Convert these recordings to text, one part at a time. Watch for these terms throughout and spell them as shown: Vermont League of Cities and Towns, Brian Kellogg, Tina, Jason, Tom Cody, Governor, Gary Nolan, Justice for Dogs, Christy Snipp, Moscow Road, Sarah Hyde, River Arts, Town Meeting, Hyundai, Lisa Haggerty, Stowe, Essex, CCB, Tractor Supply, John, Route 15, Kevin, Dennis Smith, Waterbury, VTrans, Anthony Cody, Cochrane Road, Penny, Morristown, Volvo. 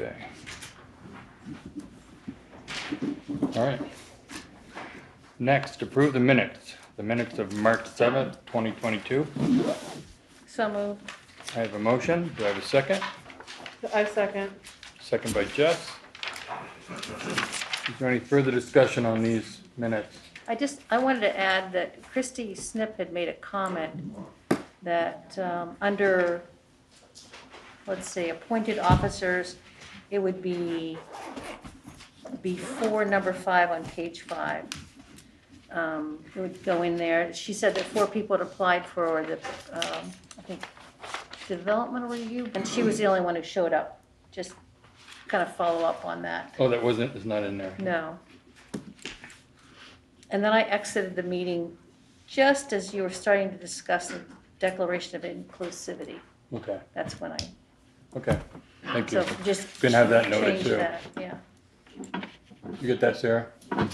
Okay. All right. Next, approve the minutes. The minutes of March 7th, 2022. So moved. I have a motion. Do I have a second? I second. Second by Jess. Is there any further discussion on these minutes? I wanted to add that Christy Snipp had made a comment that under, let's say, appointed officers, it would be before number 5 on page 5. It would go in there. She said that 4 people had applied for the, I think, developmental review, and she was the only one who showed up. Just kind of follow up on that. Oh, that wasn't, it's not in there. No. And then I exited the meeting just as you were starting to discuss the Declaration of Inclusivity. Okay. That's when I. Okay. Thank you. So just you can have that noted too. That. Yeah. You get that, Sarah? No,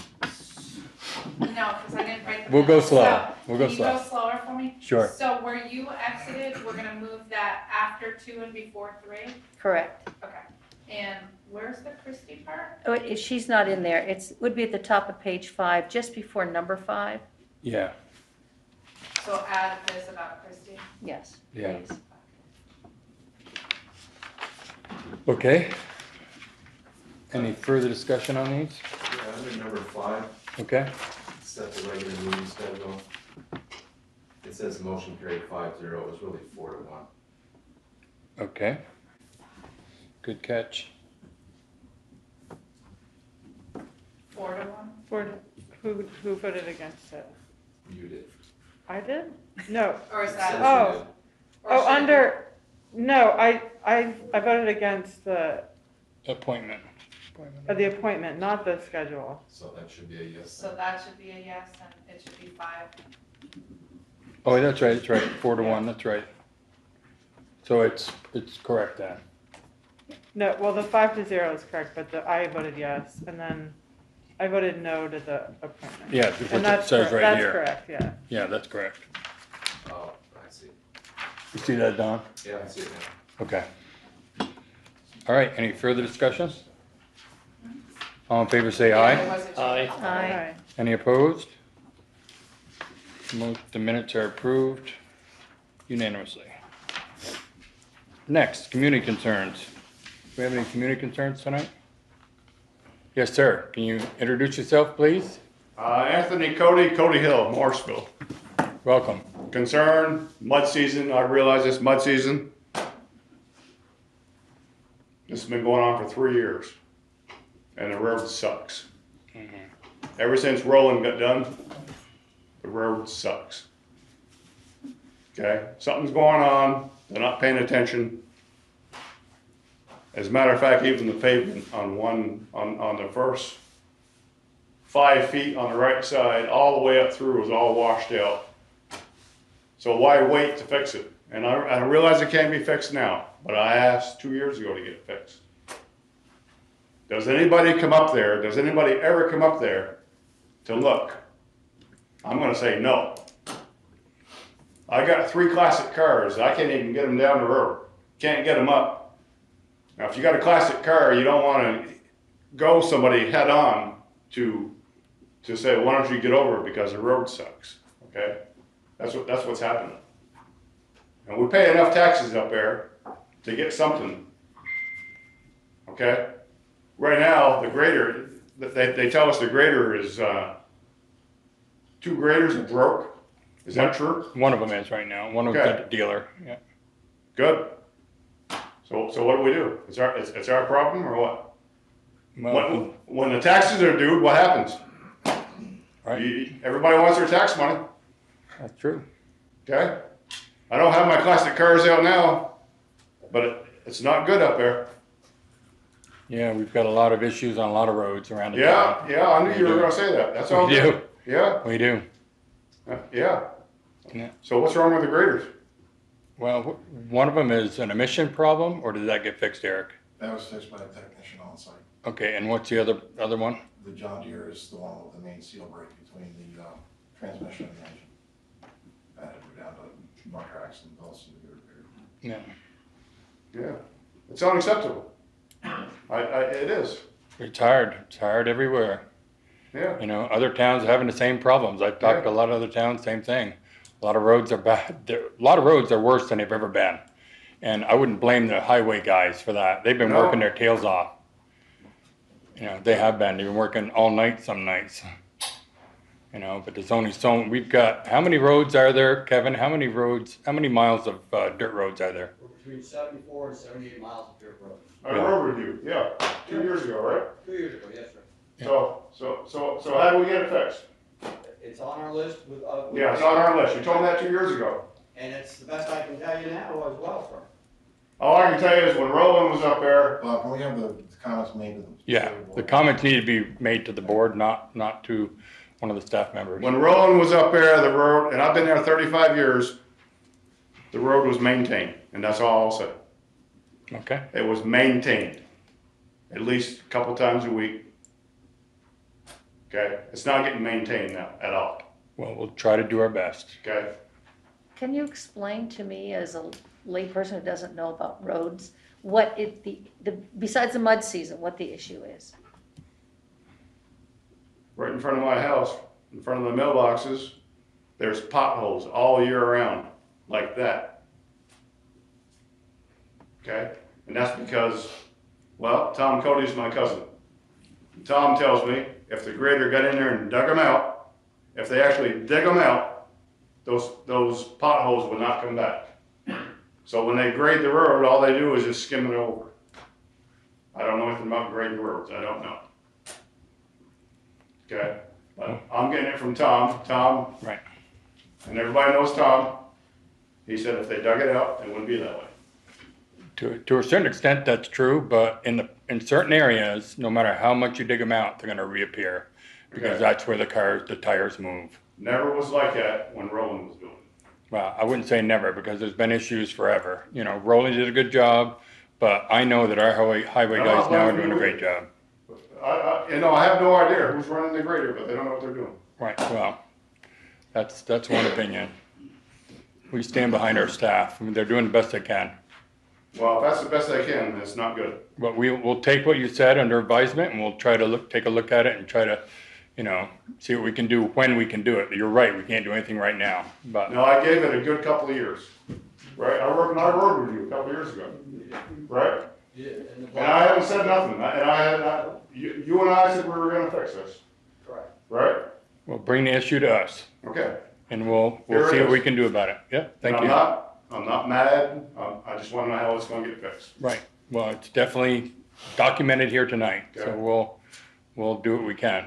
because I didn't write the. We'll go slow. So we'll go slow. Can you go slower for me? Sure. So where you exited, we're going to move that after 2 and before 3. Correct. Okay. And. Where's the Christie part? Oh, she's not in there. It would be at the top of page 5, just before number 5. Yeah. So add this about Christie? Yes. Yeah. Please. Okay. Any further discussion on these? Yeah, under number 5. Okay. Set the regular meeting schedule. It says motion period 5-0. It was really 4-1. Okay. Good catch. 4-1? Who voted against it? You did. I did? No. Or is that? Oh. Oh, under, no, I voted against the. Appointment. The appointment, not the schedule. So that should be a yes. So that should be a yes, and it should be 5. Oh, that's right, 4-1, that's right. So it's correct then. No, well, the 5-0 is correct, but I voted yes, and then. I voted no to the appointment. Yeah, and that's what it says right here. That's correct, yeah. Yeah, that's correct. Oh, I see. You see that, Don? Yeah, I see it now. Okay. All right, any further discussions? All in favor say aye. Aye. Any opposed? The minutes are approved unanimously. Next, community concerns. Do we have any community concerns tonight? Yes, sir. Can you introduce yourself, please? Anthony Cody, Cody Hill, Morrisville. Welcome. Concern, mud season. I realize it's mud season. This has been going on for 3 years, and the railroad sucks. Mm-hmm. Ever since Roland got done, the railroad sucks. Okay? Something's going on. They're not paying attention. As a matter of fact, even the pavement on the first 5 feet on the right side, all the way up through, was all washed out. So why wait to fix it? And I realize it can't be fixed now, but I asked 2 years ago to get it fixed. Does anybody come up there? Does anybody ever come up there to look? I'm going to say no. I got 3 classic cars. I can't even get them down the road. Can't get them up. Now, if you got a classic car, you don't want to go somebody head on to say, why don't you get over it because the road sucks, okay? That's what's happening. And we pay enough taxes up there to get something, okay? Right now, the grader, they tell us the grader is, 2 graders are broke. Is that true? One of them is right now. One of them got a dealer. Yeah. Good. So what do we do? It's our problem or what? Well, when the taxes are due, what happens? Right. Everybody wants their tax money. That's true. Okay. I don't have my classic cars out now, but it's not good up there. Yeah, we've got a lot of issues on a lot of roads around the town. Yeah, I knew you were going to say that. That's all we do. Yeah. We do. Yeah. So what's wrong with the graders? Well, one of them is an emission problem, or did that get fixed, Eric? That was fixed by a technician on site. Okay, and what's the other one? The John Deere is the one with the main seal break between the transmission and the engine. And we're down to Mark Axon and Wilson to get repaired. Yeah. It's unacceptable. It is. It's hard. It's hard everywhere. Yeah. You know, other towns are having the same problems. I've talked to a lot of other towns, same thing. A lot of roads are bad. A lot of roads are worse than they've ever been. And I wouldn't blame the highway guys for that. They've been working their tails off. You know, they have been. They've been working all night some nights. You know, but there's only so, we've got, how many roads are there, Kevin? How many roads, how many miles of dirt roads are there? Between 74 and 78 miles of dirt roads. I road review, 2 years ago, right? 2 years ago, yes, sir. Yeah. So how do we get it fixed? It's on our list. Yeah, it's on our list. You told me that 2 years ago. And it's the best I can tell you now as well, sir. All I can tell you is when Roland was up there. Well, can we have the comments made to the board? Yeah, the comments need to be made to the board, not to one of the staff members. When Roland was up there, the road, and I've been there 35 years, the road was maintained, and that's all I'll say. Okay. It was maintained at least a couple times a week. Okay, it's not getting maintained now at all. Well, we'll try to do our best. Okay. Can you explain to me, as a layperson who doesn't know about roads, what besides the mud season, what the issue is? Right in front of my house, in front of the mailboxes, there's potholes all year round, like that. Okay, and that's because, well, Tom Cody's my cousin. Tom tells me if the grader got in there and dug them out, if they actually dig them out, those potholes would not come back. So when they grade the road, all they do is just skim it over. I don't know anything about grading roads. I don't know. Okay, but I'm getting it from Tom. Tom, right? And everybody knows Tom. He said if they dug it out, it wouldn't be that way. To a certain extent, that's true, but in certain areas, no matter how much you dig them out, they're going to reappear because that's where the tires move. Never was like that when Roland was doing it. Well, I wouldn't say never because there's been issues forever. You know, Roland did a good job, but I know that our highway guys now are doing a great job. I have no idea who's running the grader, but they don't know what they're doing. Right. Well, that's one opinion. We stand behind our staff. I mean, they're doing the best they can. Well, if that's the best they can, it's not good. But we'll take what you said under advisement, and we'll try to take a look at it and try to, you know, see what we can do when we can do it. You're right. We can't do anything right now. But no, I gave it a good couple of years. Right. I worked on our road review a couple of years ago. Right. Yeah, and I haven't said nothing. You and I said we were going to fix this. Correct. Right. We'll bring the issue to us. Okay. And we'll see what we can do about it. Yeah. Thank you. I'm not mad. I just want to know how it's going to get fixed. Right. Well, it's definitely documented here tonight. Okay. So we'll do what we can.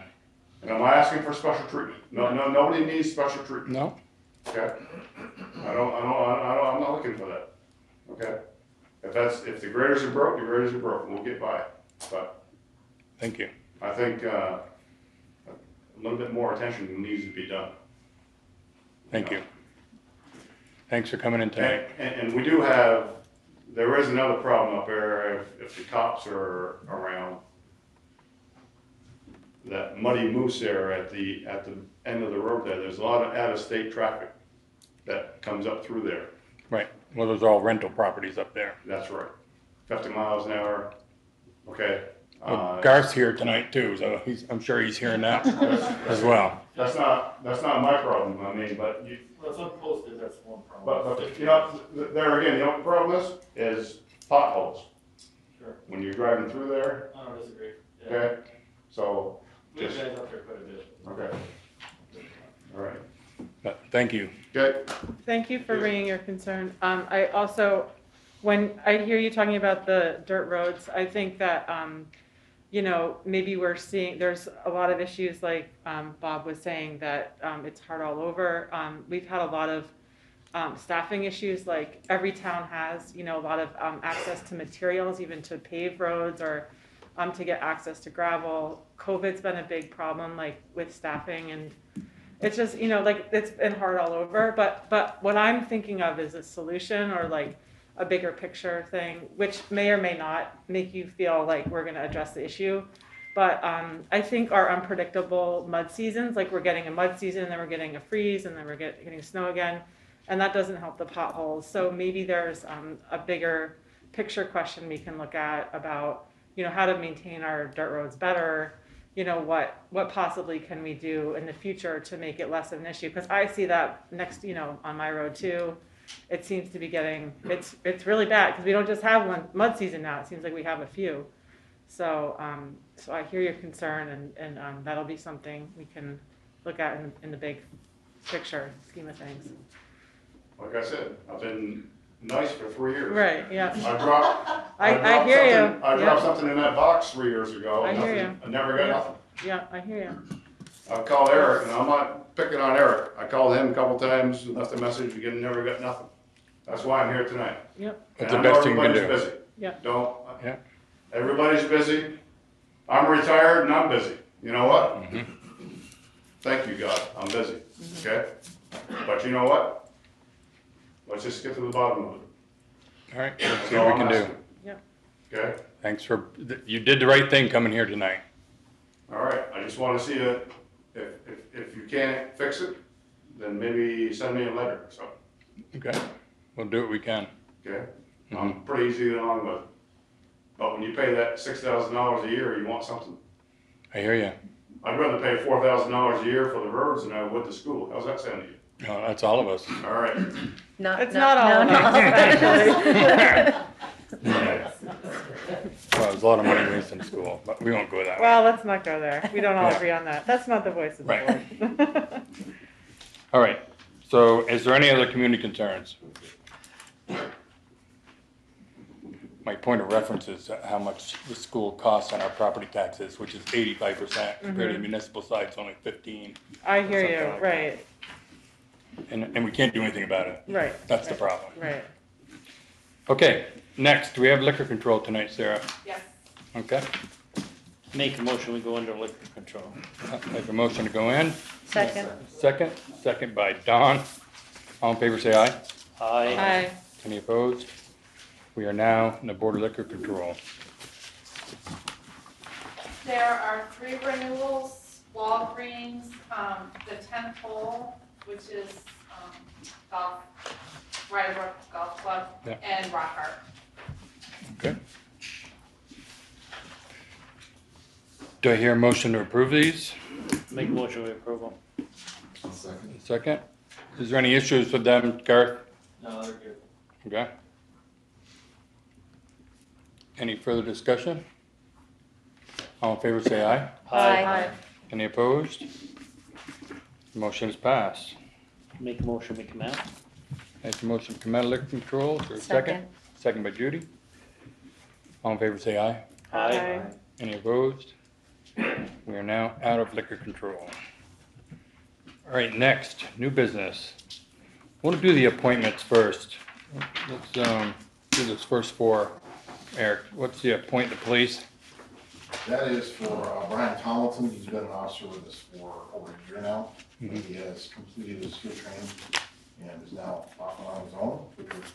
And I'm not asking for special treatment. No, nobody needs special treatment. No. Okay. I'm not looking for that. Okay. If the graders are broke, the graders are broke. We'll get by it. But thank you. I think a little bit more attention needs to be done. Thank you. Thanks for coming in tonight. And we do have, there is another problem up there if the cops are around. That muddy moose there at the end of the road there's a lot of out-of-state traffic that comes up through there. Right. Well, those are all rental properties up there. That's right. 50 miles an hour. Okay. Well, Garth's here tonight too, so I'm sure he's hearing that as well. That's not my problem. I mean, but you. Well, it's unposted. That's one problem. But you know, there again, you know what the problem is potholes. Sure. When you're driving through there. I don't disagree. Yeah. Okay. So. We have guys up there quite a bit. Okay. All right. Thank you. Good. Thank you for bringing your concern. I also, when I hear you talking about the dirt roads, I think that, you know, maybe we're seeing, there's a lot of issues like Bob was saying that it's hard all over. We've had a lot of staffing issues, like every town has, you know, a lot of access to materials, even to pave roads or to get access to gravel. COVID's been a big problem, like with staffing and it's just, you know, like it's been hard all over, but what I'm thinking of is a solution or like a bigger picture thing, which may or may not make you feel like we're going to address the issue. But I think our unpredictable mud seasons, like we're getting a mud season, then we're getting a freeze, and then we're getting snow again, and that doesn't help the potholes. So maybe there's a bigger picture question we can look at about, you know, how to maintain our dirt roads better, you know, what possibly can we do in the future to make it less of an issue? Because I see that next, you know, on my road too, it seems to be getting, it's really bad because we don't just have one mud season now. It seems like we have a few. So, so I hear your concern, and that'll be something we can look at in the big picture scheme of things. Like I said, I've been nice for 3 years. Right. Yeah. I hear you. I dropped something in that box 3 years ago. I hear you. I never got nothing. Yeah, I hear you. I've called Eric, and I'm not picking on Eric. I called him a couple times, left a message again, never got nothing. That's why I'm here tonight. Yep. That's the best thing to do. Busy. Yep. Don't. Yeah. Everybody's busy. I'm retired and I'm busy. You know what? Mm-hmm. Thank you, God. I'm busy. Mm-hmm. Okay? But you know what? Let's just get to the bottom of it. All right. Let's see what we can do. Yeah. Okay? Thanks for, you did the right thing coming here tonight. All right. I just want to see if you can't fix it, then maybe send me a letter or something. Okay. We'll do what we can. Okay? Mm-hmm. I'm pretty easy along with it. But when you pay that $6,000 a year, you want something. I hear you. I'd rather pay $4,000 a year for the roads than I would the school. How's that sound to you? No, that's all of us. All right. Not all of us. Well, there's a lot of money wasted in school, but we won't go that way. Well, let's not go there. We don't all agree on that. That's not the voice of the board. All right. So is there any other community concerns? My point of reference is how much the school costs on our property taxes, which is 85% compared to the municipal side. It's only 15%. I hear you, like right? That. And we can't do anything about it. Right. That's the problem. Right. Okay. Next, do we have liquor control tonight, Sarah? Yes. Okay. Make a motion we go into liquor control. Make a motion to go in. Second. Second. Second by Don. All in favor, say aye. Aye. Aye. Any opposed? We are now in the Board of Liquor Control. There are three renewals. Walgreens, the 10th hole, which is golf, Rybrook Golf Club, and Rock Art. Okay. Do I hear a motion to approve these? Make a motion to approve them. Second. Second. Is there any issues with them, Garth? No, they're good. Okay. Any further discussion? All in favor say aye. Aye. Aye. Any opposed? Motion is passed. Make a motion to come out. Make a motion to come out of liquor control for a second. Second by Judy. All in favor say aye. Aye. Aye. Any opposed? We are now out of liquor control. All right, next, new business. I want to do the appointments first. Let's do this first four. Eric, what's the appoint the police? That is for Brian Tomlinson. He's been an officer with us for over a year now. Mm-hmm. He has completed his field training and is now off on his own, which is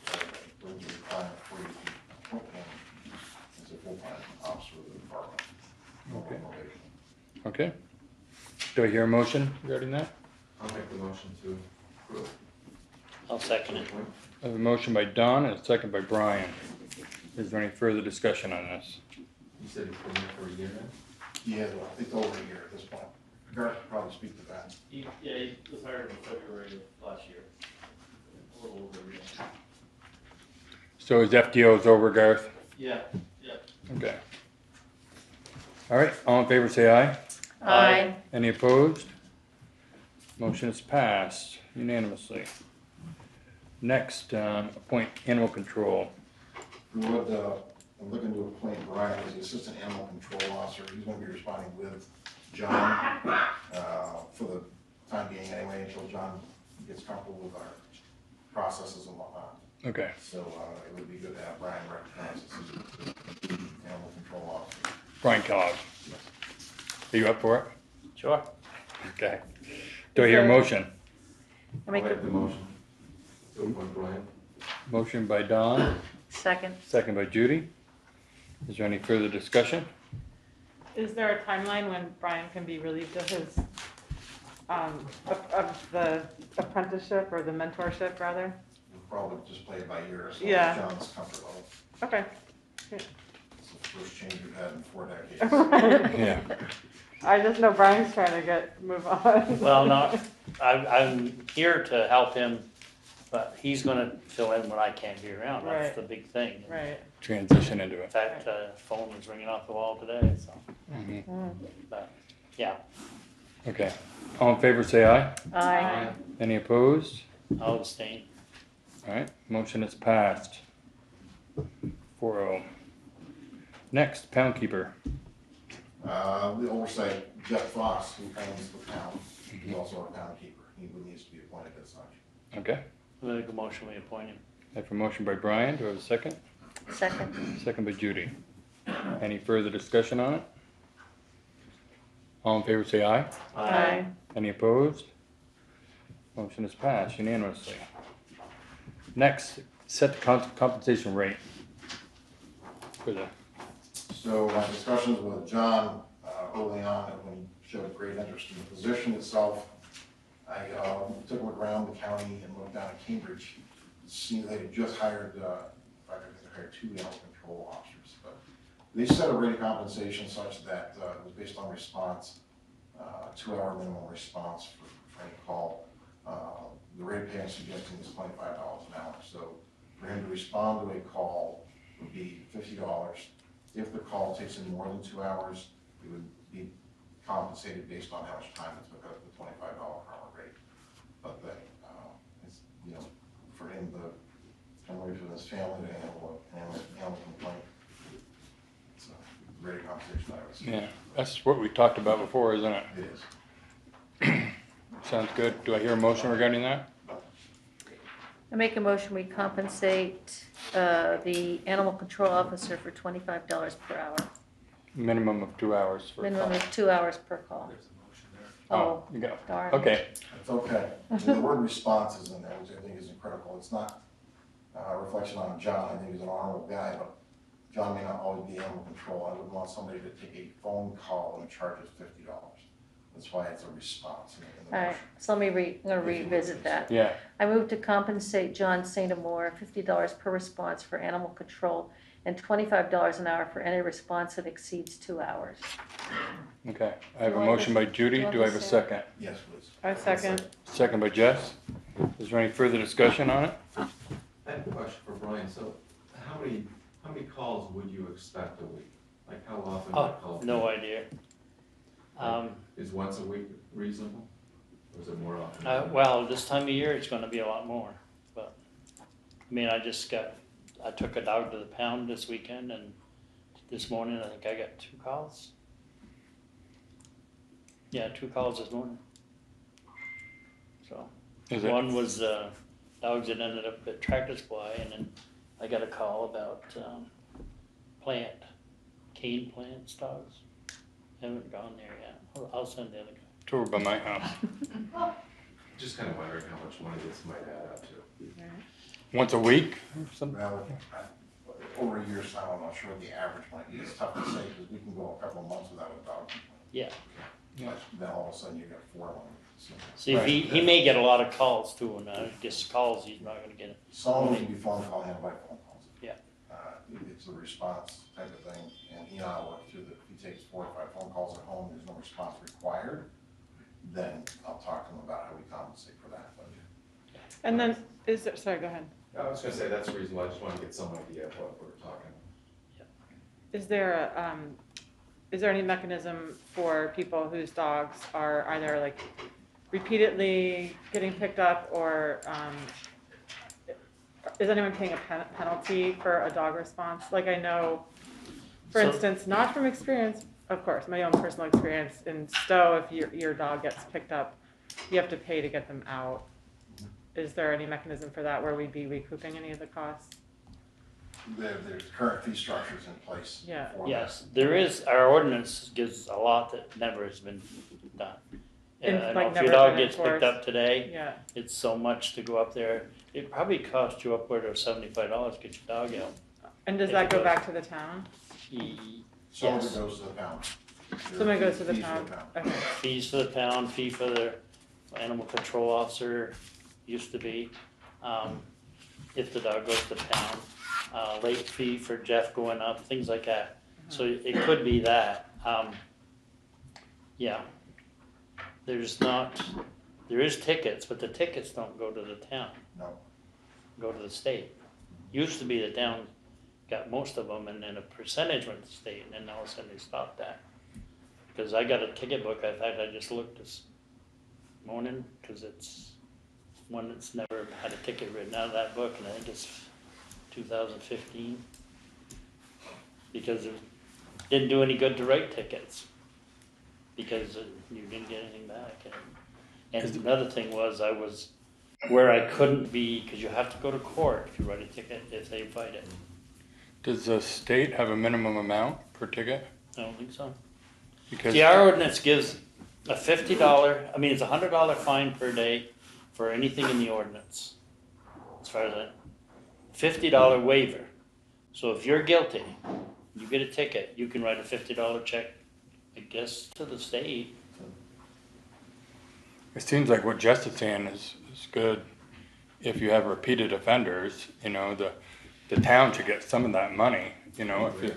brings a requirement for you to appoint him as a full-time officer of the department. Okay. Okay. Do I hear a motion regarding that? I'll make the motion to approve. I'll second it. I have a motion by Don and a second by Brian. Is there any further discussion on this? You said he's been here for a year now? Yeah, well, it's over a year at this point. Garth could probably speak to that. He was hired in February of last year. A little over a year. So his FTO is over, Garth? Yeah, yeah. Okay. All right, all in favor say aye. Aye. Any opposed? Motion is passed unanimously. Next, appoint animal control. I'm looking to appoint Brian as the Assistant Animal Control Officer. He's going to be responding with John for the time being anyway, until John gets comfortable with our processes and whatnot. Okay. So it would be good to have Brian recognized as the Animal Control Officer. Brian Kellogg. Yes. Are you up for it? Sure. Okay. Do I hear a motion? I'll make the motion. To appoint Brian. Motion by Don. Second. Second by Judy. Is there any further discussion? Is there a timeline when Brian can be relieved of his, of the apprenticeship or the mentorship rather? We'll probably just play it by ear. So John's comfort level. Okay. Great. worst change we've had in 4 decades. Yeah. I just know Brian's trying to move on. Well, no, I'm here to help him, but he's going to fill in when I can't be around. That's the big thing. Right. Transition into it. In fact, phone was ringing off the wall today. So. Mm-hmm. But yeah. Okay. All in favor, say aye. Aye. Any opposed? I'll abstain. All right. Motion is passed. 4-0. Next, Pound Keeper. The oversight, Jeff Fox, who owns the pound, he's also a pound keeper. He needs to be appointed as such. Okay. I make a motion we appoint him. I have a motion by Brian. Do I have a second? Second. Second by Judy. Any further discussion on it? All in favor say aye. Aye. Aye. Any opposed? Motion is passed unanimously. Next, set the compensation rate for the... So my discussions with John early on, and when he showed great interest in the position itself, I took a look around the county and looked down at Cambridge to see they had just hired, I think they hired 2 animal control officers, but they set a rate of compensation such that it was based on response, 2-hour minimum response for any call. The rate of pay I'm suggesting is $25 an hour. So for him to respond to a call would be $50. If the call takes in more than 2 hours, it would be compensated based on how much time it took up the $25 per hour rate. But then, it's, you know, for him, the family, for his family to handle a complaint, it's a rate of compensation, I would say. Yeah, that's what we talked about before, isn't it? It is. Sounds good. Do I hear a motion regarding that? I make a motion we compensate the animal control officer for $25 per hour. Minimum of 2 hours for minimum call. Of 2 hours per call. There's a motion there. Oh, you go. Darn. Okay. It's okay. The word response is in there, which I think is critical. It's not a reflection on John. I think he's an honorable guy, but John may not always be animal control. I wouldn't want somebody to take a phone call and charge us $50. That's why it's a response. All right, so let me revisit that. Yeah. I move to compensate John St. Amour $50 per response for animal control and $25 an hour for any response that exceeds 2 hours. Okay, I have a motion by Judy. Do I have a second? Yes, please. A second. Second by Jess. Is there any further discussion on it? I have a question for Brian. So how many calls would you expect a week? Like how often would you call? No idea. Is once a week reasonable, or is it more often? Well, this time of year it's going to be a lot more. But I mean, I took a dog to the pound this weekend, and this morning I think I got 2 calls. Yeah, 2 calls this morning. So one was dogs that ended up at Tractor Supply, and then I got a call about cane plants dogs. I haven't gone there yet. I'll send the other guy. Tour by my house. Just kind of wondering how much one of this might add up to. Yeah. Once a week? Well, over a year's time, I'm not sure what the average might be. It's tough to say because we can go a couple of months without a dog. Yeah. But then all of a sudden you got 4 of them. So. See, right. he may get a lot of calls too, and I guess calls he's not going to get it. Some of them be phone call handled by phone calls. Yeah. It's a response type of thing, and he and I work through the. He takes 4 or 5 phone calls at home. There's no response required. Then I'll talk to him about how we compensate for that. And then is there? Sorry, go ahead. I was going to say that's reasonable. I just want to get some idea of what we're talking about. Yeah. Is there a? Is there any mechanism for people whose dogs are either like repeatedly getting picked up or? Is anyone paying a penalty for a dog response? Like I know, for instance, not from experience, of course, my own personal experience in Stowe, if your dog gets picked up, you have to pay to get them out. Is there any mechanism for that where we'd be recouping any of the costs? There's current fee structures in place. Yeah. Yes, there is. Our ordinance gives a lot that never has been done. If your dog gets picked up today, it's so much to go up there. It probably costs you upward of $75 to get your dog out. And does that go back to the town? Some of it goes to the pound. Somebody goes to the pound. Okay. Fees for the pound, fee for the animal control officer used to be. If the dog goes to the pound, late fee for Jeff going up, things like that. So it could be that. Yeah, there's not, there is tickets, but the tickets don't go to the town. No. Go to the state. Used to be the town got most of them, and then a percentage went to the state, and then all of a sudden they stopped that. Because I got a ticket book, I thought I just looked this morning, because it's one that's never had a ticket written out of that book, and I think it's 2015. Because it didn't do any good to write tickets, because you didn't get anything back. And another thing was, I was where I couldn't be, because you have to go to court if you write a ticket, if they fight it. Does the state have a minimum amount per ticket? I don't think so. Because see, our ordinance gives a $50, I mean, it's a $100 fine per day for anything in the ordinance, as far as a $50 waiver. So if you're guilty, you get a ticket, you can write a $50 check, I guess, to the state. It seems like what Jess is saying is good. If you have repeated offenders, you know, the town should get some of that money, you know, if you,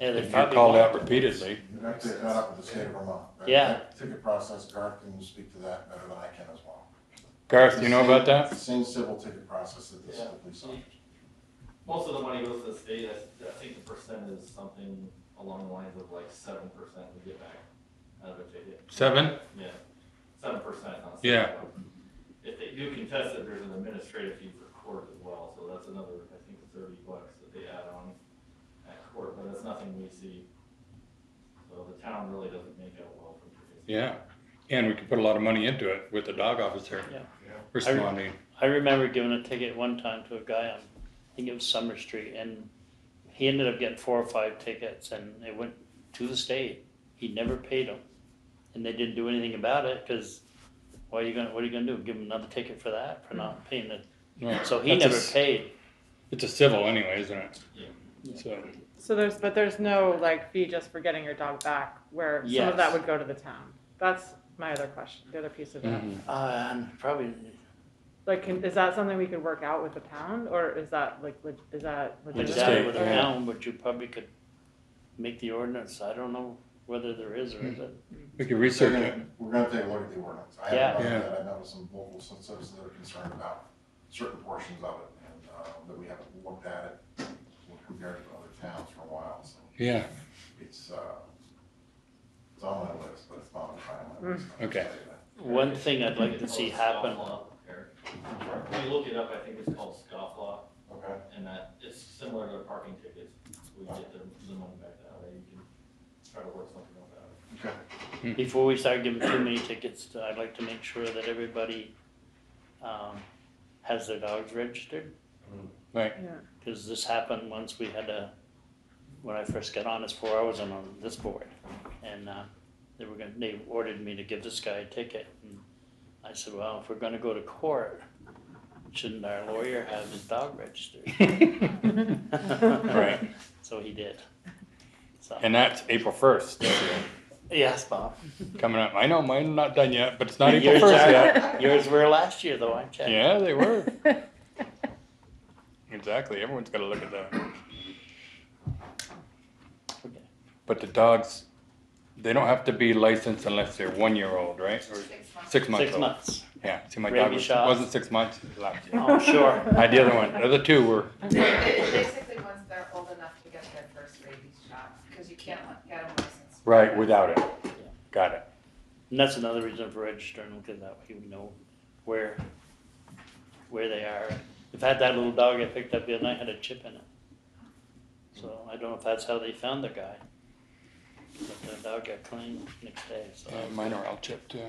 if you're called out repeatedly. You'd have to get that up with the state of Vermont. Right? Yeah. That ticket process, Garth can speak to that better than I can as well. Garth, do you know about that? The same civil ticket process that the police officers. Most of the money goes to the state. I think the percent is something along the lines of like 7% we get back out of a ticket. 7? Yeah. 7%. Yeah. If they do contest it, there's an administrative fee for court as well. So that's another, I think, $30 that they add on at court. But that's nothing we see. So the town really doesn't make out well from tickets. Yeah. And we could put a lot of money into it with the dog officer responding. I remember giving a ticket one time to a guy on, I think it was Summer Street, and he ended up getting 4 or 5 tickets, and it went to the state. He never paid them, and they didn't do anything about it, because what are you going to do? Give him another ticket for that, for not paying it? Yeah. So he never paid. It's a civil anyway, isn't it? Yeah. So there's, but there's no like fee just for getting your dog back, where some of that would go to the town. That's my other question. The other piece of it. Probably. Like, is that something we could work out with the town, or is that like, is that legitimate? It's out with the town, but you probably could make the ordinance. I don't know whether there is or isn't. We could research it. We're going to take a look at the ordinance. I haven't done that. I know some local citizens that are concerned about certain portions of it, and that we haven't looked at it compared to other towns for a while. So yeah, it's on my list, but it's not on my list. Okay. One thing I'd like to see happen. When you look it up, I think it's called scofflaw, and that it's similar to parking tickets. We get the money back that way. You can try to work something out about it. Okay. Before we start giving too many tickets, I'd like to make sure that everybody has their dogs registered. Right. Because this happened once. We had a, when I first got on, it's 4 hours on this board, and they ordered me to give this guy a ticket. And I said, well, if we're going to go to court, shouldn't our lawyer have his dog registered? Right. So he did. So. And that's April 1st. Yes, Bob. Coming up. I know mine's not done yet, but it's not April 1st yet. Yours were last year, though, I checked. Yeah, they were. Exactly. Everyone's got to look at that. Okay. But the dogs, they don't have to be licensed unless they're 1-year-old, right? Or 6 months. 6 months. 6 months. Yeah. See, my dog wasn't 6 months. Oh, sure. The other one. The other two were. Basically, once they're old enough to get their first rabies shot, because you can't get them licensed. Right, without it. Yeah. Got it. And that's another reason for registering, because that way you know where they are. In fact, that little dog I picked up the other night had a chip in it. So I don't know if that's how they found the guy. But the dog got cleaned next day. So mine are all chipped, too.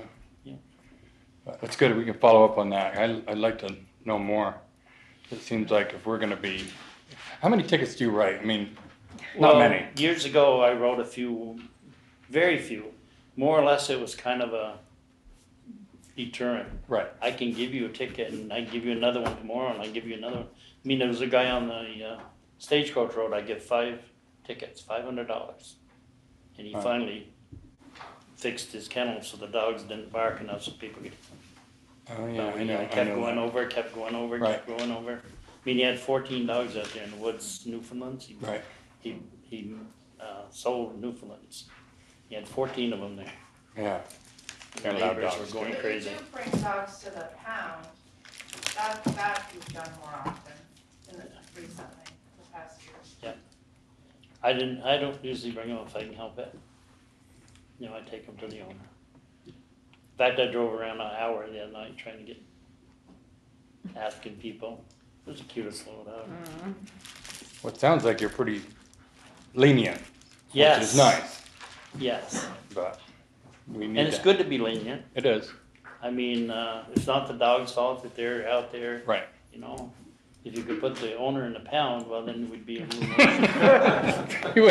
Yeah. That's good. We can follow up on that. I'd like to know more. It seems like if we're going to be... How many tickets do you write? I mean, not many. Years ago, I wrote a few, very few. More or less, it was kind of a deterrent. Right. I can give you a ticket, and I can give you another one tomorrow, and I give you another one. I mean, there was a guy on the Stagecoach Road. I give 5 tickets, $500. And he finally fixed his kennel so the dogs didn't bark enough so people could. Oh, yeah, I know. Kept going over. I mean, he had 14 dogs out there in the woods, Newfoundlands. He sold in Newfoundlands. You had 14 of them there. Yeah. The neighbors were going crazy. If you do bring dogs to the pound, that you've done more often in the recently, the past year. Yeah. I don't usually bring them if I can help it. You know, I take them to the owner. In fact, I drove around an hour the other night trying to get, asking people. It was the cutest little dog. Mm-hmm. Well, it sounds like you're pretty lenient, yes. Which is nice. Yes. But we need it's good to be lenient. It is. I mean, it's not the dog's fault that they're out there. Right. You know, if you could put the owner in the pound, well, then we'd be a little more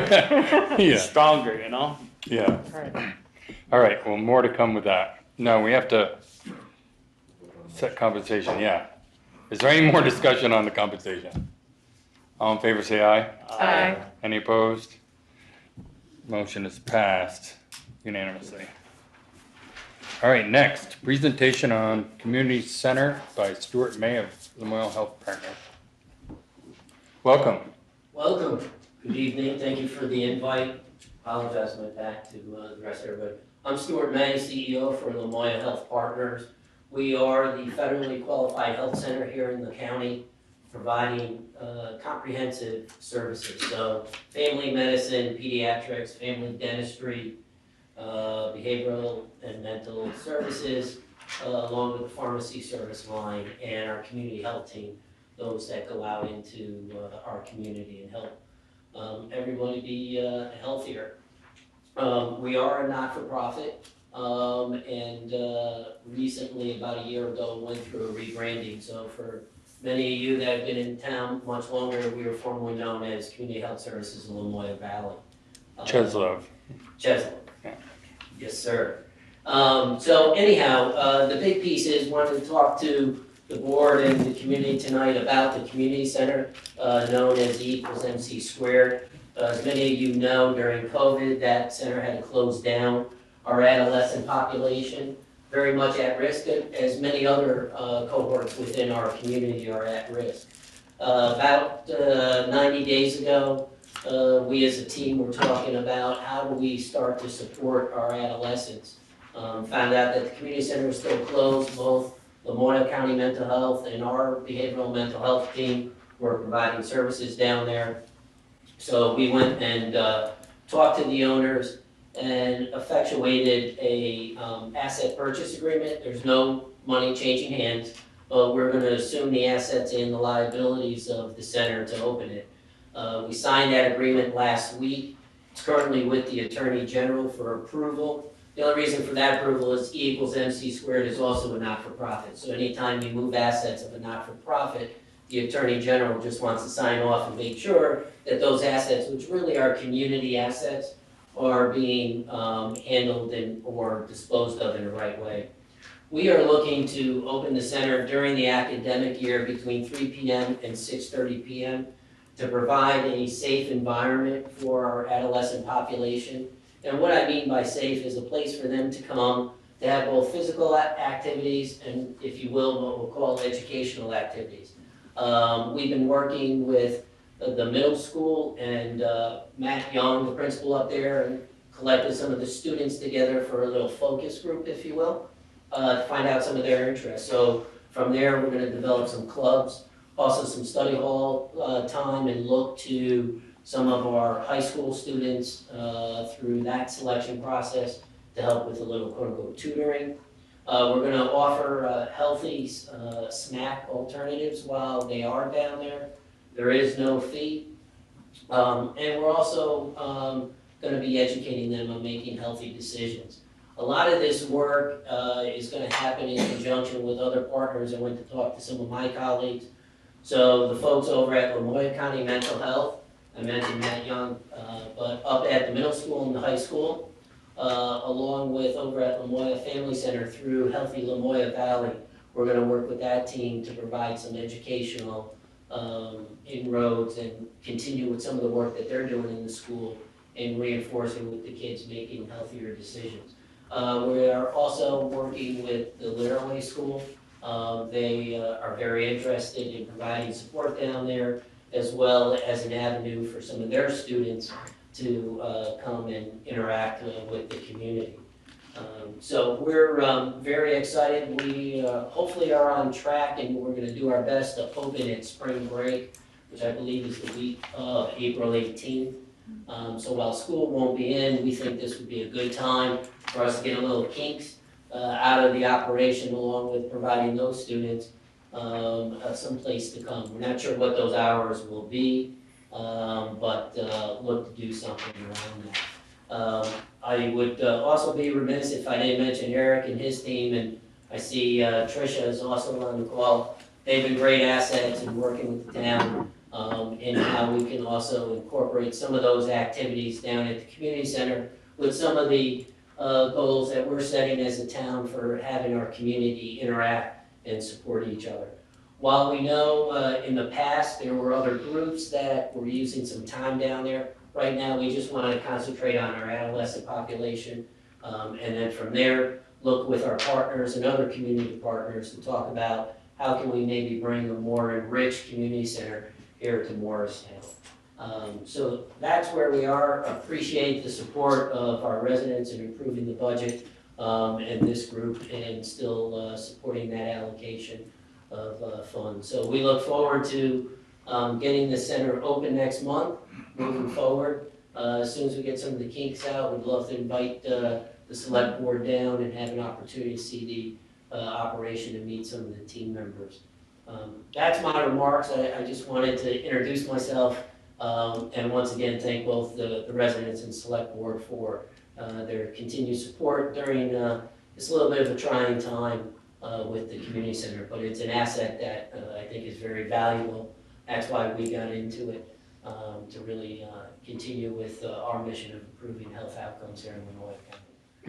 yeah. Stronger, you know? Yeah. Right. All right. Well, more to come with that. No, we have to set compensation. Yeah. Is there any more discussion on the compensation? All in favor, say aye. Aye. Any opposed? Motion is passed unanimously. All right, next, presentation on Community Center by Stuart May of Lamoille Health Partners. Welcome. Welcome. Good evening. Thank you for the invite. Apologize my back to the rest of everybody. I'm Stuart May, CEO for Lamoille Health Partners. We are the federally qualified health center here in the county, providing comprehensive services. So family medicine, pediatrics, family dentistry, behavioral and mental services, along with the pharmacy service line and our community health team, those that go out into our community and help everybody be healthier. We are a not-for-profit. Recently, about a year ago, went through a rebranding. So for many of you that have been in town much longer, we were formerly known as Community Health Services in Lamoille Valley. Cheslov. Cheslov. Yes, sir. The big piece is wanted to talk to the board and the community tonight about the community center, known as E equals MC squared. As many of you know, during COVID, that center had to close down. Our adolescent population, very much at risk, as many other cohorts within our community are at risk. About 90 days ago, we as a team were talking about how do we start to support our adolescents. Found out that the community center is still closed. Both Lamoille County Mental Health and our behavioral mental health team were providing services down there. So we went and talked to the owners and effectuated a asset purchase agreement. There's no money changing hands, but we're going to assume the assets and the liabilities of the center to open it. We signed that agreement last week. It's currently with the Attorney General for approval. The only reason for that approval is E equals MC squared is also a not-for-profit. So anytime you move assets of a not-for-profit, the Attorney General just wants to sign off and make sure that those assets, which really are community assets, are being handled or disposed of in the right way. We are looking to open the center during the academic year between 3 p.m. and 6:30 p.m. to provide a safe environment for our adolescent population. And what I mean by safe is a place for them to come to have both physical activities and, if you will, what we'll call educational activities. We've been working with the middle school and Matt Young, the principal up there, and collected some of the students together for a little focus group, if you will, to find out some of their interests. So from there, we're going to develop some clubs, also some study hall time, and look to some of our high school students through that selection process to help with a little quote-unquote tutoring. We're going to offer healthy snack alternatives while they are down there. There is no fee. And we're also going to be educating them on making healthy decisions. A lot of this work is going to happen in conjunction with other partners. I went to talk to some of my colleagues. So the folks over at Lamoille County Mental Health, I mentioned Matt Young, but up at the middle school and the high school, along with over at Lamoille Family Center through Healthy Lamoille Valley, we're going to work with that team to provide some educational inroads and continue with some of the work that they're doing in the school and reinforcing with the kids making healthier decisions. We are also working with the Lamoille School. They are very interested in providing support down there as well as an avenue for some of their students to come and interact with the community. So we're very excited. We hopefully are on track, and we're going to do our best to open at spring break, which I believe is the week of April 18th. So while school won't be in, we think this would be a good time for us to get a little kinks out of the operation, along with providing those students some place to come. We're not sure what those hours will be, but look to do something around that. I would also be remiss if I didn't mention Eric and his team, and I see Tricia is also on the call. They've been great assets in working with the town and how we can also incorporate some of those activities down at the community center with some of the goals that we're setting as a town for having our community interact and support each other. While we know in the past there were other groups that were using some time down there, right now we just want to concentrate on our adolescent population, and then from there look with our partners and other community partners to talk about how can we maybe bring a more enriched community center here to Morrisville. So that's where we are. Appreciate the support of our residents in improving the budget and this group, and still supporting that allocation of funds. So we look forward to getting the center open next month, moving forward. As soon as we get some of the kinks out, we'd love to invite the select board down and have an opportunity to see the operation and meet some of the team members. That's my remarks. I just wanted to introduce myself. And once again, thank both the residents and select board for their continued support during this little bit of a trying time with the community center. But it's an asset that I think is very valuable. That's why we got into it, to really continue with our mission of improving health outcomes here in Lamoille County.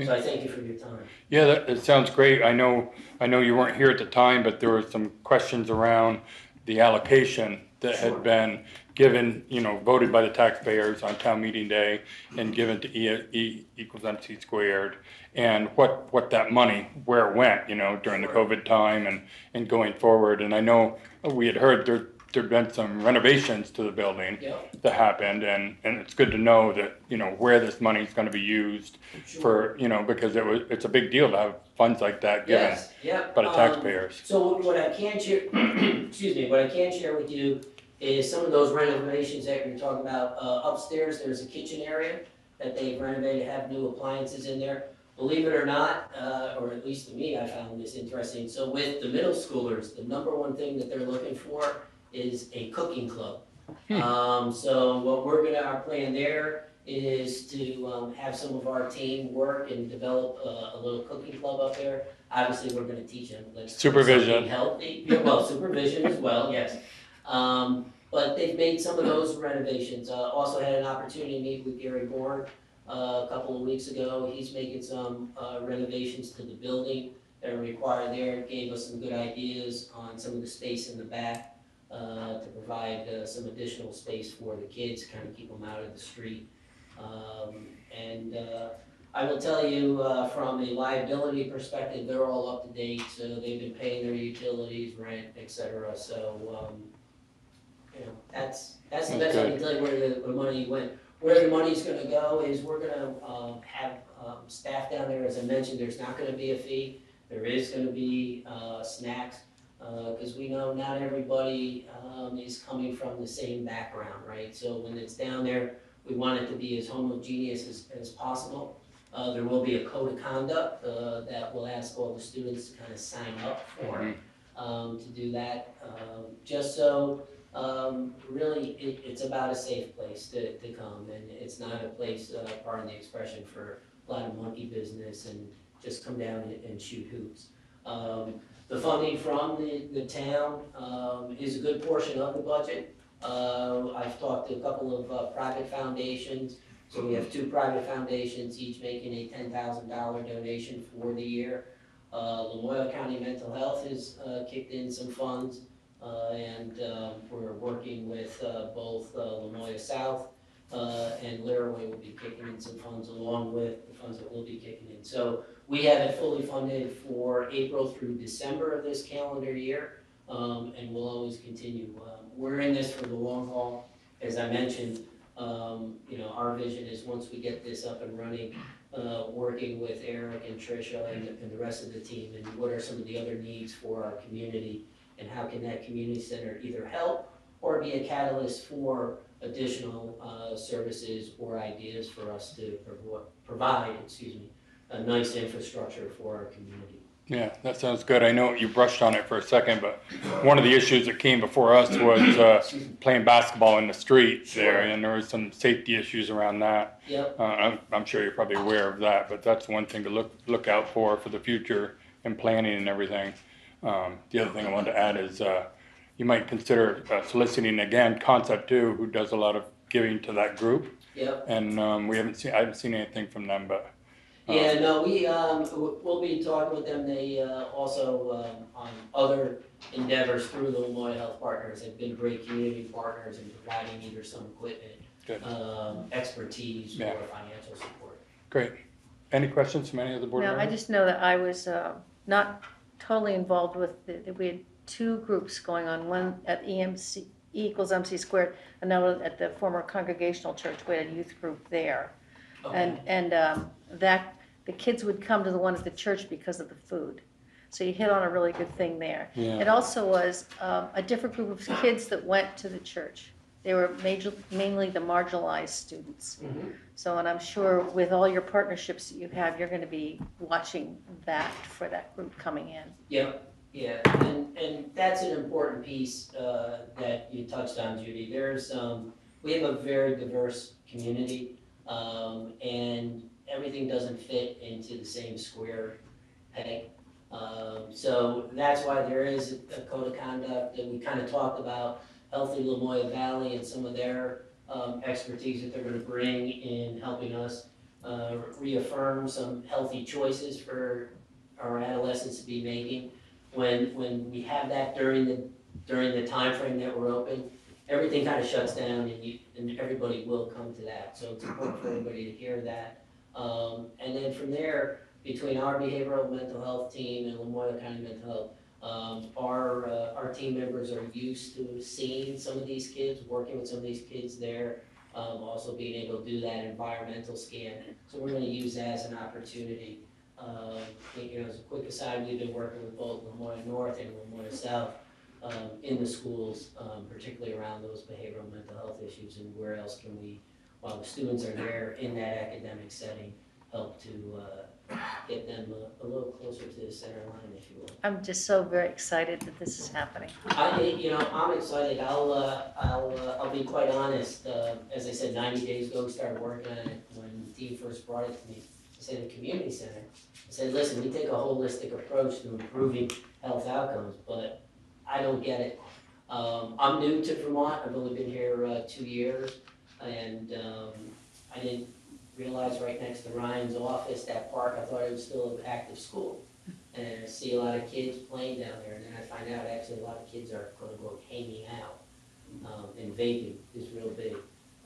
So I thank you for your time. Yeah, that sounds great. I know you weren't here at the time, but there were some questions around the allocation that had been given, voted by the taxpayers on town meeting day and given to E equals MC squared, and what that money, where it went, during the COVID time and going forward. And I know we had heard there'd been some renovations to the building that happened, and it's good to know that, where this money is going to be used for, because it's a big deal to have funds like that given by the taxpayers. So what I can share, what I can share with you is some of those renovations that you're talking about. Upstairs, there's a kitchen area that they've renovated, have new appliances in there. Believe it or not, or at least to me, I found this interesting. So with the middle schoolers, the number one thing that they're looking for is a cooking club. So what our plan there is to have some of our team work and develop a little cooking club up there. Obviously, we're going to teach them supervision, healthy, supervision as well. Yes. But they've made some of those renovations. Also had an opportunity to meet with Gary Bourne a couple of weeks ago. He's making some renovations to the building that are required there. Gave us some good ideas on some of the space in the back to provide some additional space for the kids, kind of keep them out of the street. And I will tell you from a liability perspective, they're all up to date. So they've been paying their utilities, rent, etc. So that's the best I can tell you where the money went. Where the money's going to go is we're going to have staff down there. As I mentioned, there's not going to be a fee. There is going to be snacks, because we know not everybody is coming from the same background, right? So when it's down there, we want it to be as homogeneous as possible. There will be a code of conduct that will ask all the students to kind of sign up for to do that, just so. Really, it's about a safe place to come, and it's not a place, pardon the expression, for a lot of monkey business and just come down and shoot hoops. The funding from the town is a good portion of the budget. I've talked to a couple of private foundations. So we have two private foundations, each making a $10,000 donation for the year. Lamoille County Mental Health has kicked in some funds. And we're working with both Lamoille South and Laraway will be kicking in some funds along with the funds that we'll be kicking in. So we have it fully funded for April through December of this calendar year, and we'll always continue. We're in this for the long haul. As I mentioned, You know, our vision is once we get this up and running, working with Eric and Tricia and the rest of the team, and what are some of the other needs for our community, and how can that community center either help or be a catalyst for additional services or ideas for us to provide, excuse me, a nice infrastructure for our community. Yeah, that sounds good. I know you brushed on it for a second, but one of the issues that came before us was playing basketball in the streets there, and there was some safety issues around that. Yep. I'm sure you're probably aware of that, but that's one thing to look out for the future and planning and everything. The other thing I wanted to add is you might consider soliciting again Concept 2, who does a lot of giving to that group. Yep. And I haven't seen anything from them, but. Yeah, no, we'll be talking with them. They also on other endeavors through the Lamoille Health Partners have been great community partners in providing either some equipment, expertise, or financial support. Great. Any questions from any of the board members? No, I just know that I was not totally involved with that. We had two groups going on, one at EMC, E equals MC squared, another at the former Congregational Church. We had a youth group there. Okay. And that the kids would come to the one at the church because of the food, so you hit on a really good thing there. Yeah. It also was a different group of kids that went to the church. They were mainly the marginalized students. Mm-hmm. So, and I'm sure with all your partnerships that you have, you're going to be watching that for that group coming in. Yeah, yeah, and that's an important piece that you touched on, Judy. There's we have a very diverse community. And everything doesn't fit into the same square peg. So that's why there is a code of conduct that we kind of talked about, Healthy Lamoille Valley and some of their expertise that they're going to bring in helping us reaffirm some healthy choices for our adolescents to be making. When we have that during the time frame that we're open, everything kind of shuts down, and everybody will come to that. So it's important for everybody to hear that. And then from there, between our behavioral mental health team and Lamoille County Mental Health, our team members are used to seeing some of these kids, working with some of these kids there, also being able to do that environmental scan. So we're going to use that as an opportunity. You know, as a quick aside, we've been working with both Lamoille North and Lamoille South. In the schools, particularly around those behavioral mental health issues, and where else can we, while the students are there in that academic setting, help to get them a little closer to the center line, if you will. I'm just so very excited that this is happening. I'm excited. I'll be quite honest. As I said, 90 days ago, we started working on it when the team first brought it to me. I said, the community center. I said, listen, we take a holistic approach to improving health outcomes, but I don't get it. I'm new to Vermont. I've only been here 2 years, and I didn't realize right next to Ryan's office, that park, I thought it was still an active school. And I see a lot of kids playing down there, and then I find out actually a lot of kids are quote unquote hanging out, and vaping is real big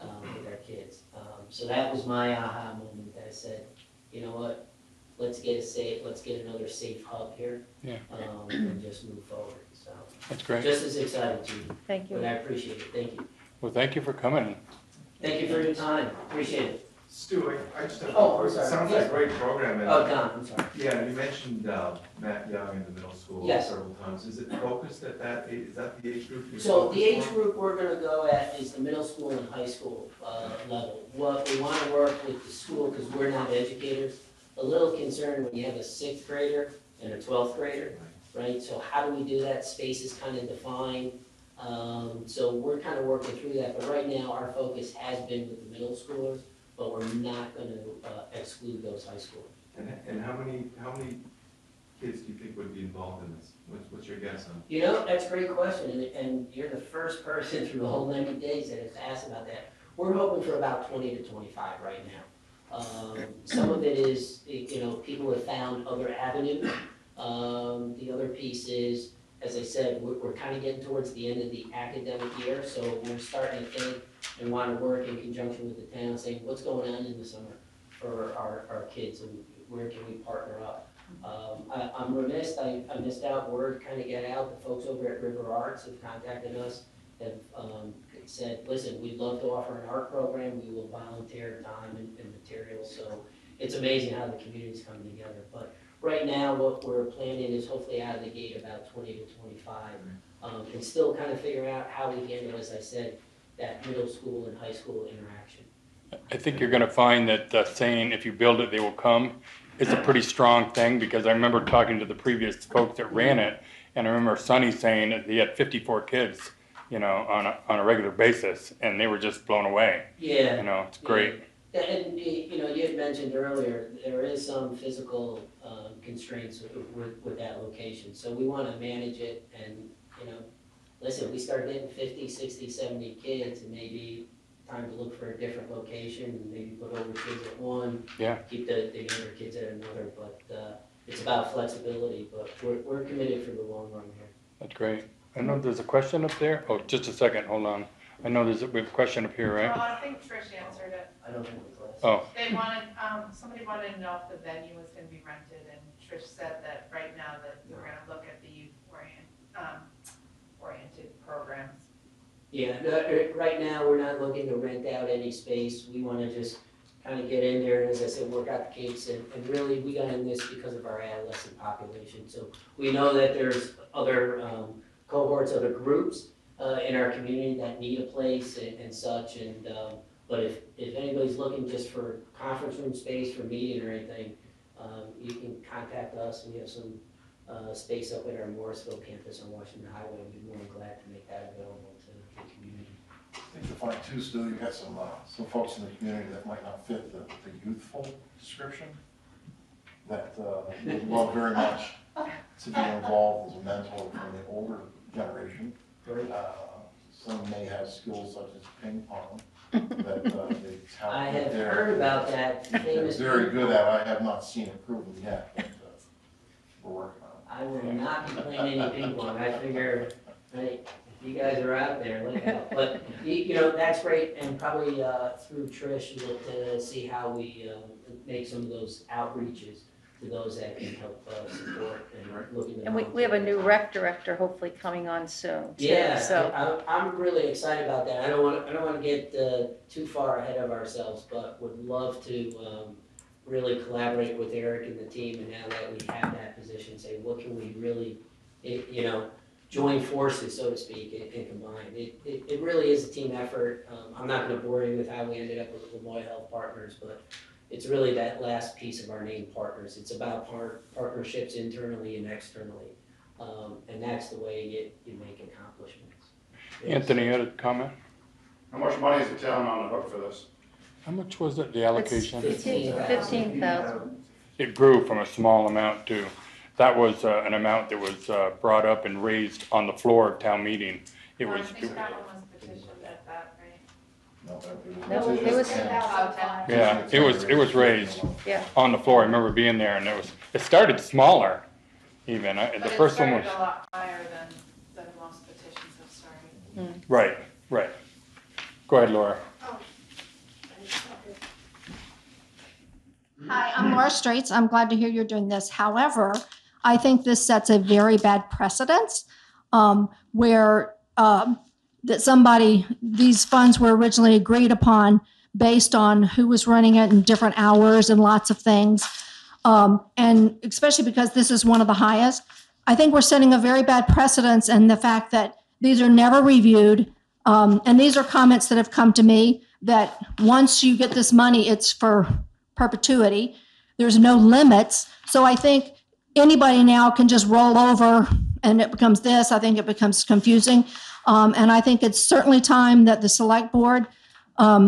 with our kids. So that was my aha moment that I said, you know what, let's get another safe hub here, and just move forward. So that's great. Just as excited to you. Thank you. But I appreciate it. Thank you. Well, thank you for coming. Thank you for your time. Appreciate it. Stu, I just have a question. Sounds like a great program. And, Don, I'm sorry. Yeah, you mentioned Matt Young in the middle school several times. Is it focused at that? Is that the age group? So the age group we're going to go at is the middle school and high school level. What we want to work with the school, because we're not educators, a little concerned when you have a 6th grader and a 12th grader. Right, so how do we do that? Space is kind of defined, so we're kind of working through that. But right now, our focus has been with the middle schoolers, but we're not going to exclude those high schoolers. And how many kids do you think would be involved in this? What's your guess on? You know, that's a great question, and you're the first person through the whole 90 days that has asked about that. We're hoping for about 20 to 25 right now. Some of it is, you know, people have found other avenues. The other piece is, as I said, we're kind of getting towards the end of the academic year, so we're starting to think and want to work in conjunction with the town, saying what's going on in the summer for our kids and where can we partner up. I'm remiss, I missed out, word kind of got out, the folks over at River Arts have contacted us have said, listen, we'd love to offer an art program. We will volunteer time and materials. So it's amazing how the community's coming together. But right now, what we're planning is hopefully out of the gate about 20 to 25, and still kind of figure out how we handle, as I said, that middle school and high school interaction. I think you're going to find that saying, if you build it, they will come, is a pretty strong thing, because I remember talking to the previous folks that ran it, and I remember Sonny saying that he had 54 kids, you know, on a regular basis, and they were just blown away. Yeah. You know, it's great. Yeah. And, you know, you had mentioned earlier, there is some physical constraints with that location, so we want to manage it, and, you know, listen, we start getting 50, 60, 70 kids, and maybe time to look for a different location, maybe put over kids at one, keep the younger kids at another, but it's about flexibility, but we're committed for the long run here. That's great. I know there's a question up there. Oh, just a second, hold on. I know we have a question up here, right? I think Trish answered it. I don't think it was. Oh. They wanted, somebody wanted to know if the venue was going to be rented, and Trish said that right now that we're going to look at the youth-oriented programs. Yeah, no, right now we're not looking to rent out any space. We want to just kind of get in there and, as I said, work out the kinks. And really, we got in this because of our adolescent population. So we know that there's other cohorts, other groups in our community that need a place and such. And but if anybody's looking just for conference room space for meeting or anything, you can contact us. We have some space up at our Morrisville campus on Washington Highway. We'd be more than glad to make that available to the community. I think you'll find too, still, you've got some folks in the community that might not fit the youthful description that would love very much to be involved as a mentor from the older generation. Some may have skills such as ping pong that they tout. I have heard about that. They're very good at. I have not seen it proven yet, but we're working on it. I will not be playing any ping pong. I figure, right? You guys are out there, look out. But you know, that's great, and probably through Trish, we'll see how we make some of those outreaches to those that can help support and look into. And we have a new rec director hopefully coming on soon. Too, yeah, so I'm really excited about that. I don't want to get too far ahead of ourselves, but would love to really collaborate with Eric and the team. And now that we have that position, say what can we really, you know, join forces, so to speak, and combine. It really is a team effort. I'm not going to bore you with how we ended up with Lamoille Health Partners, but it's really that last piece of our name, partners. It's about partnerships internally and externally, and that's the way you make accomplishments. Anthony had a comment. How much money is the town on the hook for this? How much was it, the allocation? $15,000. It grew from a small amount to. That was an amount that was brought up and raised on the floor of town meeting. It was. I think that one was petitioned at that, right? No, it was. Yeah, it was raised on the floor. I remember being there, and it started smaller, even. But the first one was a lot higher than most petitions have started. Mm. Right. Go ahead, Laura. Hi, I'm Laura Straits. I'm glad to hear you're doing this. However, I think this sets a very bad precedence where that these funds were originally agreed upon based on who was running it in different hours and lots of things. And especially because this is one of the highest, I think we're setting a very bad precedence, and the fact that these are never reviewed. And these are comments that have come to me that once you get this money, it's for perpetuity. There's no limits. So I think anybody now can just roll over and it becomes this. I think it becomes confusing. And I think it's certainly time that the select board,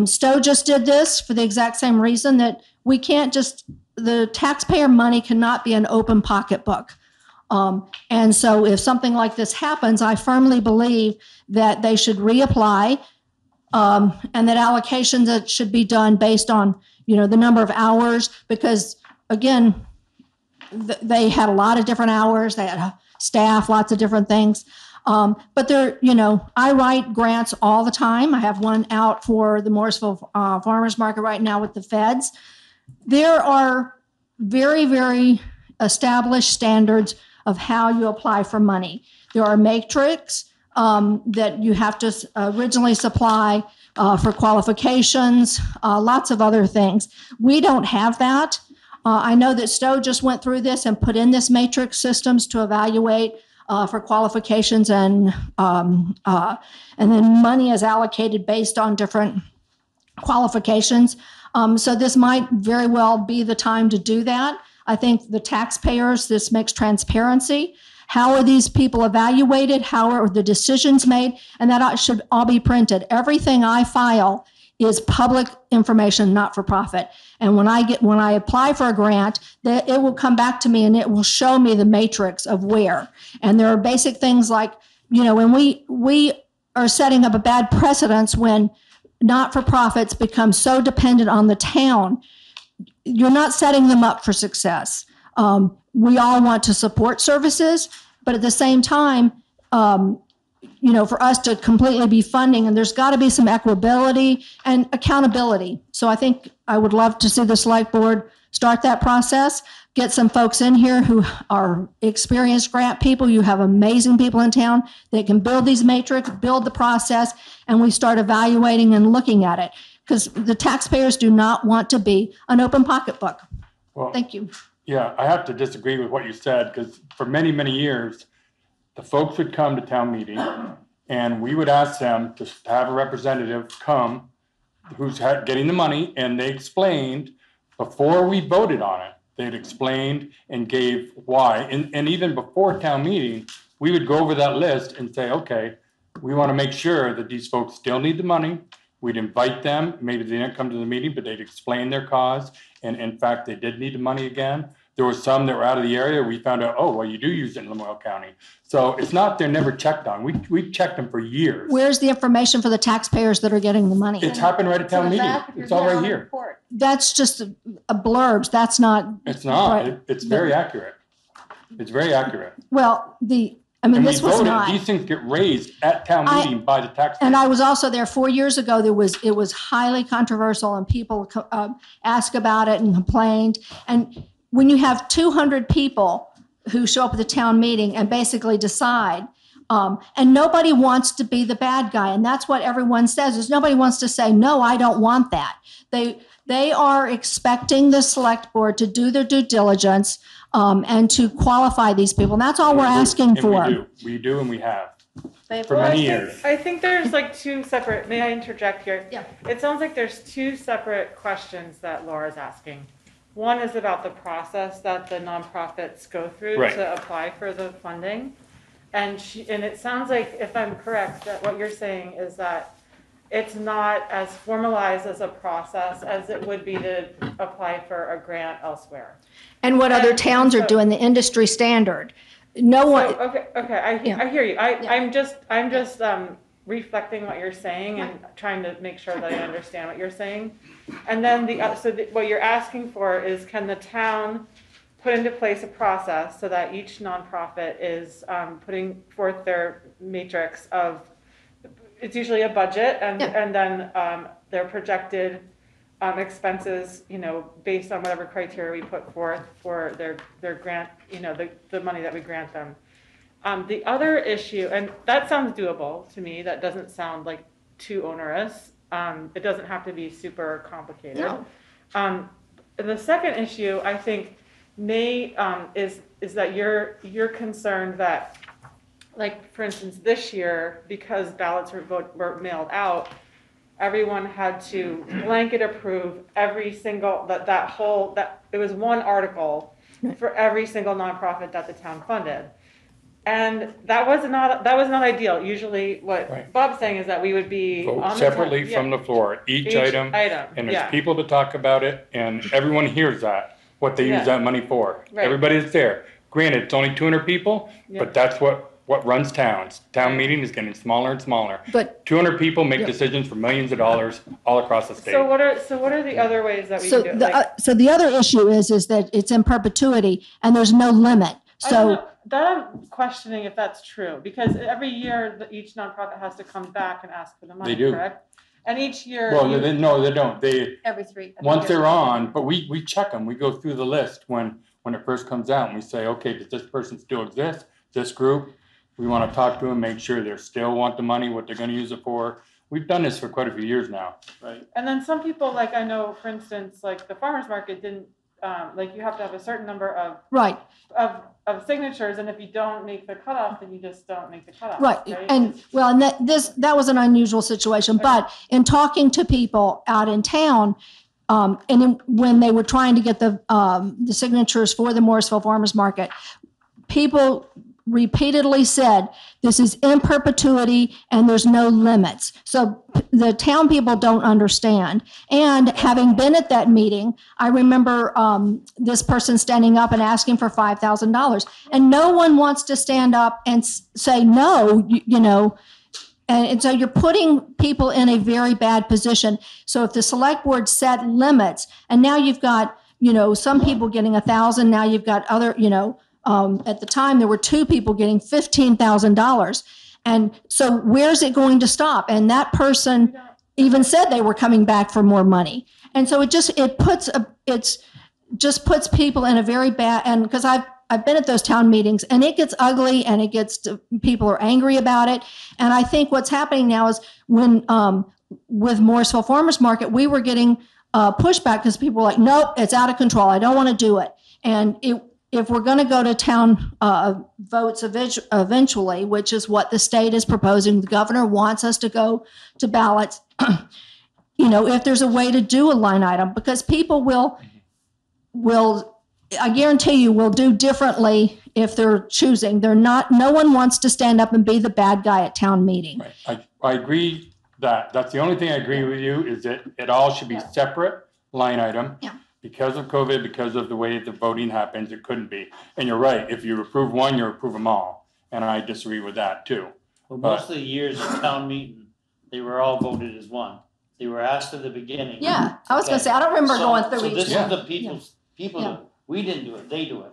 Stowe just did this for the exact same reason, that we can't just, the taxpayer money cannot be an open pocketbook. And so if something like this happens, I firmly believe that they should reapply and that allocations that should be done based on, you know, the number of hours, because again, they had a lot of different hours. They had staff, lots of different things. But they're, you know, I write grants all the time. I have one out for the Morrisville Farmers Market right now with the feds. There are very, very established standards of how you apply for money. There are matrix that you have to originally supply for qualifications, lots of other things. We don't have that. I know that Stowe just went through this and put in this matrix systems to evaluate for qualifications, and then money is allocated based on different qualifications. So this might very well be the time to do that. I think the taxpayers, this makes transparency. How are these people evaluated? How are the decisions made? And that should all be printed. Everything I file is public information, not for profit. And when I apply for a grant, it will come back to me and it will show me the matrix of where. And there are basic things like, you know, when we are setting up a bad precedence when not-for-profits become so dependent on the town, you're not setting them up for success. We all want to support services, but at the same time, you know, for us to completely be funding, and there's got to be some equability and accountability. So I think I would love to see the select board start that process, get some folks in here who are experienced grant people. You have amazing people in town that can build these matrix, build the process, and we start evaluating and looking at it, because the taxpayers do not want to be an open pocketbook. Well, thank you. Yeah, I have to disagree with what you said, because for many, many years, the folks would come to town meeting and we would ask them to have a representative come who's getting the money, and they explained before we voted on it, they'd explained and gave why. And even before town meeting, we would go over that list and say, okay, we want to make sure that these folks still need the money. We'd invite them. Maybe they didn't come to the meeting, but they'd explain their cause. And in fact, they did need the money again. There were some that were out of the area. We found out, oh, well, you do use it in Lamoille County. So it's not, they're never checked on. We've checked them for years. Where's the information for the taxpayers that are getting the money? It's happened right at town meeting. It's all right here. Report. That's just a blurbs. That's not. It's not. Right. It's very accurate. It's very accurate. Well, this was not. These things get raised at town meeting by the taxpayers. And I was also there 4 years ago. It was highly controversial, and people asked about it and complained. And when you have 200 people who show up at the town meeting and basically decide, and nobody wants to be the bad guy, and that's what everyone says, is nobody wants to say, no, I don't want that. They are expecting the select board to do their due diligence and to qualify these people. And that's all we're asking for. We do, and we have. For many years. I think there's like two separate, may I interject here? Yeah. It sounds like there's two separate questions that Laura's asking. One is about the process that the nonprofits go through to apply for the funding. And it sounds like, if I'm correct, that what you're saying is that it's not as formalized as a process as it would be to apply for a grant elsewhere. And what other towns are doing, the industry standard. I hear you. I'm just reflecting what you're saying and trying to make sure that I understand what you're saying. And then what you're asking for is, can the town put into place a process so that each nonprofit is putting forth their matrix of, it's usually a budget and then their projected expenses, you know, based on whatever criteria we put forth for their grant, you know, the money that we grant them. The other issue, and that sounds doable to me, that doesn't sound like too onerous. It doesn't have to be super complicated. No. The second issue, I think, is that you're concerned that, like, for instance, this year, because ballots were mailed out, everyone had to blanket approve every single that it was one article for every single nonprofit that the town funded. And that was not ideal. Usually what Bob's saying is that we would be vote separately from the floor, each item. And there's people to talk about it, and everyone hears that, what they use that money for. Right. Everybody's there. Granted, it's only 200 people, but that's what runs towns. Town meeting is getting smaller and smaller. But 200 people make decisions for millions of dollars all across the state. So what are the other ways that we can do it? So the other issue is that it's in perpetuity and there's no limit. So that I'm questioning if that's true, because every year each nonprofit has to come back and ask for the money. They do. Correct? And each year. Well, they don't. They every 3 years. Once they're on, but we check them. We go through the list when it first comes out, and we say, okay, does this person still exist? This group. We want to talk to them, make sure they still want the money, what they're going to use it for. We've done this for quite a few years now. Right. And then some people, like I know, for instance, like the farmers market didn't, like you have to have a certain number of of signatures, and if you don't make the cutoff, then you just don't make the cutoff. Right. And well, and that was an unusual situation. Okay. But in talking to people out in town, and in, when they were trying to get the signatures for the Morrisville Farmers Market, people repeatedly said, this is in perpetuity and there's no limits. So the town people don't understand. And having been at that meeting, I remember this person standing up and asking for $5,000. And no one wants to stand up and say no, you know. And so you're putting people in a very bad position. So if the select board set limits, and now you've got, you know, some people getting 1,000, now you've got other, you know, at the time, there were two people getting $15,000. And so where's it going to stop? And that person even said they were coming back for more money. And so it just, it just puts people in a very bad, and because I've been at those town meetings, and it gets ugly, and it gets to, people are angry about it. And I think what's happening now is when, with Morrisville Farmers Market, we were getting pushback because people were like, nope, it's out of control. I don't want to do it. And it, if we're going to go to town votes eventually, which is what the state is proposing, the governor wants us to go to ballots, you know, if there's a way to do a line item, because people will, I guarantee you, will do differently if they're choosing. They're not, no one wants to stand up and be the bad guy at town meeting. Right. I agree that that's the only thing I agree with you is that it all should be separate line item. Yeah. Because of COVID, because of the way the voting happens, it couldn't be. And you're right. If you approve one, you approve them all. And I disagree with that too. Well, most of the years at town meeting, they were all voted as one. They were asked at the beginning. Yeah, I was going to say, I don't remember going through each. So this is the people. Yeah. We didn't do it. They do it.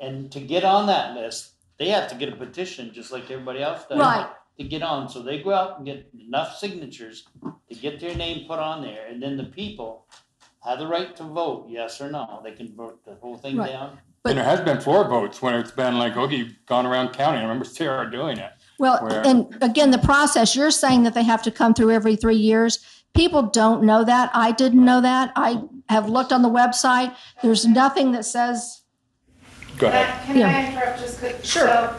And to get on that list, they have to get a petition, just like everybody else does. Right. To get on, so they go out and get enough signatures to get their name put on there, and then the people have the right to vote, yes or no. They can vote the whole thing down. But, and there has been floor votes when it's been like, okay, you've gone around county. I remember Sarah doing it. Well, and again, the process, you're saying that they have to come through every 3 years. People don't know that. I didn't know that. I have looked on the website. There's nothing that says. Go ahead. Can I interrupt just quick? Sure. So,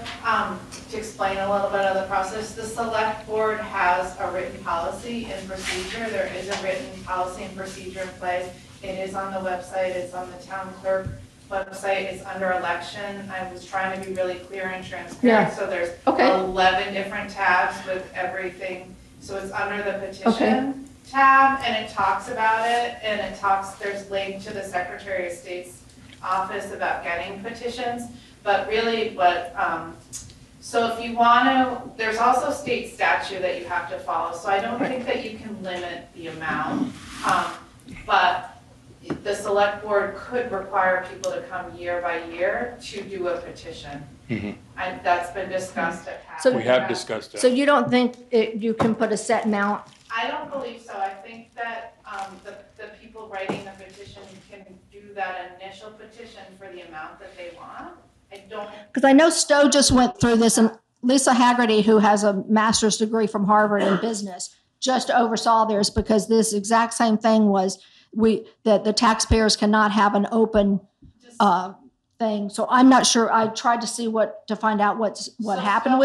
to explain a little bit of the process, the select board has a written policy and procedure. There is a written policy and procedure in place. It is on the website. It's on the town clerk website. It's under election. I was trying to be really clear and transparent. Yeah. So there's 11 different tabs with everything. So it's under the petition tab, and it talks about it, and it talks, there's linked to the Secretary of State's office about getting petitions, but really what, so if you want to, there's also state statute that you have to follow, so I don't think that you can limit the amount, but the select board could require people to come year by year to do a petition. Mm-hmm. And that's been discussed at past. So we have discussed it. So you don't think you can put a set amount? I don't believe so. I think that the people writing the petition can do that initial petition for the amount that they want. I don't. Because I know Stowe just went through this, and Lisa Haggerty, who has a master's degree from Harvard in business, just oversaw theirs because this exact same thing was that the taxpayers cannot have an open thing. So I'm not sure. I tried to see what happened with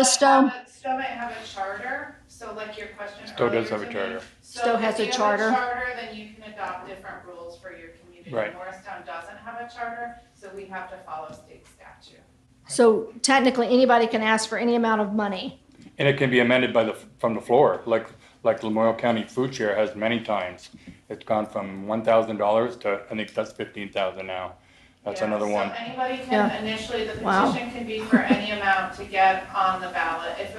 Stowe. Stowe might have a charter. So like your question, Stowe does have a charter. Stowe has a charter. If you have a charter, then you can adopt different rules for your community. Right. Morristown doesn't have a charter, so we have to follow state statute. So technically, anybody can ask for any amount of money, and it can be amended by from the floor. Like Lamoille County Food Share has many times. It's gone from $1,000 to I think that's $15,000 now. That's another one. So anybody can initially, the petition can be for any amount to get on the ballot. If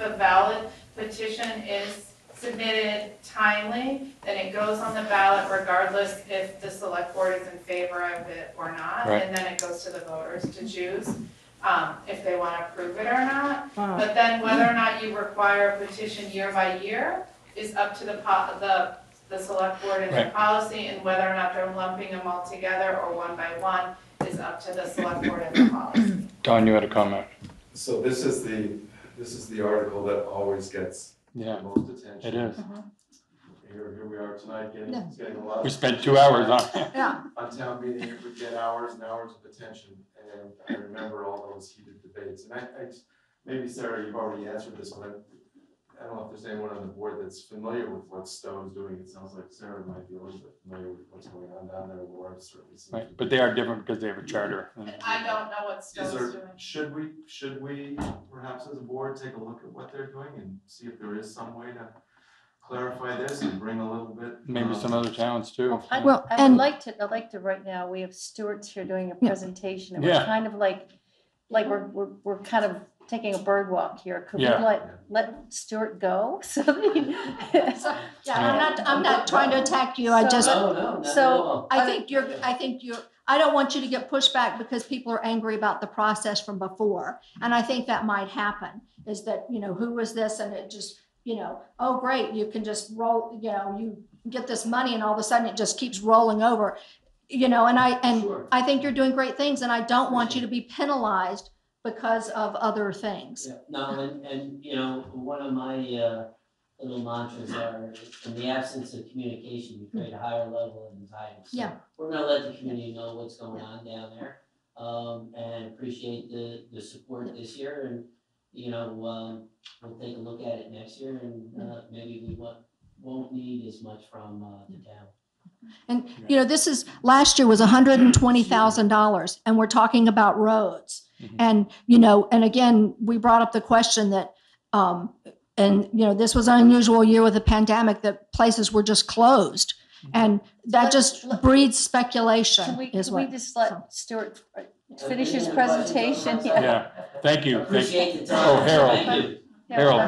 a valid petition is submitted timely, then it goes on the ballot regardless if the select board is in favor of it or not. Right. And then it goes to the voters to choose if they want to approve it or not. Wow. But then whether or not you require a petition year by year is up to the select board and their policy, and whether or not they're lumping them all together or one by one is up to the select board and the policy. Don, you had a comment. So this is the This is the article that always gets the most attention. It is. Here we are tonight getting a lot. We spent 2 hours on town meeting. It would get hours and hours of attention, and I remember all those heated debates. And I maybe Sarah, you've already answered this one. I don't know if there's anyone on the board that's familiar with what Stowe is doing. It sounds like Sarah might be a little bit familiar with what's going on down there. Laura certainly seems right, but they are different because they have a charter. And I don't know what Stowe is doing. Should we perhaps as a board take a look at what they're doing and see if there is some way to clarify this and bring a little bit maybe some other towns too. I'd like to right now we have Stewart's here doing a presentation and we're kind of like we're kind of taking a bird walk here. Could we let Stewart go? So I'm not trying to attack you. I don't want you to get pushback because people are angry about the process from before. And I think that might happen is that, you know, who was this? And it just, you know, oh great, you can just roll, you know, you get this money and all of a sudden it just keeps rolling over. You know, I think you're doing great things and I don't want you to be penalized because of other things. Yeah, no, and you know, one of my little mantras are, in the absence of communication, you create a higher level of anxiety. So we're going to let the community know what's going on down there, and appreciate the support this year. And you know, we'll take a look at it next year, and maybe we won't need as much from the town. And you know, this is last year was $120,000, and we're talking about roads. And, you know, and again, we brought up the question that, and, you know, this was an unusual year with the pandemic that places were just closed. And that breeds speculation. Can we just let Stewart finish his presentation? Thank you. Appreciate the time. Oh, Harold. Harold.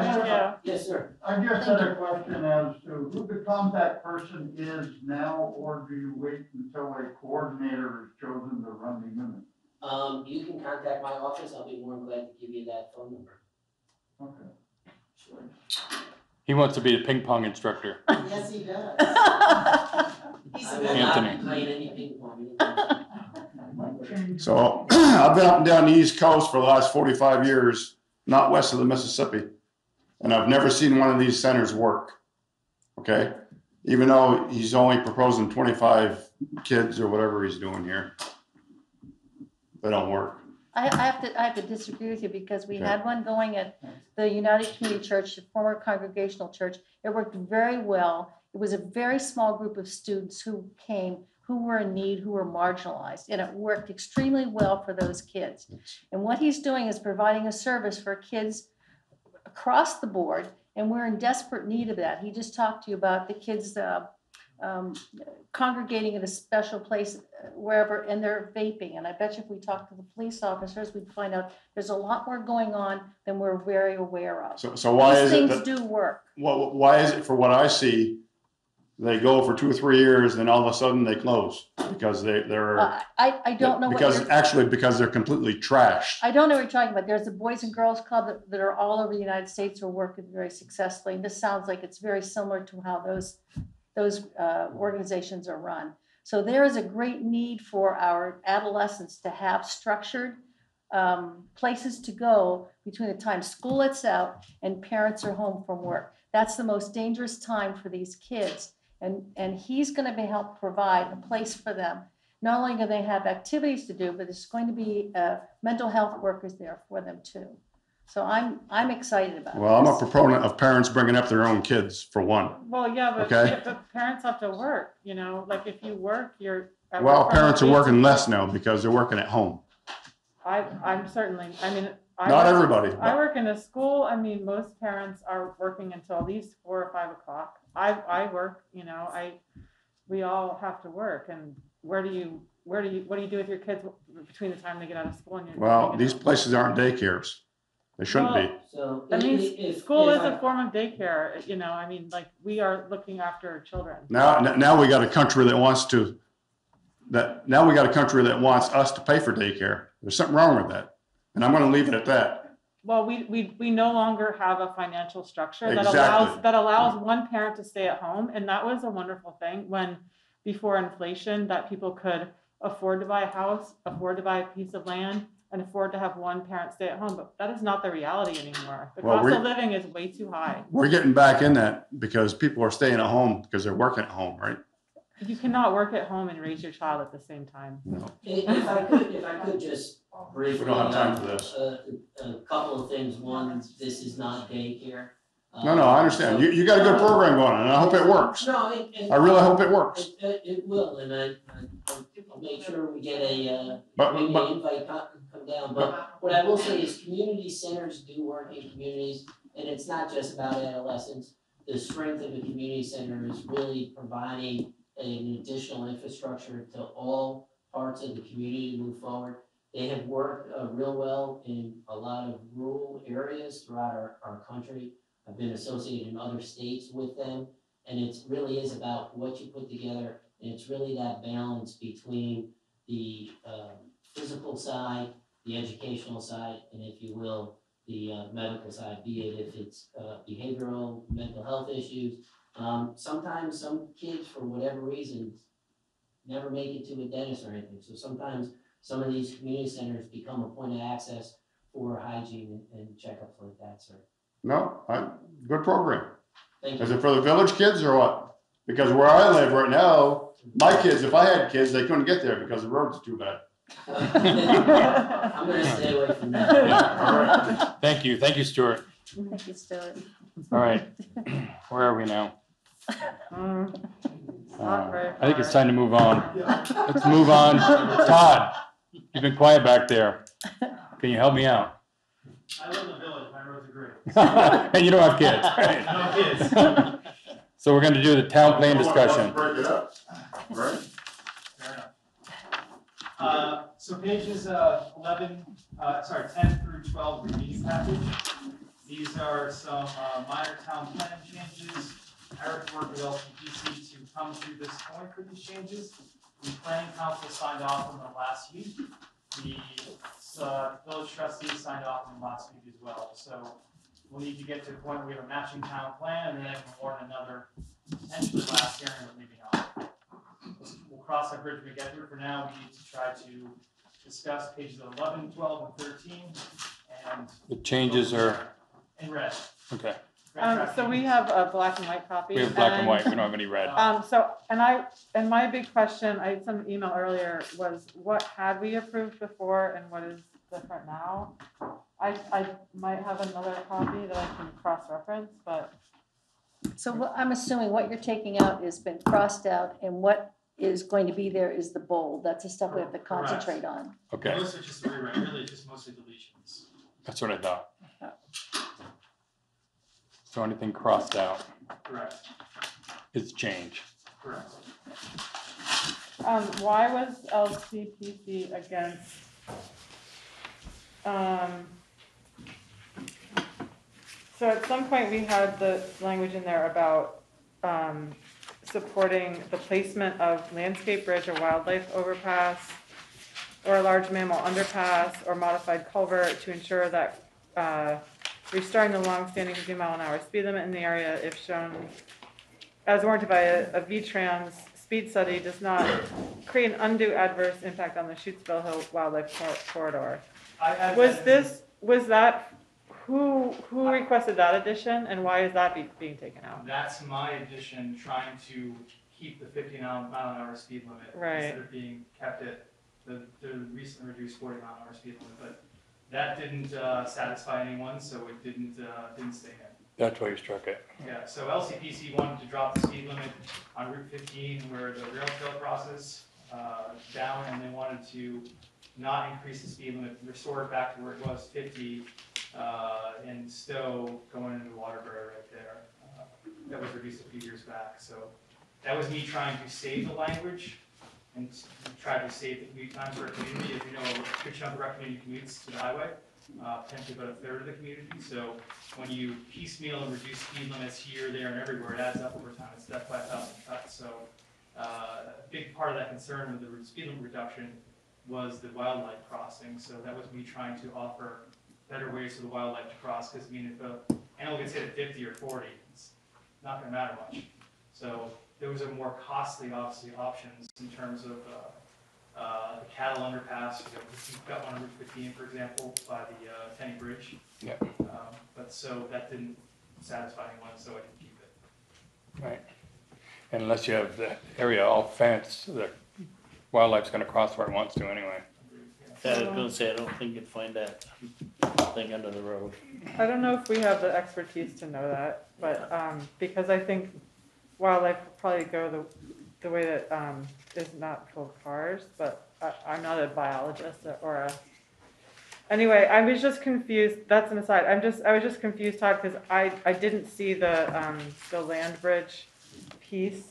Yes, sir. I just had a question as to who the contact person is now, or do you wait until a coordinator is chosen to run the unit? You can contact my office. I'll be more than glad to give you that phone number. Okay. Sure. He wants to be a ping pong instructor. Yes, he does. He's Anthony. Playing any ping pong. So I've been up and down the East Coast for the last 45 years, not west of the Mississippi, and I've never seen one of these centers work. Okay, even though he's only proposing 25 kids or whatever he's doing here. They don't work. I have to disagree with you because we had one going at the United Community Church, the former Congregational Church. It worked very well. It was a very small group of students who came, who were in need, who were marginalized, and it worked extremely well for those kids. And what he's doing is providing a service for kids across the board, and we're in desperate need of that. He just talked to you about the kids congregating in a special place wherever, and they're vaping. And I bet you if we talk to the police officers, we'd find out there's a lot more going on than we're very aware of. So why is it that things do work? Well, why is it, for what I see, they go for 2 or 3 years, and all of a sudden they close because they're because they're completely trashed. I don't know what you're talking about. There's the Boys and Girls Club that are all over the United States who are working very successfully. And this sounds like it's very similar to how those organizations are run. So there is a great need for our adolescents to have structured places to go between the time school lets out and parents are home from work. That's the most dangerous time for these kids. And he's going to help provide a place for them. Not only do they have activities to do, but there's going to be mental health workers there for them too. So I'm excited about it. Well, I'm a proponent of parents bringing up their own kids for one. Well, yeah, but parents have to work, you know, like if you work, you're. Well, parents are working less now because they're working at home. I work in a school. I mean, most parents are working until at least 4 or 5 o'clock. I work, you know, we all have to work. And what do you do with your kids between the time they get out of school and you're. Well, these places aren't daycares. They shouldn't be. So I mean, school is a form of daycare. You know, I mean, like we are looking after children. Now we got a country that wants to. Now we got a country that wants us to pay for daycare. There's something wrong with that, and I'm going to leave it at that. Well, we no longer have a financial structure that allows one parent to stay at home, and that was a wonderful thing when, before inflation, that people could afford to buy a house, afford to buy a piece of land. and afford to have one parent stay at home, but that is not the reality anymore. The cost of living is way too high. We're getting back in that because people are staying at home because they're working at home, right? You cannot work at home and raise your child at the same time. No. If I could just briefly, we don't have time for this. A couple of things. One, this is not daycare. No, I understand. So, you got a good program going on, and I hope it works. No, I really hope it works. It will, and I'll make sure we get an invite come down. But what I will say is community centers do work in communities, and it's not just about adolescents. The strength of a community center is really providing an additional infrastructure to all parts of the community to move forward. They have worked real well in a lot of rural areas throughout our country. I've been associated in other states with them, and it really is about what you put together, and it's really that balance between the physical side, the educational side, and if you will, the medical side, be it if it's behavioral, mental health issues. Sometimes some kids, for whatever reasons, never make it to a dentist or anything. So sometimes some of these community centers become a point of access for hygiene and checkups like that, sir. No, good program. Thank you. Is it for the village kids or what? Because where I live right now, my kids, if I had kids, they couldn't get there because the roads are too bad. I'm going to stay away from that. Yeah, all right. Thank you. Thank you, Stuart. Thank you, Stuart. All right. Where are we now? I think it's time to move on. Let's move on. Todd, you've been quiet back there. Can you help me out? I live in the village. My roads are great. And you don't have kids. Right? I don't have kids. So we're going to do the town plan discussion. Break it up. Right? Fair enough. So pages 10 through 12 of the meeting package. These are some minor town plan changes. Eric worked with LCPC to come to this point for these changes. The planning council signed off on them last week. The village trustees signed off on them last week as well. So we'll need to get to the point where we have a matching town plan, and then I can warn another potentially last hearing, but maybe not. We'll cross that bridge when we get there. For now, we need to try to discuss pages 11, 12, and 13. And the changes are in red. Okay. So we have a black and white copy. We have black and white. We don't have any red. And my big question, I had some email earlier, was what had we approved before and what is different now? I might have another copy that I can cross-reference, but. So I'm assuming what you're taking out has been crossed out, and what is going to be there is the bold. That's the stuff we have to concentrate on. Okay. Those are just rewrite, really just mostly deletions. That's what I thought. So anything crossed out, correct? It's change. Correct. Why was LCPC against? So at some point we had the language in there about supporting the placement of landscape bridge or wildlife overpass or a large mammal underpass or modified culvert to ensure that. Restoring the long-standing 50-mile-an-hour speed limit in the area, if shown as warranted by a VTrans speed study, does not create an undue adverse impact on the Shutesville Hill Wildlife Corridor. Who requested that addition, and why is that being taken out? That's my addition, trying to keep the 50-mile-an-hour speed limit instead of being kept at the recently reduced 40-mile-an-hour speed limit, but. That didn't satisfy anyone, so it didn't stay in. That's why you struck it. Yeah, so LCPC wanted to drop the speed limit on Route 15 where the rail trail crosses down, and they wanted to not increase the speed limit, restore it back to where it was, 50, and Stowe going into Waterbury right there. That was reduced a few years back. So that was me trying to save the language and try to save the commute time for a community. As you know, a good chunk of our community commutes to the highway, potentially about a third of the community. So when you piecemeal and reduce speed limits here, there, and everywhere, it adds up over time. It's step by step cut. So a big part of that concern with the speed limit reduction was the wildlife crossing. So that was me trying to offer better ways for the wildlife to cross, because I mean, if an animal gets hit at 50 or 40, it's not going to matter much. So. Those are more costly, obviously, options in terms of cattle underpass. We've got one on Route 15, for example, by the Tenny Bridge. Yeah. But so that didn't satisfy anyone, so I didn't keep it. Right. And unless you have the area all fenced, the wildlife's going to cross where it wants to anyway. I was going to say, I don't think you'd find that thing under the road. I don't know if we have the expertise to know that, but because I think wildlife will probably go the way that is not full of cars, but I'm not a biologist or a... Anyway, I was just confused. That's an aside. I was just confused, Todd, because I didn't see the land bridge piece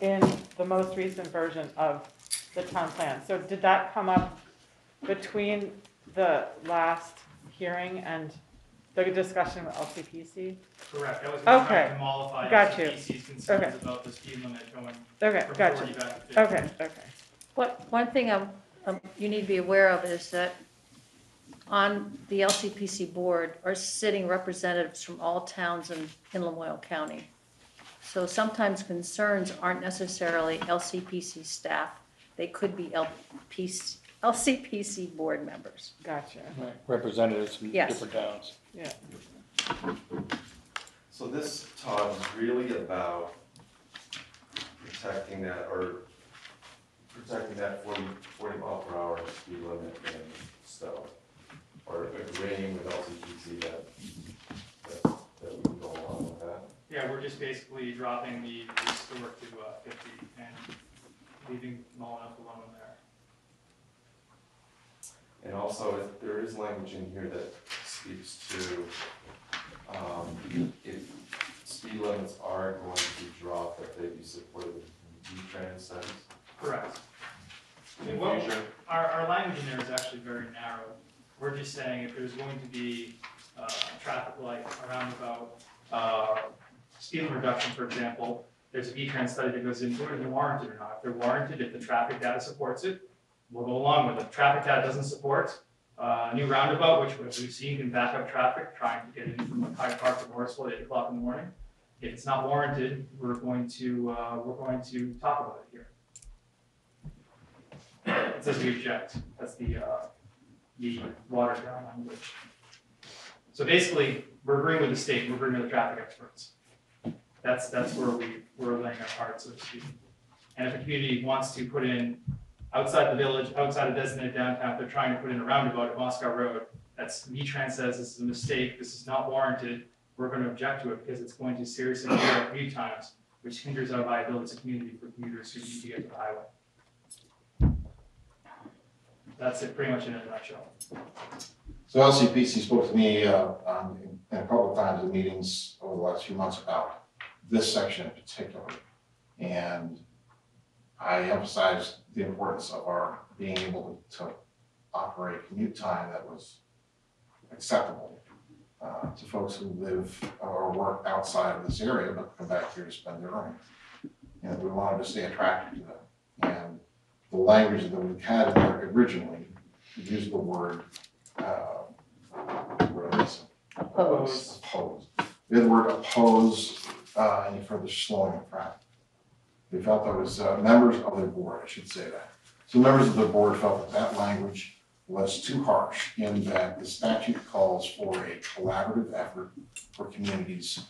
in the most recent version of the town plan. So did that come up between the last hearing and the discussion with LCPC? Correct. I was going to try to mollify LCPC's concerns about the speed limit going from 40 back to 50. Okay. One thing you need to be aware of is that on the LCPC board are sitting representatives from all towns in Lamoille County. So sometimes concerns aren't necessarily LCPC staff. They could be LCPC board members. Gotcha. Right. Representatives from different towns. Yeah. So this, Todd, is really about protecting that 40 mile per hour speed limit in Stowe, or agreeing with LCPC that we can go along with that. Yeah, we're just basically dropping the restore to 50 and leaving small enough alone there. And also, there is language in here that speaks to if speed limits are going to be dropped, that they be supported in VTrans settings. Correct. Our language in there is actually very narrow. We're just saying if there's going to be a traffic light, a roundabout, speed limit reduction, for example, there's a VTrans study that goes into whether they're warranted or not. If they're warranted, if the traffic data supports it, we'll go along with it. Traffic that doesn't support a new roundabout, which we've seen can back up traffic trying to get in from Hyde Park to Morrisville at 8 o'clock in the morning. If it's not warranted, we're going to talk about it here. It says we object. That's the watered down language. So basically, we're agreeing with the state. We're agreeing with the traffic experts. That's where we're laying our hearts, so to speak. And if a community wants to put in outside the village, outside a designated downtown, if they're trying to put in a roundabout at Moscow Road, that's VTrans says this is a mistake, this is not warranted, we're going to object to it because it's going to seriously impair commute times, which hinders our viability as a community for commuters who need to get to the highway. That's it pretty much in a nutshell. So LCPC spoke to me in a couple of times at meetings over the last few months about this section in particular, and I emphasized the importance of our being able to operate commute time that was acceptable to folks who live or work outside of this area but come back here to spend their earnings. You know, we wanted to stay attractive to them. And the language that we had in there originally used the word oppose. We had the word oppose any further slowing of traffic. We felt that was members of the board, I should say that. So members of the board felt that language was too harsh in that the statute calls for a collaborative effort for communities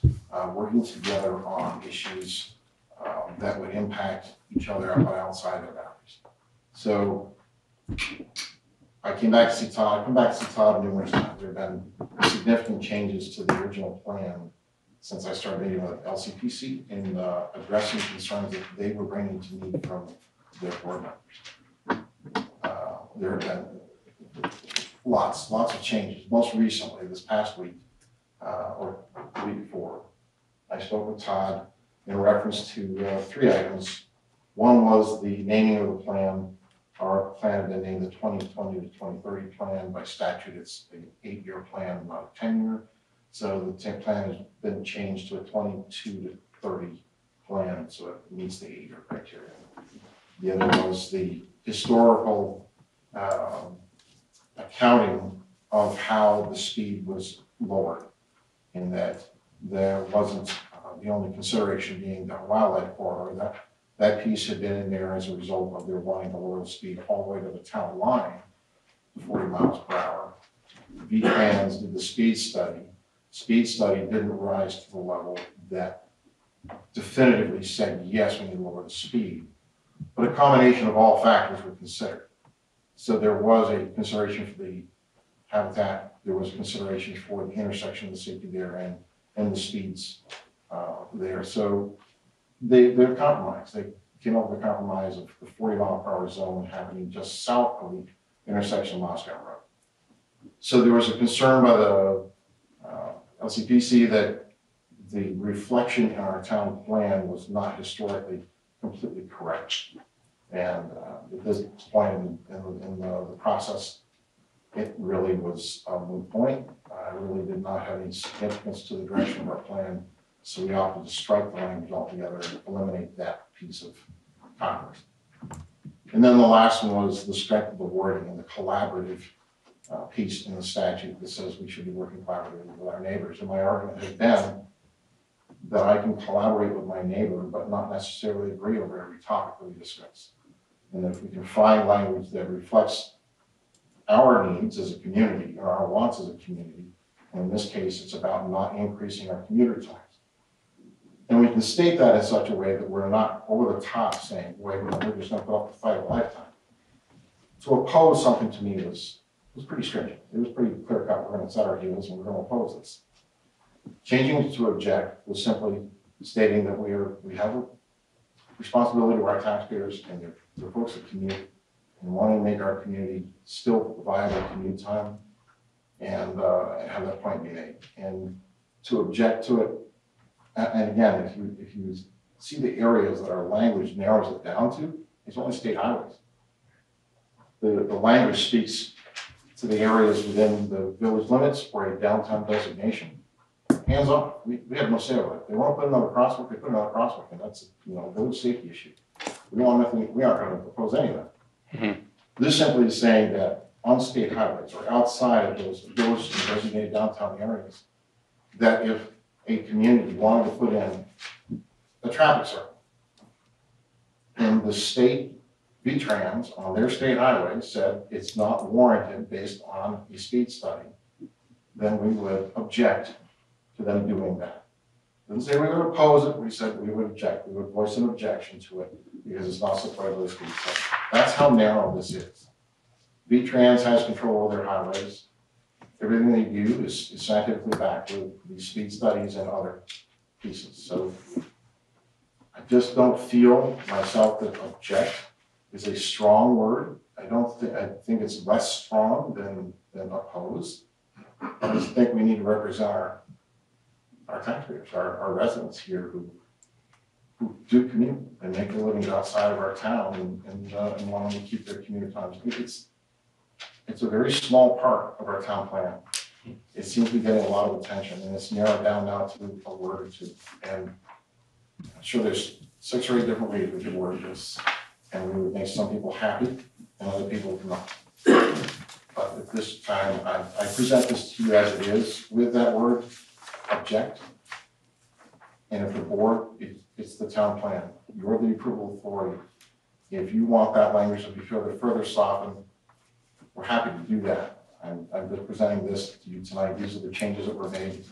working together on issues that would impact each other outside their boundaries. So I came back to see Todd. I've come back to see Todd numerous times. There have been significant changes to the original plan since I started meeting with LCPC in addressing concerns that they were bringing to me from their board members. There have been lots of changes. Most recently, this past week, or the week before, I spoke with Todd in reference to three items. One was the naming of the plan. Our plan had been named the 2020 to 2030 plan. By statute, it's an 8-year plan, not a 10-year. So the plan has been changed to a 22 to 30 plan, so it meets the 8-year criteria. The other was the historical accounting of how the speed was lowered, in that there wasn't the only consideration being the wildlife corridor. That That piece had been in there as a result of their wanting the lower speed all the way to the town line, 40 miles per hour. VTrans did the speed study. Speed study didn't rise to the level that definitively said, yes, we need to lower the speed. But a combination of all factors were considered. So there was a consideration for the habitat, there was consideration for the intersection of the safety there and the speeds there. So they're compromised. They came up with a compromise of the 40 mile per hour zone happening just south of the intersection of Moscow Road. So there was a concern by the LCPC that the reflection in our town plan was not historically completely correct. And at this point in the process, it really was a moot point. It really did not have any significance to the direction of our plan. So we opted to strike the language altogether and eliminate that piece of Congress. And then the last one was the strength of the wording and the collaborative piece in the statute that says we should be working collaboratively with our neighbors. And my argument has been that I can collaborate with my neighbor, but not necessarily agree over every topic that we discuss. And if we can find language that reflects our needs as a community or our wants as a community, and in this case, it's about not increasing our commuter times. And we can state that in such a way that we're not over the top saying, wait, we're just going to put up the fight of a lifetime. To oppose something to me was pretty stringent. It was pretty clear cut. We're going to set our heels and we're going to oppose this. Changing to object was simply stating that we have a responsibility to our taxpayers and their folks that commute and want to make our community still viable commute time and have that point be made. And to object to it, and again, if you see the areas that our language narrows it down to, it's only state highways. The language speaks to the areas within the village limits for a downtown designation. Hands off. We have no say over it. They want to put another crosswalk. They put another crosswalk, and that's a village safety issue. We don't want nothing. We aren't going to propose any of that. Mm-hmm. This simply is saying that on state highways or outside of those village designated downtown areas, that if a community wanted to put in a traffic circle, and the state VTrans on their state highways said it's not warranted based on a speed study, then we would object to them doing that. Didn't say we would oppose it, we said we would object. We would voice an objection to it because it's not supported by the speed study. That's how narrow this is. VTrans has control of their highways. Everything they do is scientifically backed with these speed studies and other pieces. So I just don't feel myself that object is a strong word. I think it's less strong than oppose. I just think we need to represent our taxpayers, our residents here who do commute and make their living outside of our town and want to keep their commuter times. It's a very small part of our town plan. It seems to be getting a lot of attention, and it's narrowed down now to a word or two. And I'm sure there's 6 or 8 different ways we could word this, and we would make some people happy and other people not. But at this time, I present this to you as it is with that word, object. And if the board, it's the town plan. You're the approval authority. If you want that language to be further softened, we're happy to do that. I'm just presenting this to you tonight. These are the changes that were made,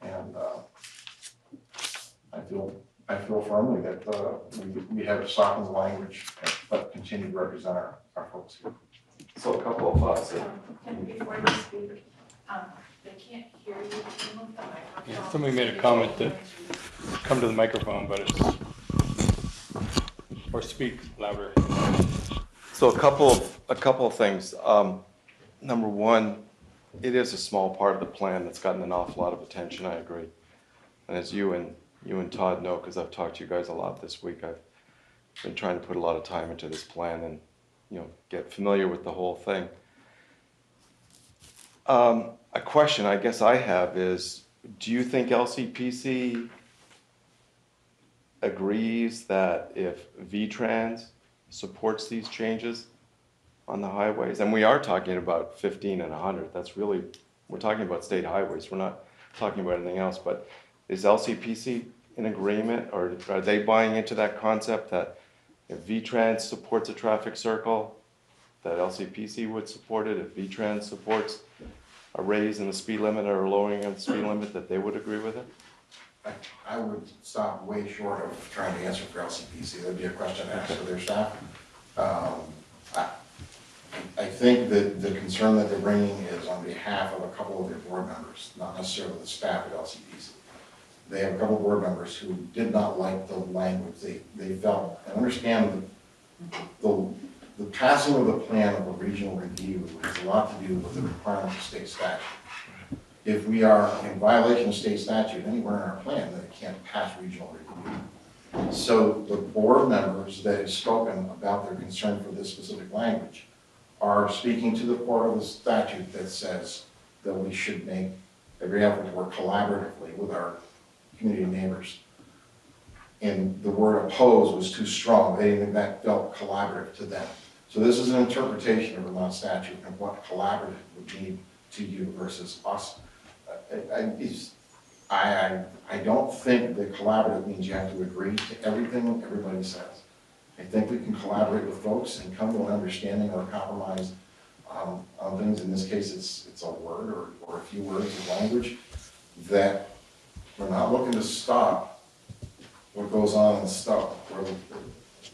and I feel firmly that we have softened the language, but continue to represent our folks here. So a couple of thoughts. And before you speak, they can't hear you. Can you move the microphone? Yeah, somebody made a comment that come to the microphone, but it's or speak louder. So a couple of things. Number one, it is a small part of the plan that's gotten an awful lot of attention. I agree, and as you and Todd know, because I've talked to you guys a lot this week, I've been trying to put a lot of time into this plan and get familiar with the whole thing. A question I guess I have is, do you think LCPC agrees that if VTrans supports these changes on the highways? And we are talking about 15 and 100. That's really, we're talking about state highways. We're not talking about anything else, but is LCPC in agreement, or are they buying into that concept that If VTrans supports a traffic circle, that LCPC would support it. If VTrans supports a raise in the speed limit or a lowering of the speed limit, that they would agree with it? I would stop way short of trying to answer for LCPC. That'd be a question to ask for their staff. I think that the concern that they're bringing is on behalf of a couple of their board members, not necessarily the staff at LCPC. They have a couple of board members who did not like the language. They felt, and understand the passing of the plan of a regional review has a lot to do with the requirements of state statute. If we are in violation of state statute anywhere in our plan, then it can't pass regional review. So the board members that have spoken about their concern for this specific language are speaking to the part of the statute that says that we should make every effort to work collaboratively with our community neighbors. And the word oppose was too strong. They didn't think that felt collaborative to them. So this is an interpretation of Vermont statute and what collaborative would mean to you versus us. I don't think that collaborative means you have to agree to everything everybody says. I think we can collaborate with folks and come to an understanding or a compromise on things. In this case, it's a word or a few words of language that we're not looking to stop what goes on in Stowe.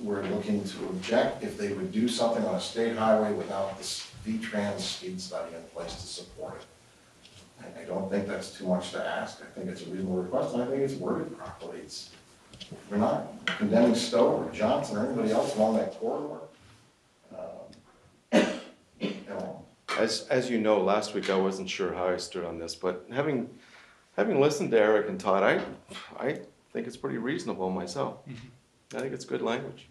We're looking to object if they would do something on a state highway without the VTrans speed study in place to support it. I don't think that's too much to ask. I think it's a reasonable request, and I think it's worded properly. We're not condemning Stowe or Johnson or anybody else along that corridor at all. As you know, last week I wasn't sure how I stood on this, but having listened to Eric and Todd, I think it's pretty reasonable myself. I think it's good language.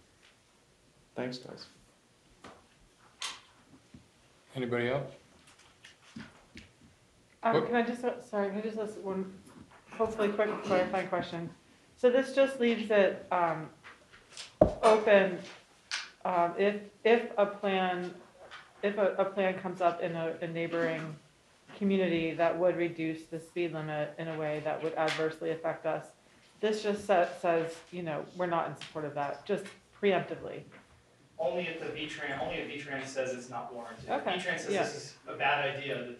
Thanks, guys. Anybody else? Can I just ask one hopefully quick clarifying question? So this just leaves it open if a plan comes up in a neighboring community that would reduce the speed limit in a way that would adversely affect us. This just says, you know, we're not in support of that, just preemptively. Only if VTrans says it's not warranted. Okay. VTrans says this is a bad idea.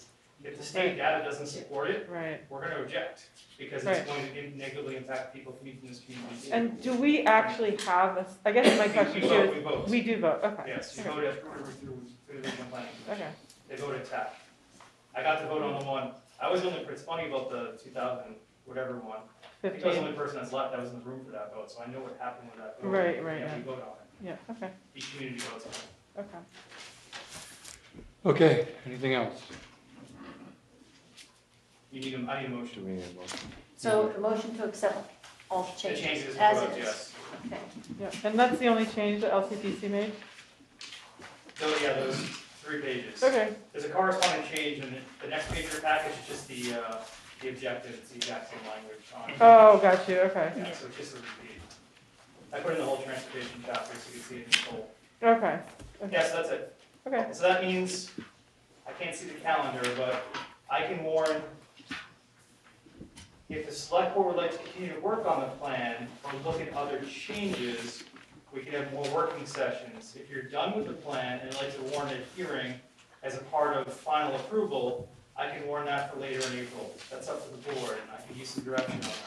If the state data doesn't support it, we're going to object because it's going to negatively impact people in this community. And do we actually have a? I guess my question too. We do vote. Okay. Yes, you vote after through the planning. Okay. They voted attack. I got to vote on the one. I was only. It's funny about the 2000 whatever one. 15. I think I was the only person that's left that was in the room for that vote, so I know what happened with that vote. Right. Yeah, we vote on it. Yeah. Okay. Each community votes on it. Okay. Anything else? I need a motion. We need a motion. So, a motion to accept all changes as it is. Okay. Yeah, and that's the only change that LCPC made? So, yeah, those 3 pages. Okay. There's a corresponding change, and the next page of the package is just the objective. It's the exact same language on it. Oh, got you. Okay. Yeah, so it's just a repeat. I put in the whole transportation chapter so you can see it in full. Okay. Yeah, so that's it. Okay. So that means I can't see the calendar, but I can warn. If the select board would like to continue to work on the plan or look at other changes, we can have more working sessions. If you're done with the plan and like to warn a hearing as a part of final approval, I can warn that for later in April. That's up to the board, and I can use some direction on that.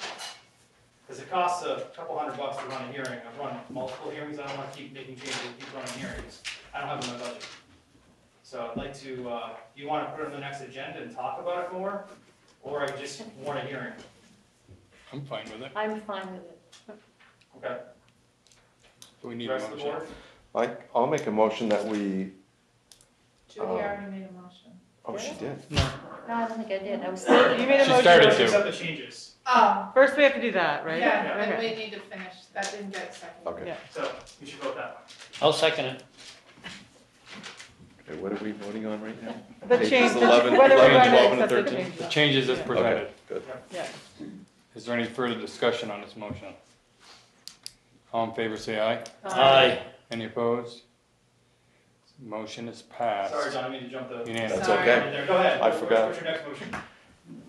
Because it costs a couple $100 to run a hearing. I've run multiple hearings. I don't want to keep making changes, keep running hearings. I don't have it in my budget. So I'd like to, you want to put it on the next agenda and talk about it more? Or I just warn a hearing? I'm fine with it. Okay. Do we need a motion? I'll make a motion that we. Judy already made a motion. Oh, she did? No, I don't think I did. I was thinking. You made a motion. She started the changes. Oh. First, we have to do that, right? Yeah. And we need to finish. That didn't get seconded. Okay. Yeah. So we should vote that one. I'll second it. Okay, what are we voting on right now? The changes. 11, 12, and 13. The changes as presented. Okay, good. Yeah. Is there any further discussion on this motion? All in favor, say aye. Aye. Any opposed? Motion is passed. Sorry, John, I mean to jump the... Unanimous. That's okay. Go ahead. I forgot. What's your next motion?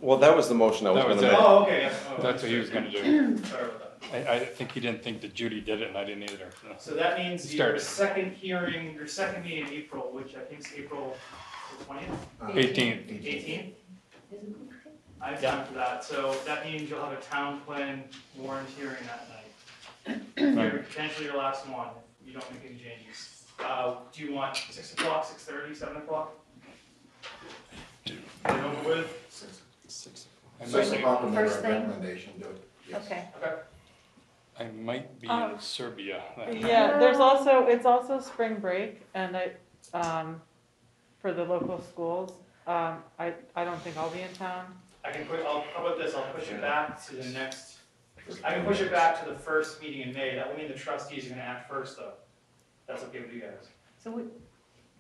Well, that was the motion I was going to make. Oh, okay. That's what he was going to do. Sorry about that. I think he didn't think that Judy did it, and I didn't either. So that means your second hearing, your second meeting in April, which I think is April 20th? 18th. 18th? I have time for that. So that means you'll have a town plan warrant hearing that night. Potentially your last one, if you don't make any changes. Do you want 6 o'clock, 6:30, 7 o'clock? Over with? 6 o'clock. 6 o'clock would be our recommendation. Okay. Okay. I might be in Serbia. Yeah, there's also, it's also spring break, and I, for the local schools, I don't think I'll be in town. I can put, how about this, I'll push it back to the next, I can push it back to the first meeting in May. That would mean the trustees are gonna act first, though. That's okay with you guys. So we,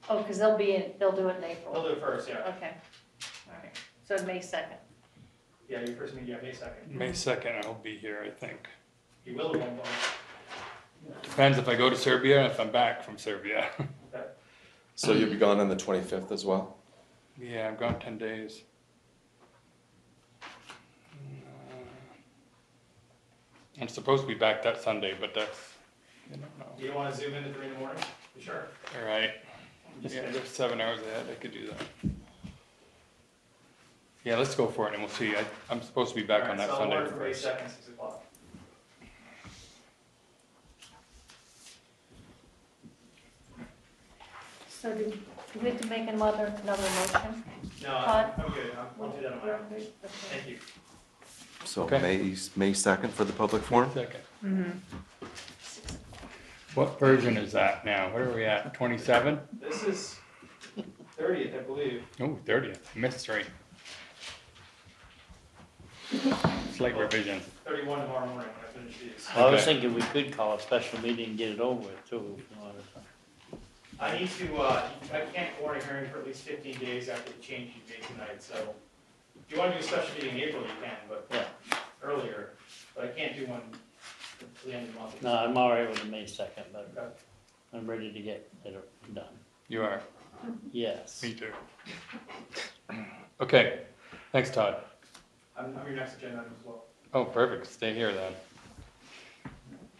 oh, because they'll be in, they'll do it in April. They'll do it first, yeah. Okay, all right, so May 2nd. Yeah, your first meeting, yeah, May 2nd. May 2nd, I'll be here, I think. You will at one point. Depends if I go to Serbia and if I'm back from Serbia. Okay. So you'll be gone on the 25th as well? Yeah, I'm gone 10 days. I'm supposed to be back that Sunday, but that's, I don't know. Do you want to zoom in at 3 in the morning? Sure. All right. Yeah, there's 7 hours ahead, I could do that. Yeah, let's go for it and we'll see. I'm supposed to be back on that Sunday. I'll for 8 seconds, 6 o'clock. So do we have to make another motion? No, Todd? I'm good. I'll do that on my own. Okay. Thank you. So okay. May 2nd for the public forum? Mm-hmm. What version is that now? Where are we at? 27? This is 30th, I believe. Oh, 30th. Mystery. Slight revision. 31 tomorrow morning when I finish these. Well, okay. I was thinking we could call a special meeting and get it over with too. I need to, I can't warn a hearing for at least 15 days after the change you made tonight, so if you want to do a special meeting in April, you can, but yeah. Earlier, but I can't do one until the end of the month. No, I'm all right with the May 2nd, but okay. I'm ready to get it done. You are? Yes. Me too. Okay, thanks Todd. I'm your next agenda as well. Oh, perfect. Stay here then.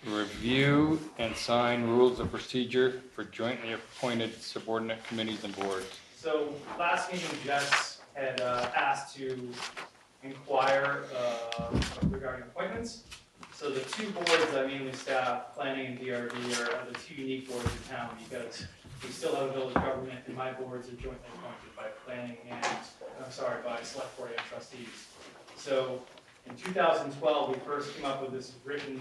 Review and sign rules of procedure for jointly appointed subordinate committees and boards. So last meeting, Jess had asked to inquire regarding appointments. So the two boards I mainly staff, planning and DRB, are the two unique boards in town because we still have a village government, and my boards are jointly appointed by planning and by select board and trustees. So in 2012, we first came up with this written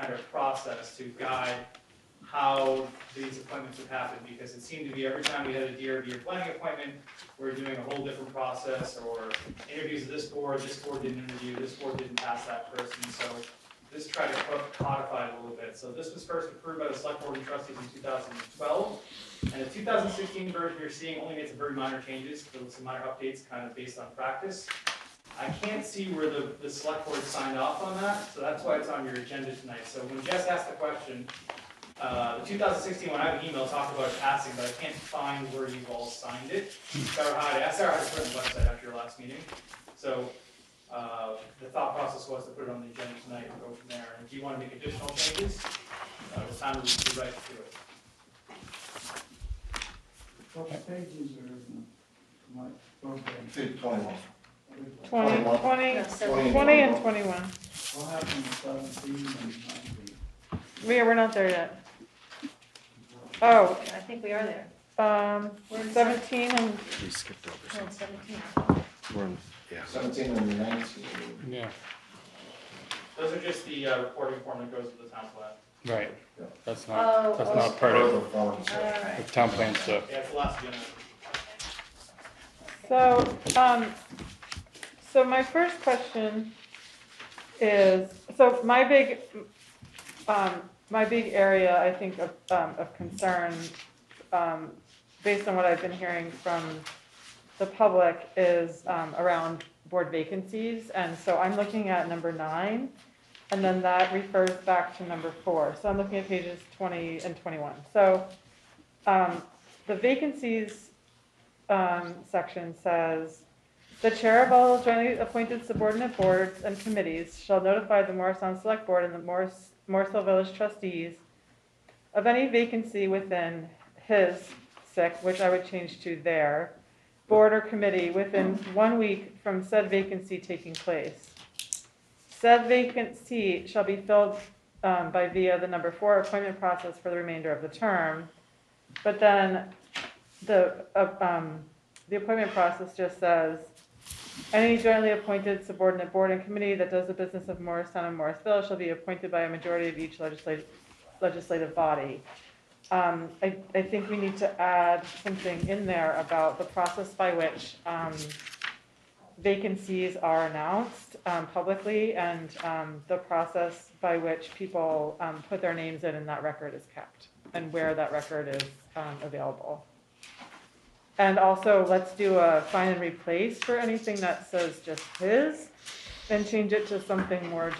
kind of process to guide how these appointments would happen, because it seemed to be every time we had a DRB or planning appointment, we were doing a whole different process, or interviews of this board didn't interview, this board didn't pass that person. So this tried to codify it a little bit. So this was first approved by the select board and trustees in 2012. And the 2016 version you're seeing only made some very minor changes, some minor updates kind of based on practice. I can't see where the select board signed off on that, so that's why it's on your agenda tonight. So when Jess asked the question, the 2016 one I have an email talked about passing, but I can't find where you've all signed it. I started how to put it on the website after your last meeting. So the thought process was to put it on the agenda tonight and go from there. And if you want to make additional changes, it's time to be right to it. What pages are in my program? 20 and 21. What happened to 17 and 19? We're not there yet. Oh. I think we are there. We're 17 and... We skipped over. No, 17. We're in, yeah. 17 and 19. Yeah. Those are just the reporting form that goes with the town plan. Right. Yeah. That's not, that's not part of the town plan stuff. Yeah, it's the last agenda. So, so my first question is, so my big area, I think, of concern, based on what I've been hearing from the public, is around board vacancies. And so I'm looking at number 9, and then that refers back to number 4. So I'm looking at pages 20 and 21. So the vacancies section says, The chair of all jointly appointed subordinate boards and committees shall notify the Morristown Select Board and the Morrisville Village Trustees of any vacancy within his, which I would change to their, board or committee within 1 week from said vacancy taking place. Said vacancy shall be filled by via the number 4 appointment process for the remainder of the term. But then the appointment process just says, any jointly appointed subordinate board and committee that does the business of Morristown and Morrisville shall be appointed by a majority of each legislative body. I think we need to add something in there about the process by which vacancies are announced publicly, and the process by which people put their names in and that record is kept, and where that record is available. And also, let's do a find and replace for anything that says just his, and change it to something more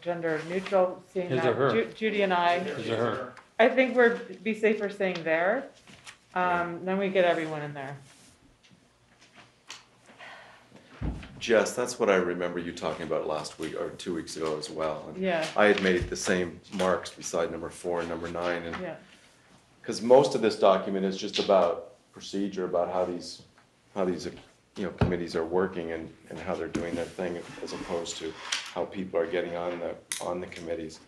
gender neutral. Seeing his that or her. Judy and I. His or her. I think we'd be safer saying there. Then we get everyone in there. Jess, that's what I remember you talking about last week or 2 weeks ago as well. And yeah. I had made the same marks beside number 4 and number 9, and because most of this document is just about procedure, about how these committees are working and how they're doing their thing, as opposed to how people are getting on the committees.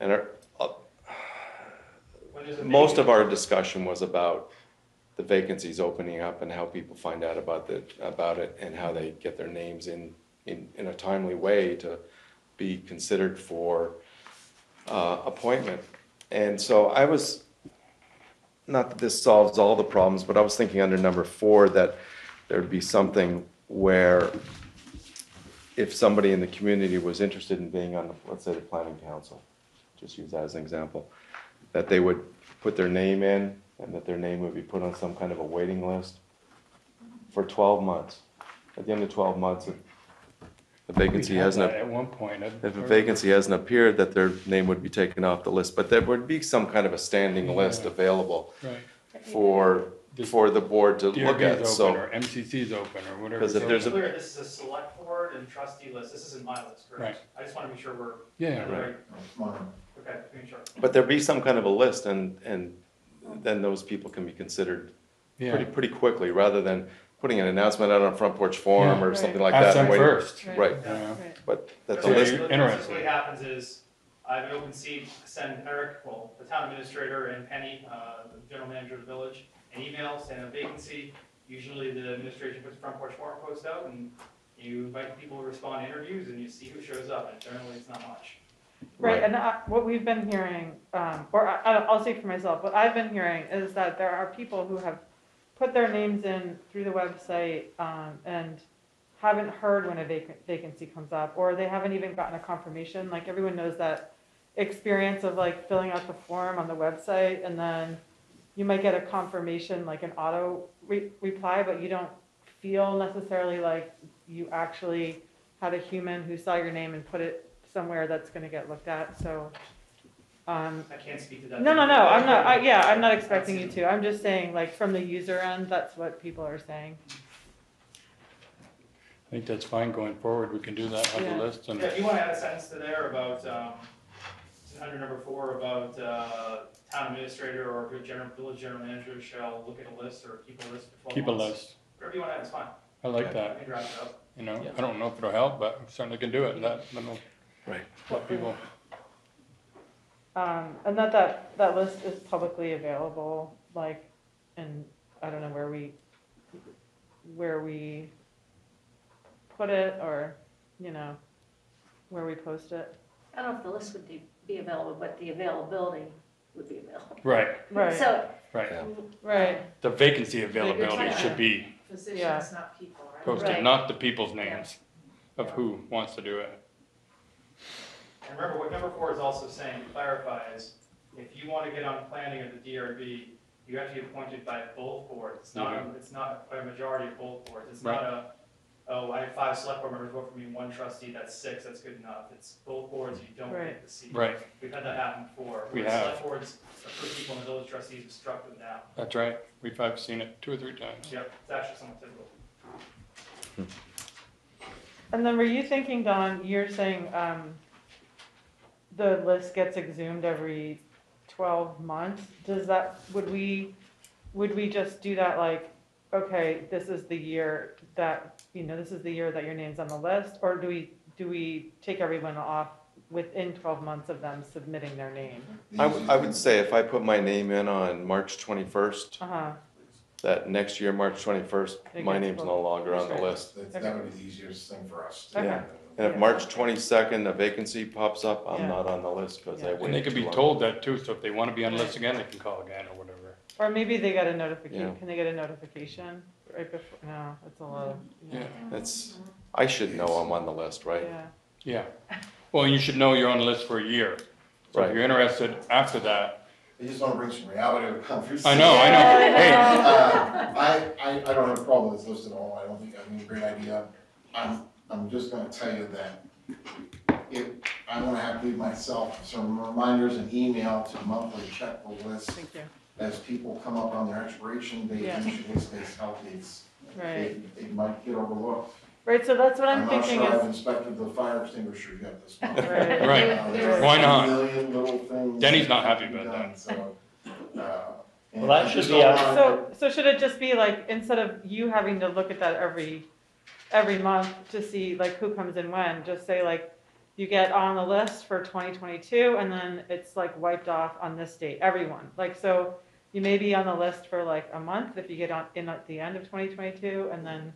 And most of our discussion was about the vacancies opening up and how people find out about it and how they get their names in a timely way to be considered for appointment. And so I was, not that this solves all the problems, but I was thinking under number 4 that there'd be something where if somebody in the community was interested in being on, let's say, the planning council, just use that as an example, that they would put their name in and that their name would be put on some kind of a waiting list for 12 months. At the end of 12 months, if the vacancy hasn't appeared, that their name would be taken off the list. But there would be some kind of a standing list available for the board to look at. Open, so or MCC's open or whatever. Because if there's clear, this is a select board and trustee list. This isn't my list, correct? Right. I just want to make sure we're right. Okay, sure. But there'd be some kind of a list, and then those people can be considered pretty quickly, rather than putting an announcement out on Front Porch Forum or something like that. And first. Right. Yeah. But that's a list. Interesting. What happens is I have an open seat, send Eric, the town administrator, and Penny, the general manager of the village, an email, send a vacancy. Usually the administration puts a Front Porch Forum post out, and you invite people to respond to interviews, and you see who shows up, and generally it's not much. Right, and what we've been hearing, I'll speak for myself, what I've been hearing is that there are people who have put their names in through the website and haven't heard when a vacancy comes up, or they haven't even gotten a confirmation. Like, everyone knows that experience of like filling out the form on the website, and then you might get a confirmation, like an auto reply, but you don't feel necessarily like you actually had a human who saw your name and put it somewhere that's going to get looked at. So I can't speak to that. No. I'm not expecting you to. I'm just saying, like, from the user end, that's what people are saying. I think that's fine going forward. We can do that on the list. And if you want to add a sentence to there about under number 4 about town administrator or village general manager shall look at a list or keep a list for 12 months. Keep a list. Whatever you want to add is fine. I like that. You can wrap it up. I don't know if it'll help, but I certainly can do it. Right. What people. And that list is publicly available, like, and I don't know where we put it or, where we post it. I don't know if the list would be available, but the availability would be available. Right. So. Right. The vacancy availability should be. Positions, not people, right? Posted, not the people's names of who wants to do it. And remember, what number 4 is also saying to clarify is, if you want to get on planning of the DRB, you have to be appointed by both boards. It's not by a majority of both boards. It's not I have 5 select board members vote for me, 1 trustee, that's 6, that's good enough. It's both boards, you don't get the seat. Right. We've had that happen before. We have. Select boards, the people in the village trustees have struck them down. That's right. We've seen it 2 or 3 times. Yep, it's actually somewhat typical. And then were you thinking, Don, you're saying the list gets exhumed every 12 months. Does that, would we just do that like, okay, this is the year that, you know, this is the year that your name's on the list, or do we take everyone off within 12 months of them submitting their name? I would say if I put my name in on March 21st, that next year, March 21st, my name's no longer on the list. That would be the easiest thing for us. Yeah. And if March 22nd a vacancy pops up, I'm not on the list because I waited too long. And they could be told that too, so if they want to be on the list again, they can call again or whatever. Or maybe they got a notification. Can they get a notification right before? No, it's a little. Yeah, that's. I should know I'm on the list, right? Yeah. Yeah. Well, you should know you're on the list for a year. So if you're interested after that. I just want to bring some reality to the conversation. I know. Hey. I don't have a problem with this list at all. I don't think that's a great idea. I'm just going to tell you that if I'm going to have to give myself some reminders and email to monthly check the list. Thank you. As people come up on their expiration date, usually space updates, they might get overlooked. Right, so that's what I'm thinking. I'm not sure I've inspected the fire extinguisher yet this month. Right. Why not? Denny's not happy about that. So, well, that should be so should it just be like, instead of you having to look at that every month to see like who comes in when, just say like, you get on the list for 2022, and then it's like wiped off on this date, everyone. Like, so you may be on the list for like a month if you get on in at the end of 2022, and then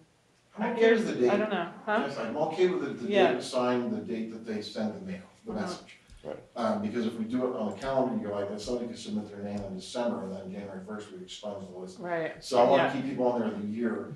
I'm okay with the date. I don't know. Huh? Yes, I'm okay with the date assigned, the date that they send the mail, the message. Right. Because if we do it on the calendar, you're like, somebody could submit their name in December, and then January 1st, we expunge the list. Right. So I want to keep people on there the year.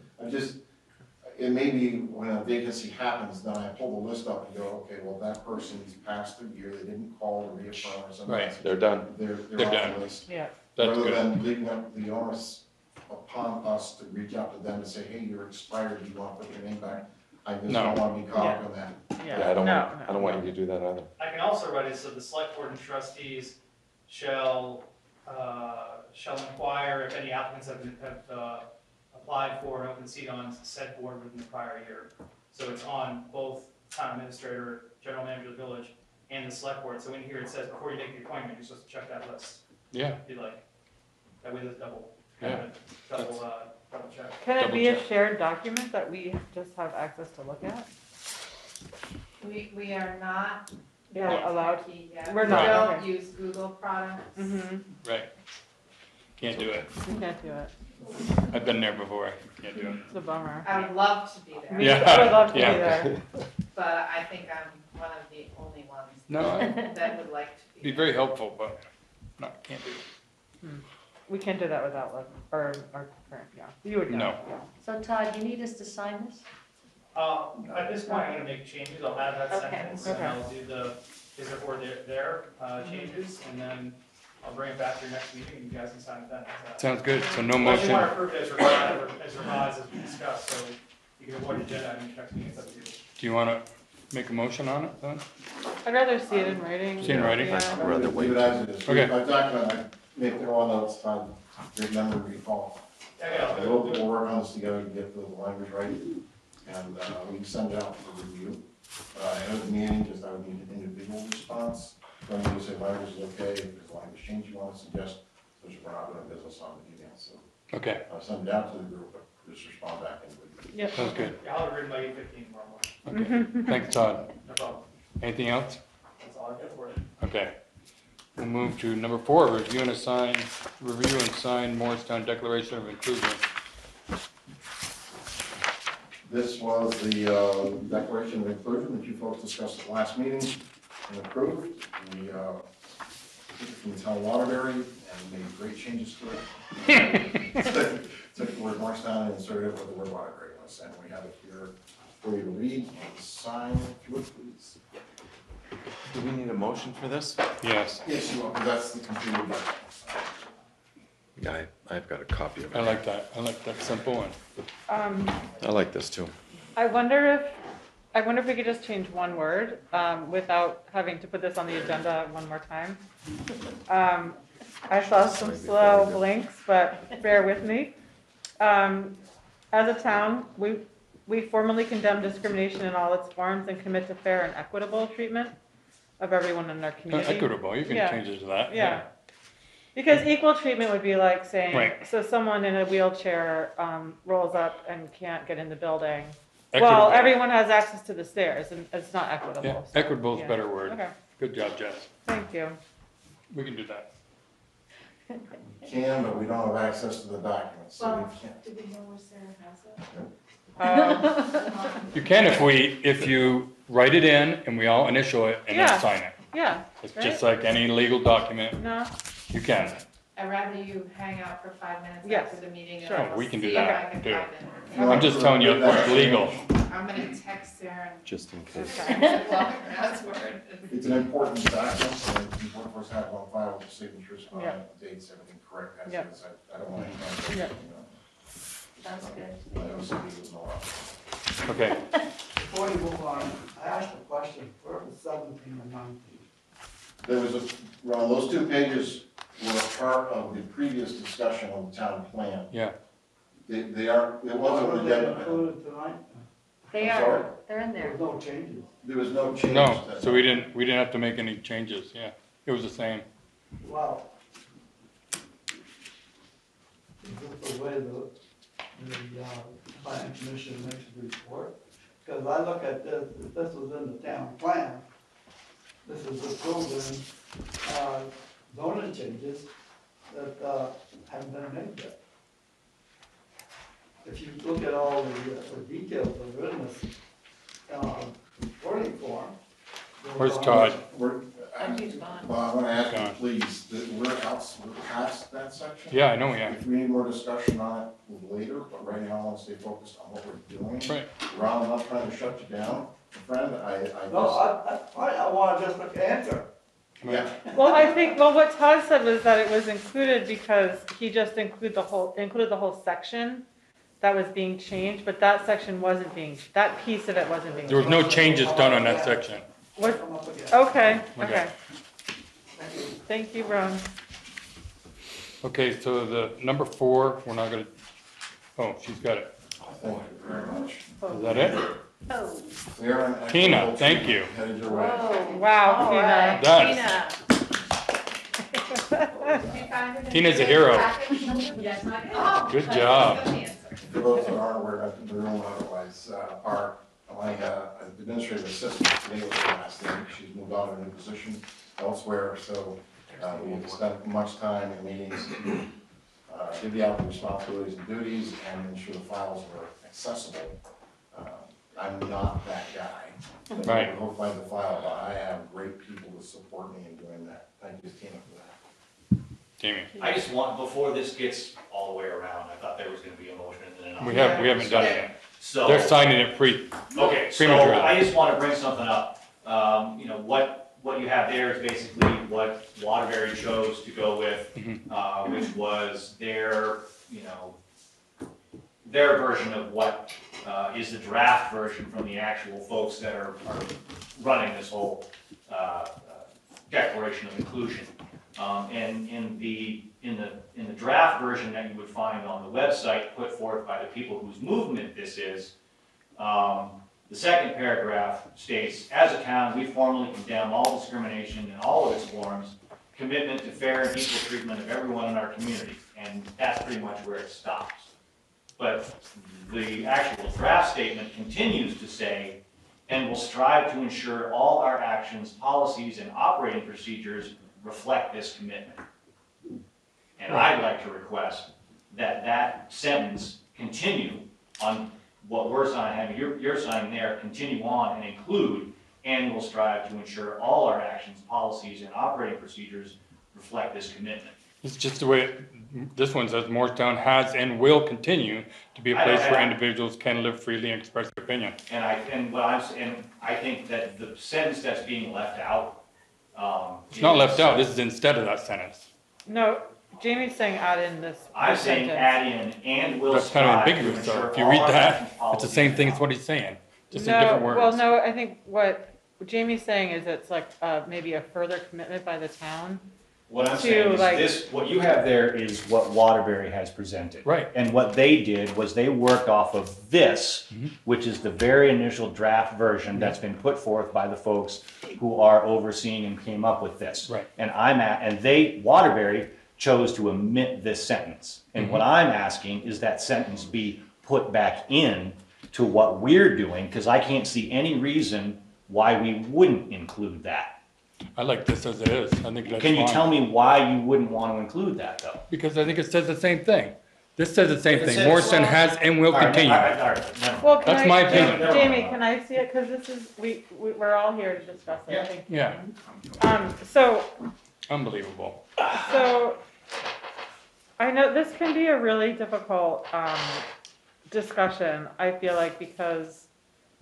It may be when a vacancy happens, then I pull the list up and go, okay, well, that person's past their year. They didn't call or reaffirm or something. Right, they're done. They're off done. The list. Yeah. Rather than leaving up the onus upon us to reach out to them to say, hey, you're expired. Do you want to put your name back? I just don't want to be caught up on that. Yeah, I don't want you to do that either. I can also write it so the select board and trustees shall inquire if any applicants have applied for an open seat on said board within the prior year. So it's on both town administrator, general manager of the village, and the select board. So in here it says before you make the appointment, you're supposed to check that list. Yeah. If you like. That way there's double check. Can it be a shared document that we just have access to look at? We are not allowed. We're not. We don't use Google products. Mm-hmm. Right. Can't do it. You can't do it. I've been there before. Can't do it. It's a bummer. I would love to be there. Yeah. I would love to be there. But I think I'm one of the only ones that would like to be there. Very helpful, but can't do it. We can't do that without our current, You would know. No. Yeah. So Todd, you need us to sign this? At this point, I'm going to make changes. I'll add that sentence, and I'll do the changes, and then I'll bring it back to your next meeting, and you guys can sign it then. Sounds good. So no motion. You want to approve it as revised as we discussed, so you can avoid agenda and next meeting. Do you want to make a motion on it then? I'd rather see it in writing. See it in writing. Yeah. I'd rather wait. Okay. If I document, make it all notes, time. Remember, recall. We'll work on this together to get the language right, and we can send it out for review. And at the meeting, just I would need an individual response. When you say language is okay, if there's language change you want to suggest, which we're not doing business on the email, so. Okay. I'll send it out to the group, but just respond back. Yeah. Sounds good. I'll read my 8:15 tomorrow morning. Okay. Thanks, Todd. No problem. Anything else? That's all I got for it. Okay. We'll move to number 4, review and sign Morristown Declaration of Inclusion. This was the Declaration of Inclusion that you folks discussed at the last meeting. Approved. We took it from the town of Waterbury and made great changes to it. Took the word Morristown and inserted it with the word Waterbury. And we have it here for you to read and sign if you would, please. Do we need a motion for this? Yes. Yes, you will. That's the completed document. Yeah, I've got a copy of it. I like that. I like that simple one. I like this too. I wonder if we could just change one word without having to put this on the agenda one more time. I saw some slow blinks, but bear with me. As a town, we We formally condemn discrimination in all its forms and commit to fair and equitable treatment of everyone in our community. Equitable, you can change it to that. Yeah. Because equal treatment would be like saying, so someone in a wheelchair rolls up and can't get in the building. Equitable. Well, everyone has access to the stairs, and it's not equitable. Yeah. So, equitable is a better word. Okay. Good job, Jess. Thank you. We can do that. Can, but we don't have access to the documents, so well, we can't. Do we know where Sarah has it? You can if you write it in and we all initial it and then sign it. Yeah. It's just like any legal document. No. You can. I'd rather you hang out for 5 minutes after the meeting. Sure. And we can do that. I'm just telling you it's legal. I'm going to text Sarah. Just in case. It's an important document, so it's important for us to have on file with the signatures, the dates, everything correct. That's I don't want to. That's good. Okay. Before you move on, I asked a question. Where was 17 and 19? There was those two pages were part of the previous discussion on the town plan. Yeah. They are, it wasn't included tonight. They are. Sorry? They're in there. There was no changes. There was no changes. No, so we didn't. We didn't have to make any changes. Yeah, it was the same. Wow. Is this the way the planning commission makes a report? Because I look at this. If this was in the town plan, this is approved zoning changes that haven't been made yet. If you look at all the details of this reporting form. Where's Todd? I want to ask you, please, we're past that section. Yeah, I know we are. If we need more discussion on it later, but right now I want to stay focused on what we're doing. Right. Ron, I'm not trying to shut you down. Friend, I want to just look at answer. Yeah. Well, I think what Todd said was that it was included because he just included the whole section that was being changed, but that section wasn't being, that piece of it wasn't being changed. There was no changes done on that section. What? Okay. Thank you, Ron. Okay, so the number 4, we're not going to, she's got it. Thank you very much. Is that it? Oh. Tina, thank you. Oh, wow, Tina. Tina's a hero. Good job. For those that aren't aware of the room, otherwise, my administrative assistant today was the last day. She's moved on to a new position elsewhere, so we have spent much time in meetings to divvy out the responsibilities and duties and ensure the files were accessible. I'm not that guy. Right. I don't find the file, but I have great people to support me in doing that. Thank you, Tina, for that. Jamie. I just want, before this gets all the way around, I thought there was going to be a motion and then we haven't done it yet. So they're signing it prematurely. I just want to bring something up. You know what you have there is basically what Waterbury chose to go with, which was their their version of what is the draft version from the actual folks that are running this whole declaration of inclusion. And in the draft version that you would find on the website put forth by the people whose movement this is, the second paragraph states, as a town, we formally condemn all discrimination in all of its forms, commitment to fair and equal treatment of everyone in our community. And that's pretty much where it stops. But the actual draft statement continues to say, and will strive to ensure all our actions, policies, and operating procedures reflect this commitment. And I'd like to request that that sentence continue on what we're signing, you're signing there, continue on and include, and will strive to ensure all our actions, policies, and operating procedures reflect this commitment. It's just the way this one says, Morristown has and will continue to be a place where individuals can live freely and express their opinion. And I think that the sentence that's being left out. It's not left out. This is instead of that sentence. No, Jamie's saying add in this. I'm saying add in and will. That's kind of ambiguous. So if you read that, it's the same thing as what he's saying, just in different words. Well, no, I think what Jamie's saying is it's like maybe a further commitment by the town. What I'm saying is this, what you have there is what Waterbury has presented. Right. And what they did was they worked off of this, which is the very initial draft version that's been put forth by the folks who are overseeing and came up with this. Right. And Waterbury chose to omit this sentence. And what I'm asking is that sentence be put back in to what we're doing, because I can't see any reason why we wouldn't include that. I like this as it is. I think that's fine. Tell me why you wouldn't want to include that, though? Because I think it says the same thing. This says the same thing. Morrison has and will continue. All right. Well, that's my opinion. Jamie, can I see it? Because this is we're all here to discuss it. Yeah. I think. Yeah. So. Unbelievable. So, I know this can be a really difficult discussion. I feel like because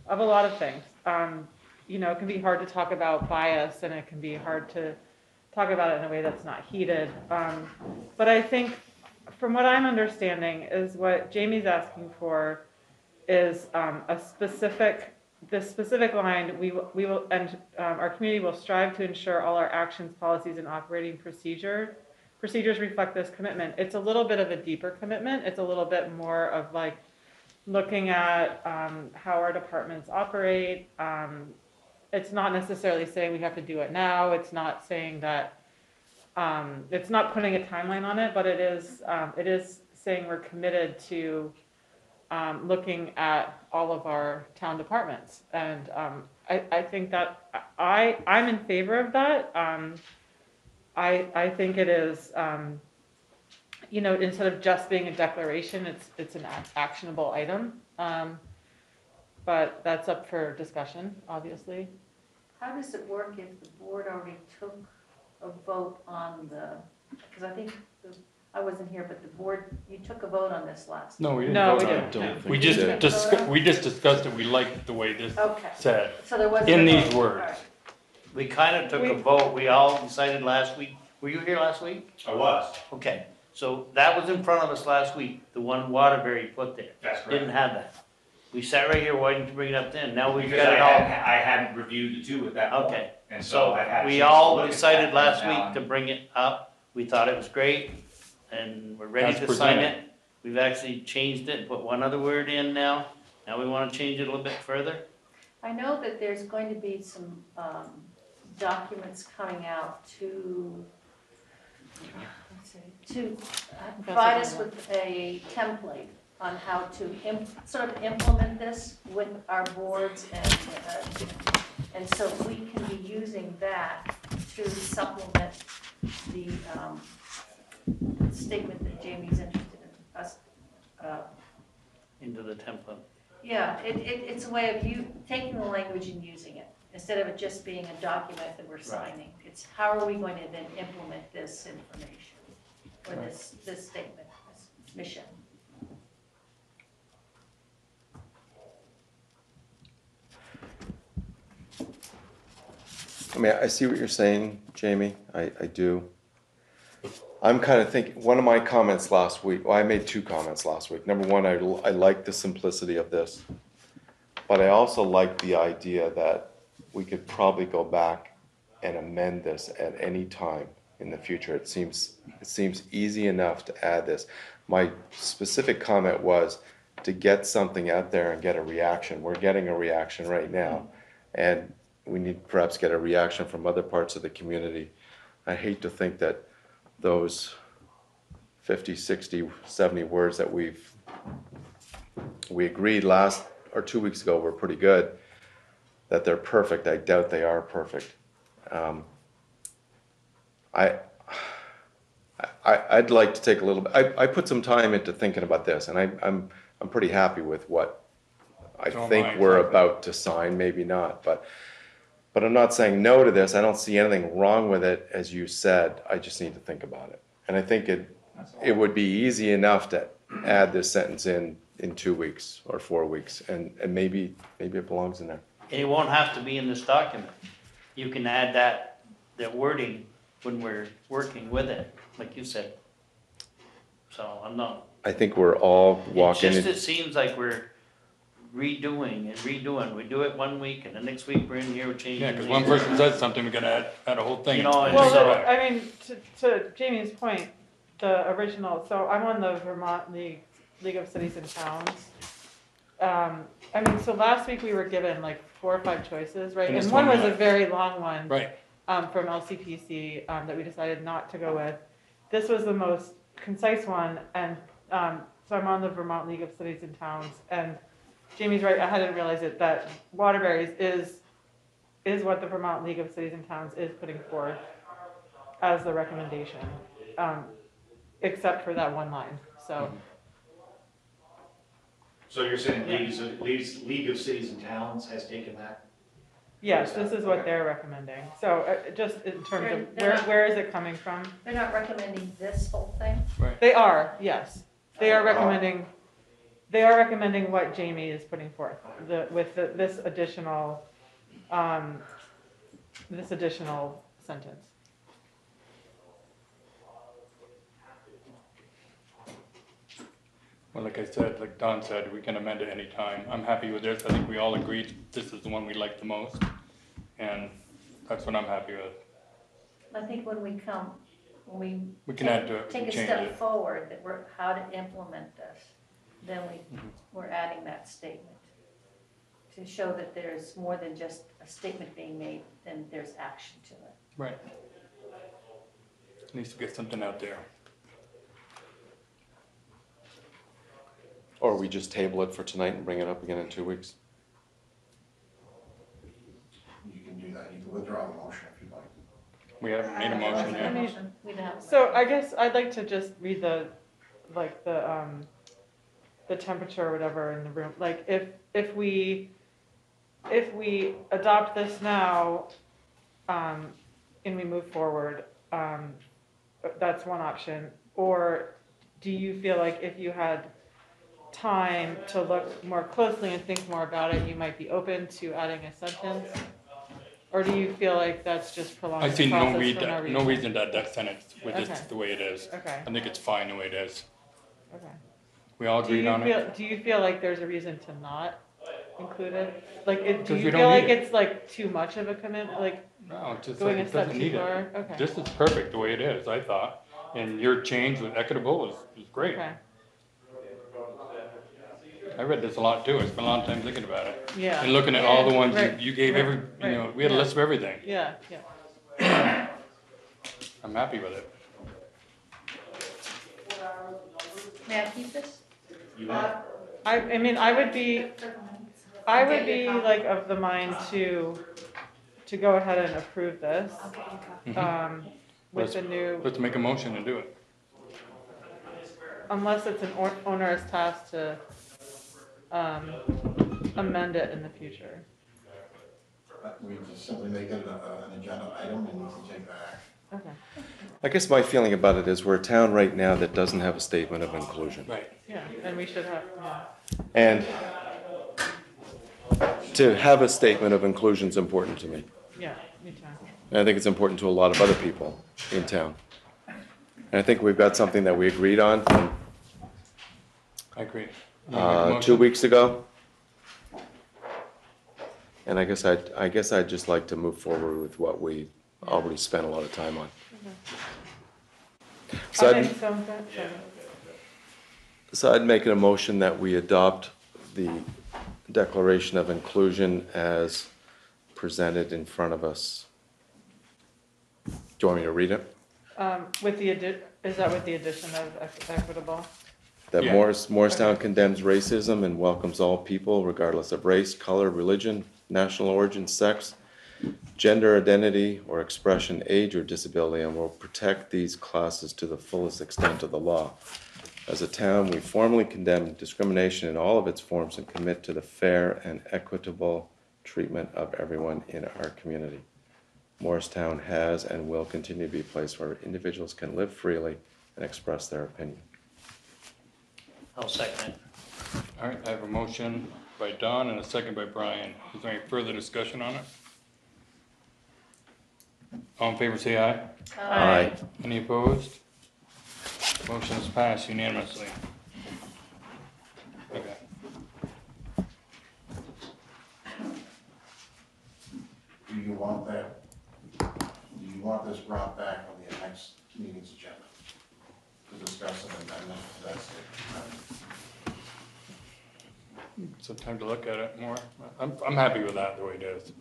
of a lot of things. You know, it can be hard to talk about bias, and it can be hard to talk about it in a way that's not heated. But I think from what I'm understanding is what Jamie's asking for is this specific line, we will, and our community will strive to ensure all our actions, policies, and operating procedures reflect this commitment. It's a little bit of a deeper commitment. It's a little bit more of like looking at how our departments operate. It's not necessarily saying we have to do it now. It's not saying that, it's not putting a timeline on it, but it is saying we're committed to looking at all of our town departments. And I think that I'm in favor of that. I think it is, you know, instead of just being a declaration, it's an actionable item. But that's up for discussion, obviously. How does it work if the board already took a vote on the, because I think, I wasn't here, but the board, you took a vote on this last time. No, we didn't. No, we just discussed it. We liked the way this said. So there was in these words. Right. We kind of took a vote. We all decided last week. Were you here last week? I was. Okay. So that was in front of us last week, the one Waterbury put there. That's correct. Didn't have that. We sat right here. Why didn't you bring it up then? Now we've got it all. I hadn't reviewed the two at that point. Okay. And so I had we all decided last week to bring it up. We thought it was great, and we're ready to sign it. We've actually changed it and put one other word in now. Now we want to change it a little bit further. I know that there's going to be some documents coming out to provide us with a template on how to implement this with our boards, and so we can be using that to supplement the statement that Jamie's interested in us into the template. Yeah, it's a way of you taking the language and using it instead of it just being a document that we're signing. Right. It's how are we going to then implement this information or this statement, this mission. I mean, I see what you're saying, Jamie. I do. I'm kind of thinking, one of my comments last week, well, I made two comments last week. Number one, I like the simplicity of this, but I also like the idea that we could probably go back and amend this at any time in the future. It seems easy enough to add this. My specific comment was to get something out there and get a reaction. We're getting a reaction right now, and we need perhaps get a reaction from other parts of the community. I hate to think that those 50, 60, 70 words that we agreed last or 2 weeks ago were pretty good, that they're perfect. I doubt they are perfect. I'd like to take a little bit. I put some time into thinking about this, and I'm pretty happy with what I think we're about to sign. Maybe not, but I'm not saying no to this. I don't see anything wrong with it, as you said. I just need to think about it. And I think it would be easy enough to add this sentence in 2 weeks or 4 weeks, and maybe it belongs in there. And it won't have to be in this document. You can add that wording when we're working with it, like you said. So I think we're all walking. It seems like we're redoing and redoing. We do it one week and the next week we're in here, we're changing. Yeah, because one person says something, we gotta add a whole thing. You know, well, so, I mean, to Jamie's point, the original, so I'm on the Vermont League of Cities and Towns. I mean, so last week we were given like 4 or 5 choices, right? And one was a very long one, right? From LCPC that we decided not to go with. This was the most concise one, and so I'm on the Vermont League of Cities and Towns, and Jamie's right, I hadn't realized it, that Waterbury's is what the Vermont League of Cities and Towns is putting forth as the recommendation, except for that one line, so. Mm-hmm. So you're saying League of Cities and Towns has taken that? Yes, this is what they're recommending. So just in terms of where is it coming from? They're not recommending this whole thing? Right. They are, yes. They are recommending what Jamie is putting forth, this additional sentence. Well, like I said, like Don said, we can amend it any time. I'm happy with this. I think we all agreed this is the one we like the most, and that's what I'm happy with. I think when we come, we can add to it. Take a step forward that we're how to implement this. Then we're adding that statement to show that there's more than just a statement being made, and there's action to it. Right. It needs to get something out there. Or we just table it for tonight and bring it up again in 2 weeks. You can do that. You can withdraw the motion if you'd like. We haven't made a motion yet. So I guess I'd like to just read the temperature or whatever in the room. Like if we adopt this now, and we move forward, that's one option. Or do you feel like if you had time to look more closely and think more about it, you might be open to adding a sentence? Or do you feel like that's just prolonging the process? I see no reason to add that sentence with this the way it is. Okay. I think it's fine the way it is. Okay. We all agreed on it. Do you feel like there's a reason to not include it? Like, do you feel like it's like too much of a commitment? Like, no, it's just like it doesn't need it. Okay. This is perfect the way it is, I thought. And your change with equitable is great. Okay. I read this a lot too. I spent a lot of time thinking about it. Yeah. And looking at all the ones you gave you know, we had a list of everything. Yeah, yeah. I'm happy with it. May I keep this? I mean, I would be like of the mind to go ahead and approve this. With the new. Let's make a motion and do it. Unless it's an onerous task to amend it in the future. We just simply make it an agenda item and we can take that action. Okay. I guess my feeling about it is we're a town right now that doesn't have a statement of inclusion. Right. Yeah, and we should have. Yeah. And to have a statement of inclusion is important to me. Yeah, me too. And I think it's important to a lot of other people in town. And I think we've got something that we agreed on. I agree. 2 weeks ago, and I guess I'd just like to move forward with what we already spent a lot of time on. Okay. So I'd make it a motion that we adopt the Declaration of Inclusion as presented in front of us. Do you want me to read it? Is that with the addition of equitable? That Morristown condemns racism and welcomes all people, regardless of race, color, religion, national origin, sex, gender identity, or expression, age, or disability, and will protect these classes to the fullest extent of the law. As a town, we formally condemn discrimination in all of its forms and commit to the fair and equitable treatment of everyone in our community. Morristown has and will continue to be a place where individuals can live freely and express their opinion. I'll second it. All right, I have a motion by Don and a second by Brian. Is there any further discussion on it? All in favor say aye. Aye. Aye. Any opposed? Motion is passed unanimously. Okay. you want this brought back on the next meeting's agenda to discuss an amendment to that statement. So time to look at it more. I'm happy with that the way it is.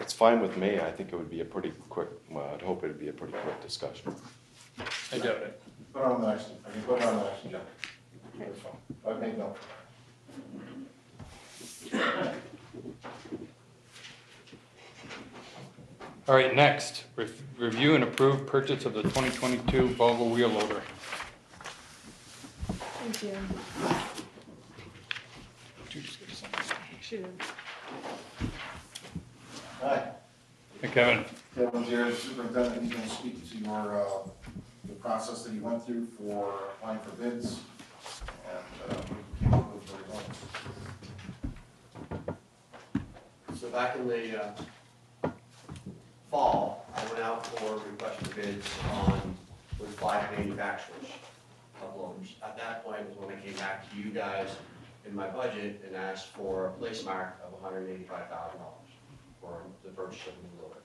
It's fine with me. I think it would be a pretty quick, I'd hope it would be a pretty quick discussion. I doubt it. Put it on the next, I can put it on the next agenda. I've made no. All right, next, review and approve purchase of the 2022 Volvo wheel loader. Thank you. Shoot. Hi. Hey, Kevin. Kevin's here as superintendent. He's going to speak to your the process that he went through for applying for bids and came up with the results. So back in the fall, I went out for request for bids with 5 manufacturers of loaders. At that point was when I came back to you guys in my budget and asked for a place mark of $185,000 for the purchase of a new loader,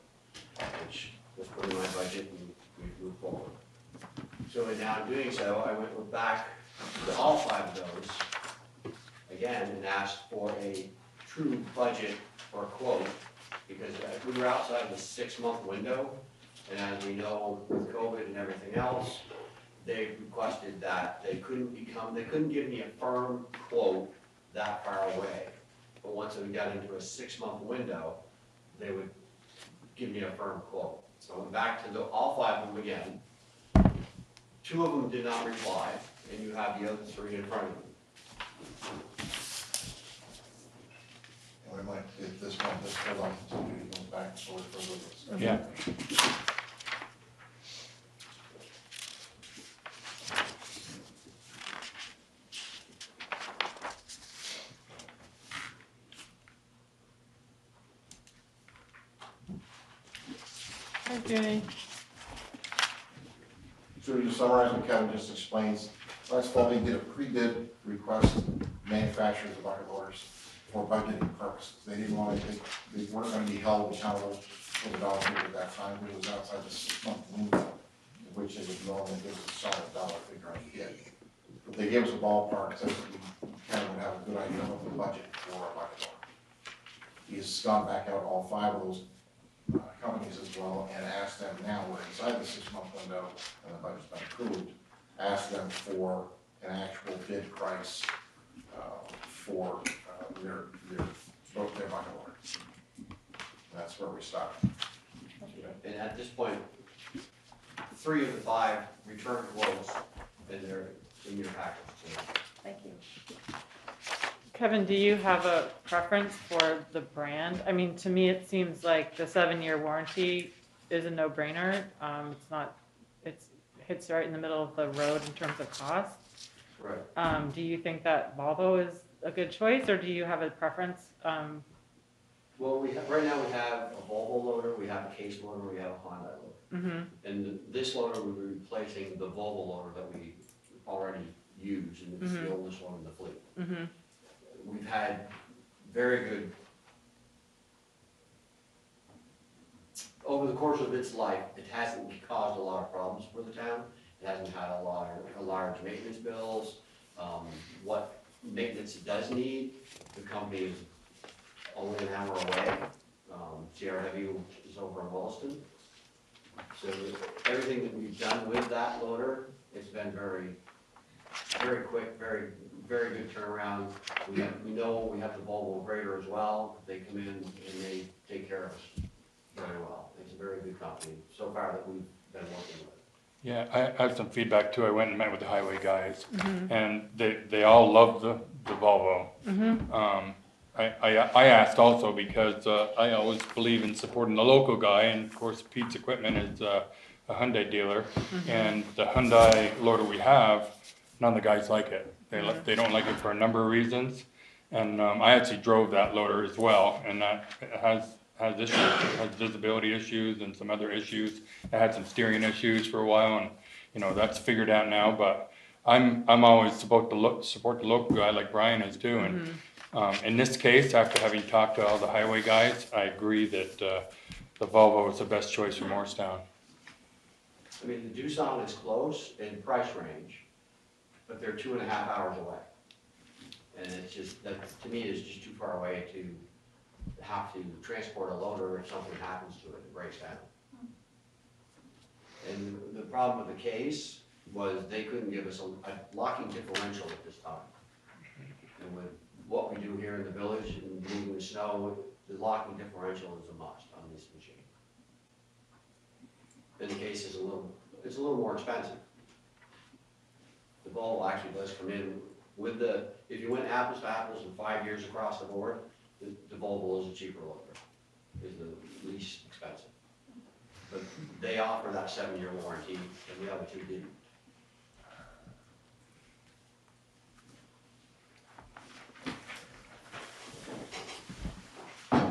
which was put in my budget and we moved forward. So in now doing so, I went back to all 5 of those again and asked for a true budget or quote, because we were outside of the 6-month window, and as we know with COVID and everything else, they requested that they couldn't give me a firm quote that far away. But once we got into a 6-month window, they would give me a firm quote. So I went back to all 5 of them again. 2 of them did not reply, and you have the other 3 in front of you. And we might get this one, this whole opportunity to go back and forth for a little bit. Yeah. Okay. So to summarize what Kevin just explains, last fall we did a pre-bid request manufacturers of our loaders for budgeting purposes. They didn't want to, they weren't going to be held accountable for the dollar figure at that time, but it was outside the 6-month window, which they would normally give us a solid dollar figure on the hit. But they gave us a ballpark so that we kind of would have a good idea of the budget for our bucket loader. He's gone back out all 5 of those companies as well and ask them, now we're inside the 6-month window and the budget's been approved, ask them for an actual bid price for both their bucket loaders. That's where we stopped. Okay. And at this point, 3 of the 5 return quotes and they're in your package. Thank you. Kevin, do you have a preference for the brand? I mean, to me, it seems like the 7-year warranty is a no-brainer. It's not, it hits right in the middle of the road in terms of cost. Right. Do you think that Volvo is a good choice, or do you have a preference? Well, right now we have a Volvo loader, we have a Case loader, we have a Honda loader. Mm-hmm. And this loader we're replacing the Volvo loader that we already use, and it's the oldest one in the fleet. Mm-hmm. We've had very good, over the course of its life, it hasn't caused a lot of problems for the town. It hasn't had a large maintenance bills. What maintenance it does need, the company is only an hour away. Sierra Heavy is over in Williston. So everything that we've done with that loader, it's been very, very quick, very good turnaround. We know we have the Volvo grader as well. They come in and they take care of us very well. It's a very good company so far that we've been working with. Yeah, I have some feedback too. I went and met with the highway guys, and they all love the Volvo. I asked also because I always believe in supporting the local guy, and of course Pete's Equipment is a Hyundai dealer, and the Hyundai loader we have, none of the guys like it. They don't like it for a number of reasons, and I actually drove that loader as well, and that has issues, it has visibility issues and some other issues. It had some steering issues for a while, and you know that's figured out now. But I'm always supposed to support the local guy like Brian is too, and In this case, after having talked to all the highway guys, I agree that the Volvo was the best choice for Morristown. I mean, the Doosan is close in price range, but they're 2.5 hours away. And it's just, that to me, is just too far away to have to transport a loader if something happens to it and breaks down. And the problem with the case was they couldn't give us a locking differential at this time. And with what we do here in the village and moving the snow, the locking differential is a must on this machine. Then the case is a little more expensive. The ball actually does come in with the, if you went apples to apples in 5 years across the board, the Volvo is a cheaper loader, is the least expensive. But they offer that 7-year warranty, and the other two didn't.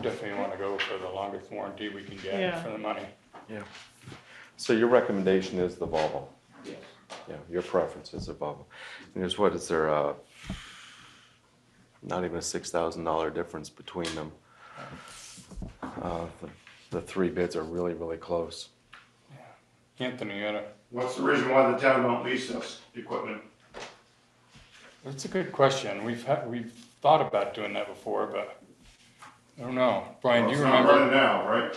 Definitely want to go for the longest warranty we can get for the money. Yeah. So your recommendation is the Volvo? Yes. Yeah, your preference is the Volvo. And there's what, is there a, not even a $6,000 difference between them. The three bids are really, really close. Yeah. Anthony, you gotta... What's the reason why the town won't lease this equipment? That's a good question. We've thought about doing that before, but I don't know. Brian, well, do you remember? It's not running now, right?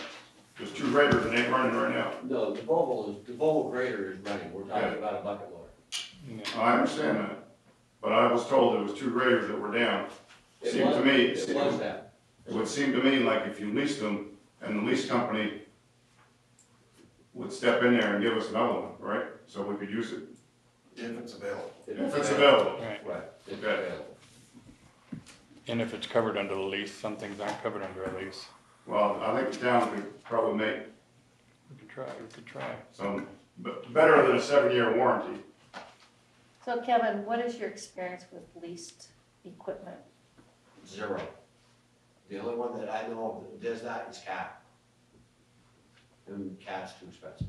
There's two graders and 8 running right now. No, the Volvo grader is running. We're talking about a bucket loader. Yeah. I understand that. But I was told there was 2 graders that were down. It would seem to me like if you leased them, and the lease company would step in there and give us another one, right? So we could use it. If it's available. If it's available. Right. If available. And if it's covered under the lease, some things aren't covered under a lease. Well, I think the town could probably make. We could try. Some, but better than a 7-year warranty. So Kevin, what is your experience with leased equipment? 0. The only one that I know of that does that is Cat. And Cat's too expensive.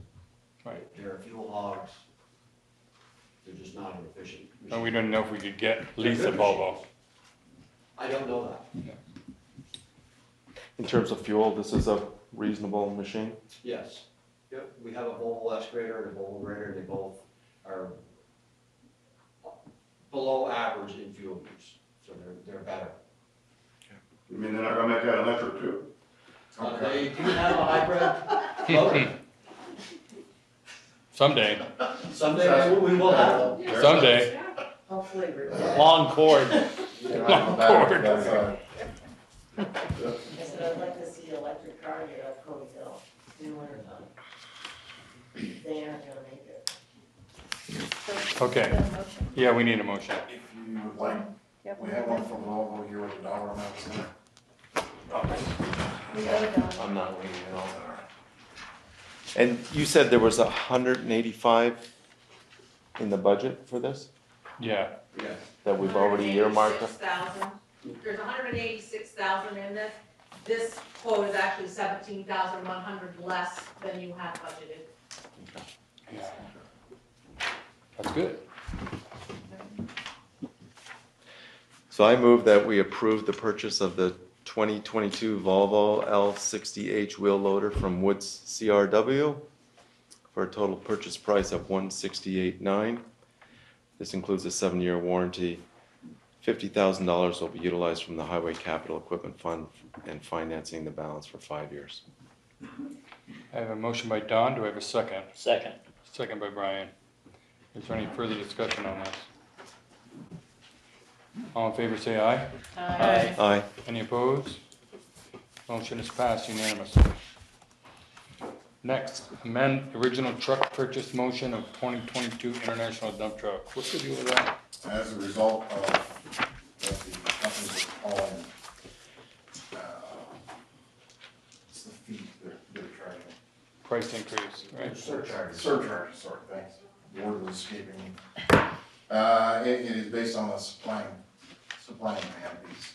Right. There are fuel hogs. They're just not an efficient machine. And we don't know if we could get Lisa Volvo. I don't know that. No. In terms of fuel, this is a reasonable machine? Yes. Yep. We have a Volvo S grader and a Volvo grader. They both are below average in fuel use. So they're better. You mean they're not going to make that electric too? Okay. They do have a hybrid motor. Someday. Someday we will have them. Someday. Hopefully. Long cord. Long cord. Yes, but I'd like to see an electric car here at Cody Hill in the winter time. They aren't going to make it. So okay. Yeah, we need a motion. If you would like. Yep. We have one from Volvo here with the dollar amounts in it. I'm not reading it all. And you said there was 185 in the budget for this? Yeah. Yeah. That we've already earmarked. There's 186,000 in this. This quote is actually 17,100 less than you had budgeted. Okay. Yeah. That's good. So I move that we approve the purchase of the 2022 Volvo L60H wheel loader from Woods CRW for a total purchase price of $168,900. This includes a 7-year warranty. $50,000 will be utilized from the Highway Capital Equipment Fund and financing the balance for 5 years. I have a motion by Don. Do I have a second? Second. Second by Brian. Is there any further discussion on this? All in favor say aye. Aye. Aye. Aye. Any opposed? Motion is passed unanimously. Next, amend original truck purchase motion of 2022 International Dump Truck. What's the deal with that? As a result of the companies are calling, it's the fee they're charging. Price increase, right? Surcharge. Surcharge, sorry, thanks. The word was escaping me. It is based on the supplying demand piece.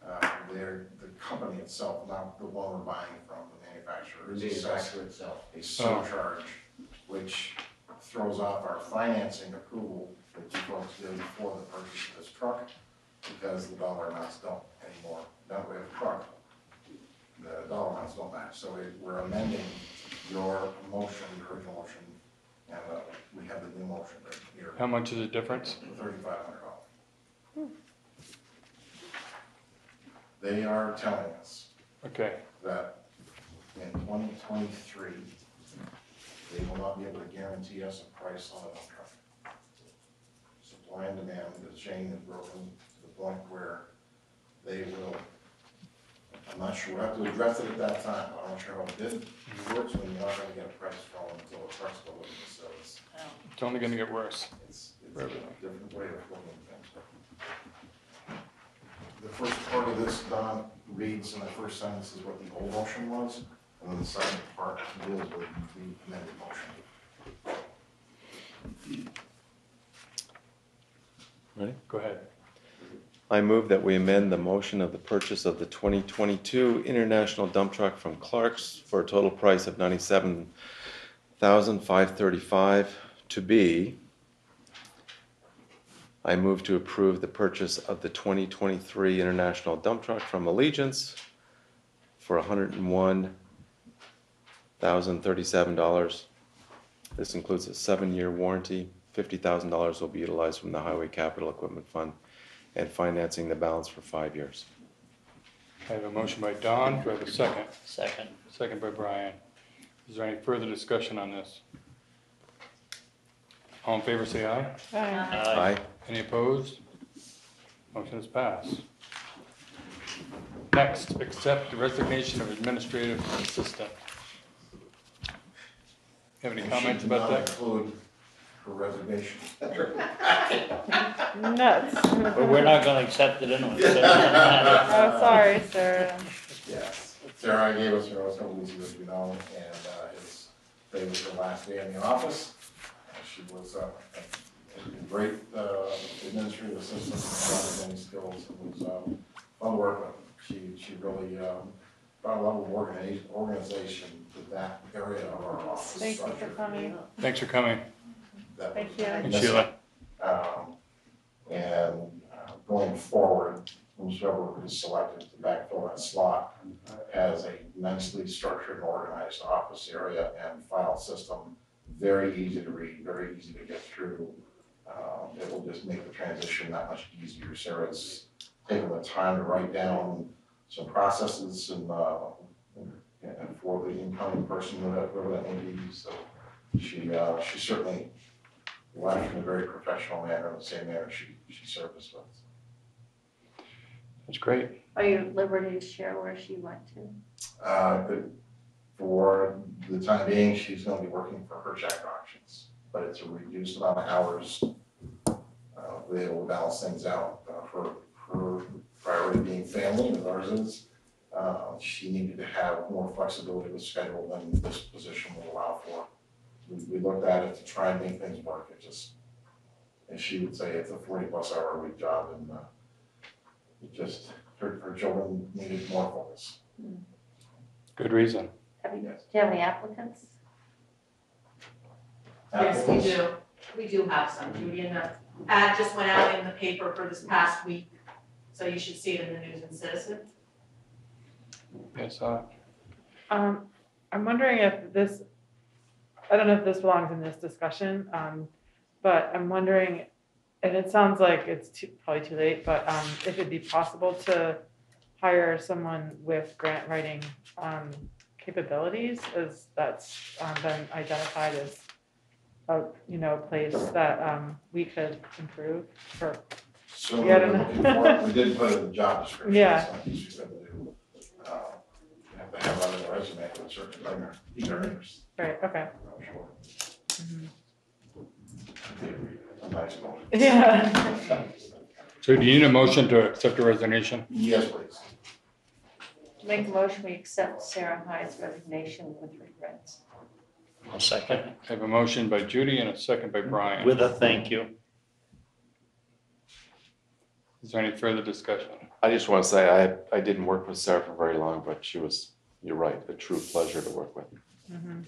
The company itself, not the one we're buying from, the manufacturer. The manufacturer itself. A surcharge, which throws off our financing approval that you folks did for the purchase of this truck. because the dollar amounts don't anymore. That way the truck, the dollar amounts don't match. So we're amending your motion, the original motion, and we have the new motion right here. How much is the difference? $3,500. They are telling us that in 2023, they will not be able to guarantee us a price on a truck. Supply and demand, the chain is broken to the point where they will, I'm not sure, we'll have to address it at that time. I'm not sure how it did. It works when you're not going to get a price from until the truck's delivered. So it's only going to get worse. It's a different way of looking at things. The first part of this, Don, reads in the first sentence is what the old motion was, and then the second part deals with the amended motion. Ready? Go ahead. I move that we amend the motion of the purchase of the 2022 International Dump Truck from Clark's for a total price of $97,535 to be. I move to approve the purchase of the 2023 International Dump Truck from Allegiance for $101,037. This includes a 7-year warranty. $50,000 will be utilized from the Highway Capital Equipment Fund and financing the balance for 5 years. I have a motion by Don. Do I have a second? Second. Second by Brian. Is there any further discussion on this? All in favor, say aye. Aye. Aye. Aye. Any opposed? Motion is passed. Next, accept the resignation of administrative assistant. Have any comments about that? Include her resignation. Nuts. But we're not going to accept it anyway. So oh, sorry, Sarah. Yes, Sarah gave us her resignation, as we know, and his day was her last day in the office. She was a great administrative assistant with many skills and was fun to work with. She really brought a lot of organization to that area of our office. Thank you for coming. Thanks for coming. Thank you. And Sheila. And going forward, whoever is selected to backfill that slot has a nicely structured and organized office area and file system. Very easy to read, very easy to get through. It will just make the transition that much easier. Sarah's taken the time to write down some processes and for the incoming person, whatever that may be. So she certainly left in a very professional manner, the same manner she served us with. That's great. Are you at liberty to share where she went to? For the time being, she's going to be working for her check auctions, but it's a reduced amount of hours. They will balance things out. Her priority being family, and ours is. She needed to have more flexibility with schedule than this position would allow for. We looked at it to try and make things work. It just, and she would say, it's a 40-plus-hour a week job, and it just her children needed more focus. Good reason. Do you have any applicants? Yes, we do. We do have some, Judy, and that ad just went out in the paper for this past week, so you should see it in the News and Citizen. Yes, I'm wondering if this, I don't know if this belongs in this discussion, but I'm wondering, and it sounds like it's probably too late, but if it'd be possible to hire someone with grant writing capabilities, as that's been identified as a place that we could improve for. So yeah, we did put it in the job description. Yeah. So she's going to do, have to have on the resume with certain learners. Right. Okay. I'm sure. Mm-hmm. Yeah. So do you need a motion to accept a resignation? Yes, please. Make a motion, we accept Sarah Hyde's resignation with regrets. I'll second. I have a motion by Judy and a second by Brian. With a thank you. Is there any further discussion? I just want to say I didn't work with Sarah for very long, but she was, you're right, a true pleasure to work with. Mm-hmm.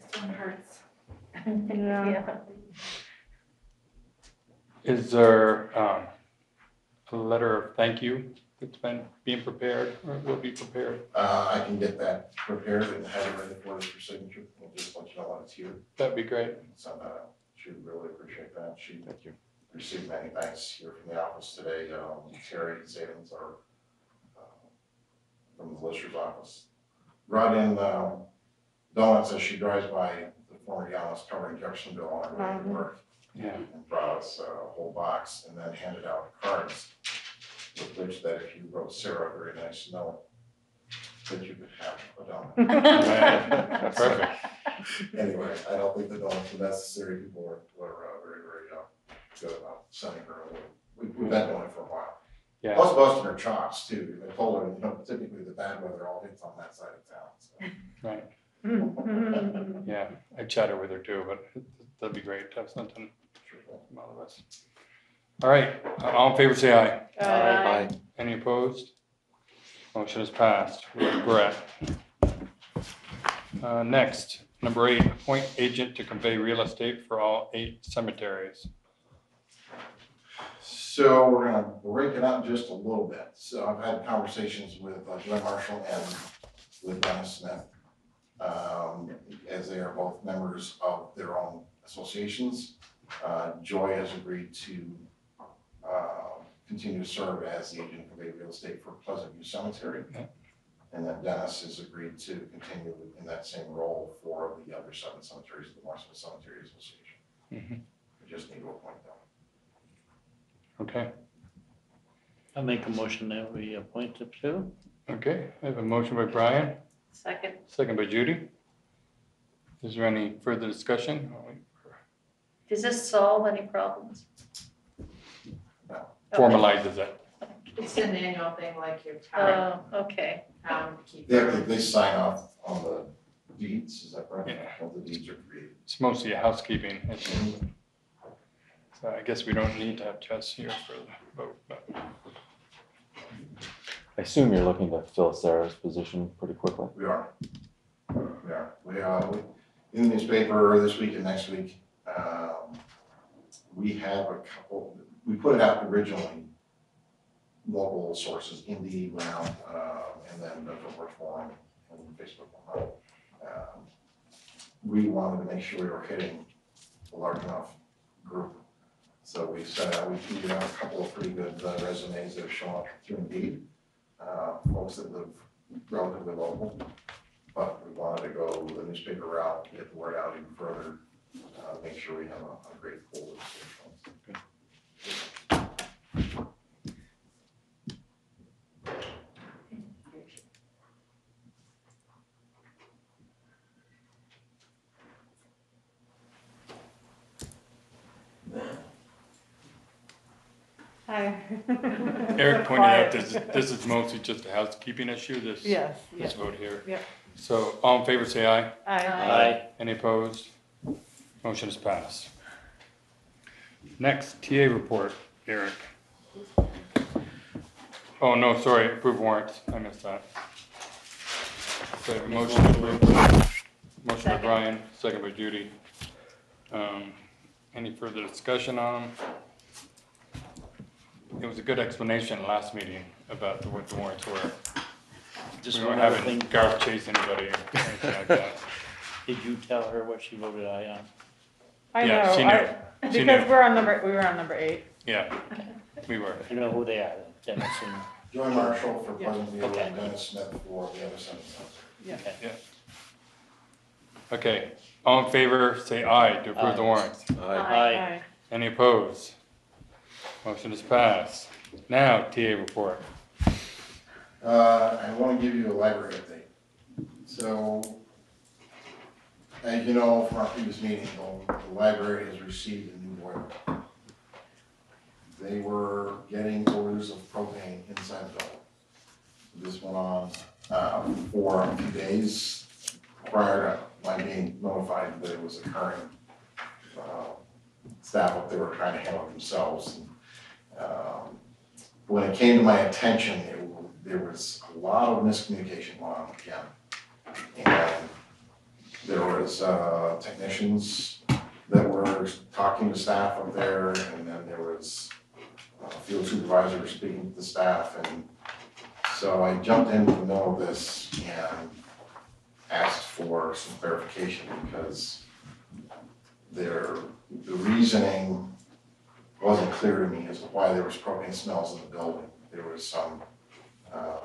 This one hurts. Yeah. Is there a letter of thank you that's been being prepared or will be prepared? I can get that prepared and have it ready for signature. We'll just let you know when it's here. That'd be great. She would really appreciate that. She thank you. Received many thanks here from the office today. Terry Salins, our from the lister's office, brought in donuts as she drives by the former Giannis covering Jeffersonville on her way to work. Yeah. And brought us a whole box and then handed out cards with which that if you wrote Sarah a very nice note, that you could have a donut. Perfect. Anyway, I don't think the donuts are necessary. People were very, very good about sending her a little. We've been doing it for a while. Yeah. Plus busting her chops too. They told her, you know, typically the bad weather all hits on that side of town. So. Right. Yeah, I chatted with her too, but that'd be great to have something from all of us. All right, all in favor say aye. Aye. Aye. Any opposed? Motion is passed. We regret. Next, number 8, appoint agent to convey real estate for all 8 cemeteries. So we're going to break it up just a little bit. So I've had conversations with Glenn Marshall and with Dennis Smith. As they are both members of their own associations. Joy has agreed to continue to serve as the agent for real estate for Pleasant View Cemetery. Okay. And then Dennis has agreed to continue in that same role for the other 7 cemeteries of the Morrisville Cemetery Association. Mm-hmm. We just need to appoint them. Okay. I'll make a motion that we appoint them too. Okay, I have a motion by Brian. Second. Second by Judy. Is there any further discussion? Does this solve any problems? No. Formalizes it. It's an annual thing like your town. Oh, okay. They sign off on the deeds, is that right? Yeah. All the deeds are created. It's mostly a housekeeping issue. So I guess we don't need to have Jess here for the vote, but. I assume you're looking to fill Sarah's position pretty quickly. We are. We are. In the newspaper this week and next week, we have a couple. We put it out originally, local sources, Indeed, Round, and then the Vermont Forum and Facebook. We wanted to make sure we were hitting a large enough group. So we sent out, we figured out a couple of pretty good resumes that have shown up through Indeed. Folks that live relatively local, but we wanted to go the newspaper route, get the word out even further, make sure we have a great pool of people. Hi. Eric pointed out this is mostly just a housekeeping issue, this vote here. Yep. So all in favor say aye. Aye. Aye. Any opposed? Motion is passed. Next, TA report, Eric. Oh no, sorry, approve warrants. I missed that. Okay, motion approved. Motion by Brian, second by Judy. Any further discussion on them? It was a good explanation last meeting about what the warrants were. Just we weren't having Garth chase anybody or anything like that. Did you tell her what she voted aye on? I know. She knew. She knew. We were on number 8. Yeah, we were. You know who they are, then. Dennis and John Marshall for Pleasant View and Dennis Smith for the other side. Okay. All in favor, say aye to approve the warrants. Aye. Any opposed? Motion is passed. Now, TA report. I want to give you a library update. So, as you know from our previous meeting, the library has received a new boiler. They were getting orders of propane inside the building. This went on for a few days prior to my being notified that it was occurring. Staff up there were trying to handle it themselves. When it came to my attention, there was a lot of miscommunication going on again. And there was technicians that were talking to staff up there, and then there was a field supervisor speaking to the staff, and so I jumped into the middle of this and asked for some clarification, because the reasoning wasn't clear to me as to why there was propane smells in the building. There was some, I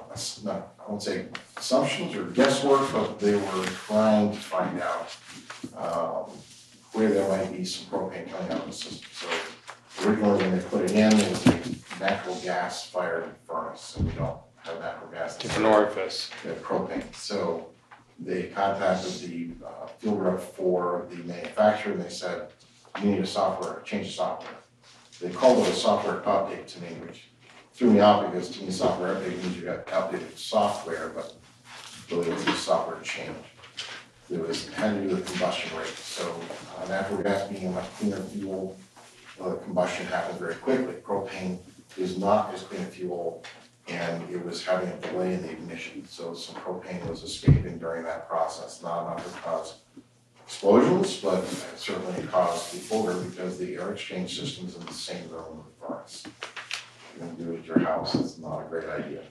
won't say assumptions or guesswork, but they were trying to find out where there might be some propane coming out of the system. So originally when they put it in, it was a natural gas fired furnace, and we don't have natural gas. Different orifice. Yeah, propane. So they contacted the field rep for the manufacturer, and they said, you need a software, change the software. They called it a software update to me, which threw me out, because to me software update means you got outdated software, but really it was a software change. It was, had to do with combustion rate. So natural gas being a much cleaner fuel, the combustion happens very quickly. Propane is not as clean a fuel, and it was having a delay in the ignition. So some propane was escaping during that process, not enough to cause explosions, but it certainly caused the odor, because the air exchange system is in the same room with the furnace. You're going to do it at your house, it's not a great idea.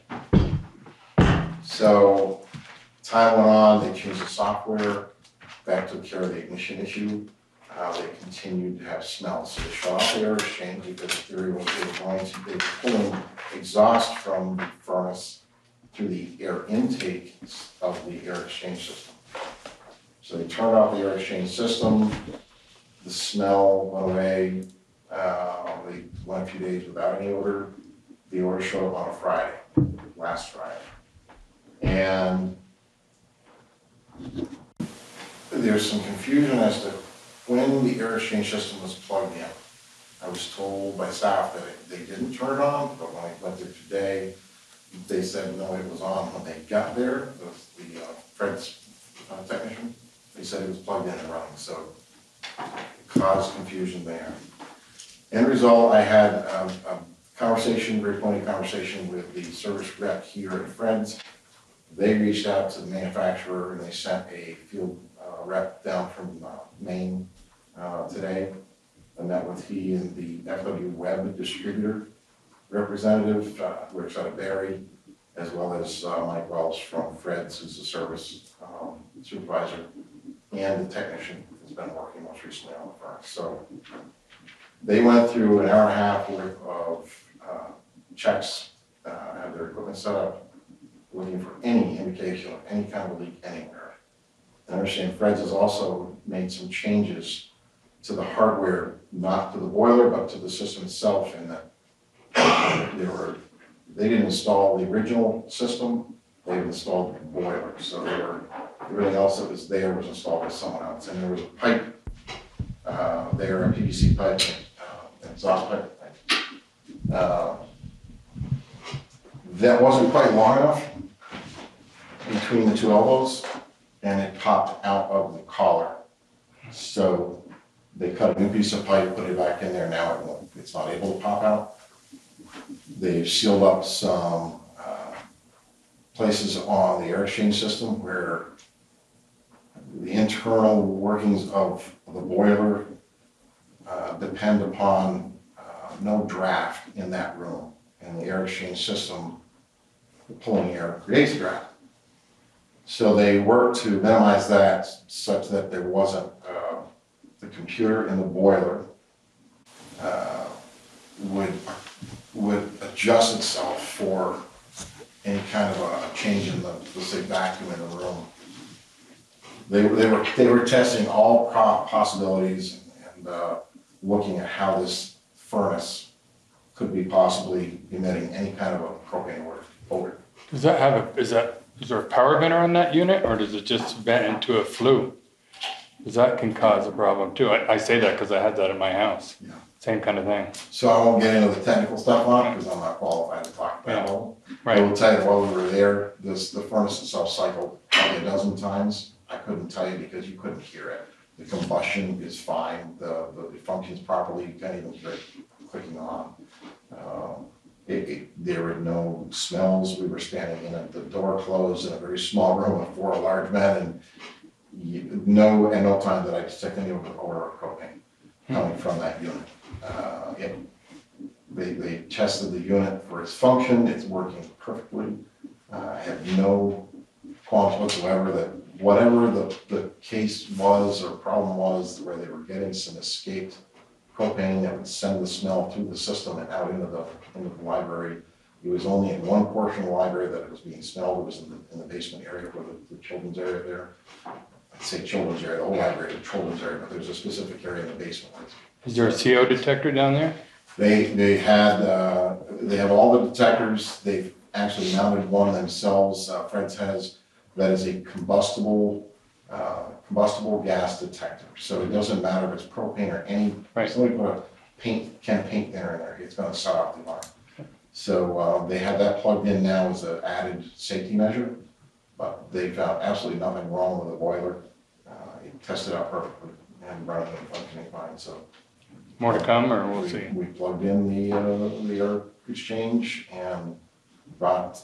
So time went on, they changed the software, that took care of the ignition issue. They continued to have smells. So they shut off the air exchange, because the theory was they were going to be pulling exhaust from the furnace through the air intake of the air exchange system. So they turned off the air exchange system, the smell went away, they went a few days without any odor. The odor showed up on a Friday, last Friday. And there's some confusion as to when the air exchange system was plugged in. I was told by staff that they didn't turn it on, but when I went there today, they said no, it was on when they got there. The Fred's technician, they said it was plugged in and running, so it caused confusion there. End result, I had a conversation, very pointed conversation with the service rep here at Fred's. They reached out to the manufacturer, and they sent a field rep down from Maine today. I met with he and the FW Web distributor representative, works out of Barrie, as well as Mike Wells from Fred's, who's the service supervisor, and the technician who's been working most recently on the furnace. So they went through an hour and a half worth of checks, had their equipment set up, looking for any indication of any kind of leak anywhere. And I understand Fred's has also made some changes to the hardware, not to the boiler, but to the system itself, in that they didn't install the original system, they installed the boiler. So everything else that was there was installed by someone else. And there was a pipe there, a PVC pipe, an exhaust pipe. That wasn't quite long enough between the two elbows, and it popped out of the collar. So they cut a new piece of pipe, put it back in there, now it won't, it's not able to pop out. They've sealed up some places on the air exchange system where the internal workings of the boiler depend upon no draft in that room. And the air exchange system, the pulling air creates draft. So they worked to minimize that, such that there wasn't the computer in the boiler would adjust itself for any kind of a change in the, let's say, vacuum in the room. They were testing all possibilities and looking at how this furnace could be possibly emitting any kind of a propane odor. Does that have a, is there a power vent on that unit, or does it just vent into a flue? Because that can cause a problem too. I say that because I had that in my house. Yeah. Same kind of thing. So I won't get into the technical stuff on it, because I'm not qualified to talk about it. Right. I will tell you, while we were there, the furnace itself cycled probably a dozen times. I couldn't tell you because you couldn't hear it. The combustion is fine. It functions properly. You can't even hear it clicking on. There were no smells. We were standing in the door closed in a very small room with four large men, and no time that I detected any odor of propane. coming from that unit. They tested the unit for its function. It's working perfectly. I have no qualms whatsoever that whatever the case was or problem was, where they were getting some escaped propane that would send the smell through the system and out into the library. It was only in one portion of the library that it was being smelled. It was in the basement area for the children's area there. I'd say children's area, the whole library, the children's area, but there's a specific area in the basement. Is there a CO detector down there? They have all the detectors. They've actually mounted one themselves. Fred's has, that is a combustible gas detector. So it doesn't matter if it's propane or any, right. Somebody put a can of paint there in there, it's gonna set off the alarm. So they have that plugged in now as an added safety measure, but they found absolutely nothing wrong with the boiler. It tested out perfectly and running and functioning fine. So more to come, or we'll see. We plugged in the air exchange and brought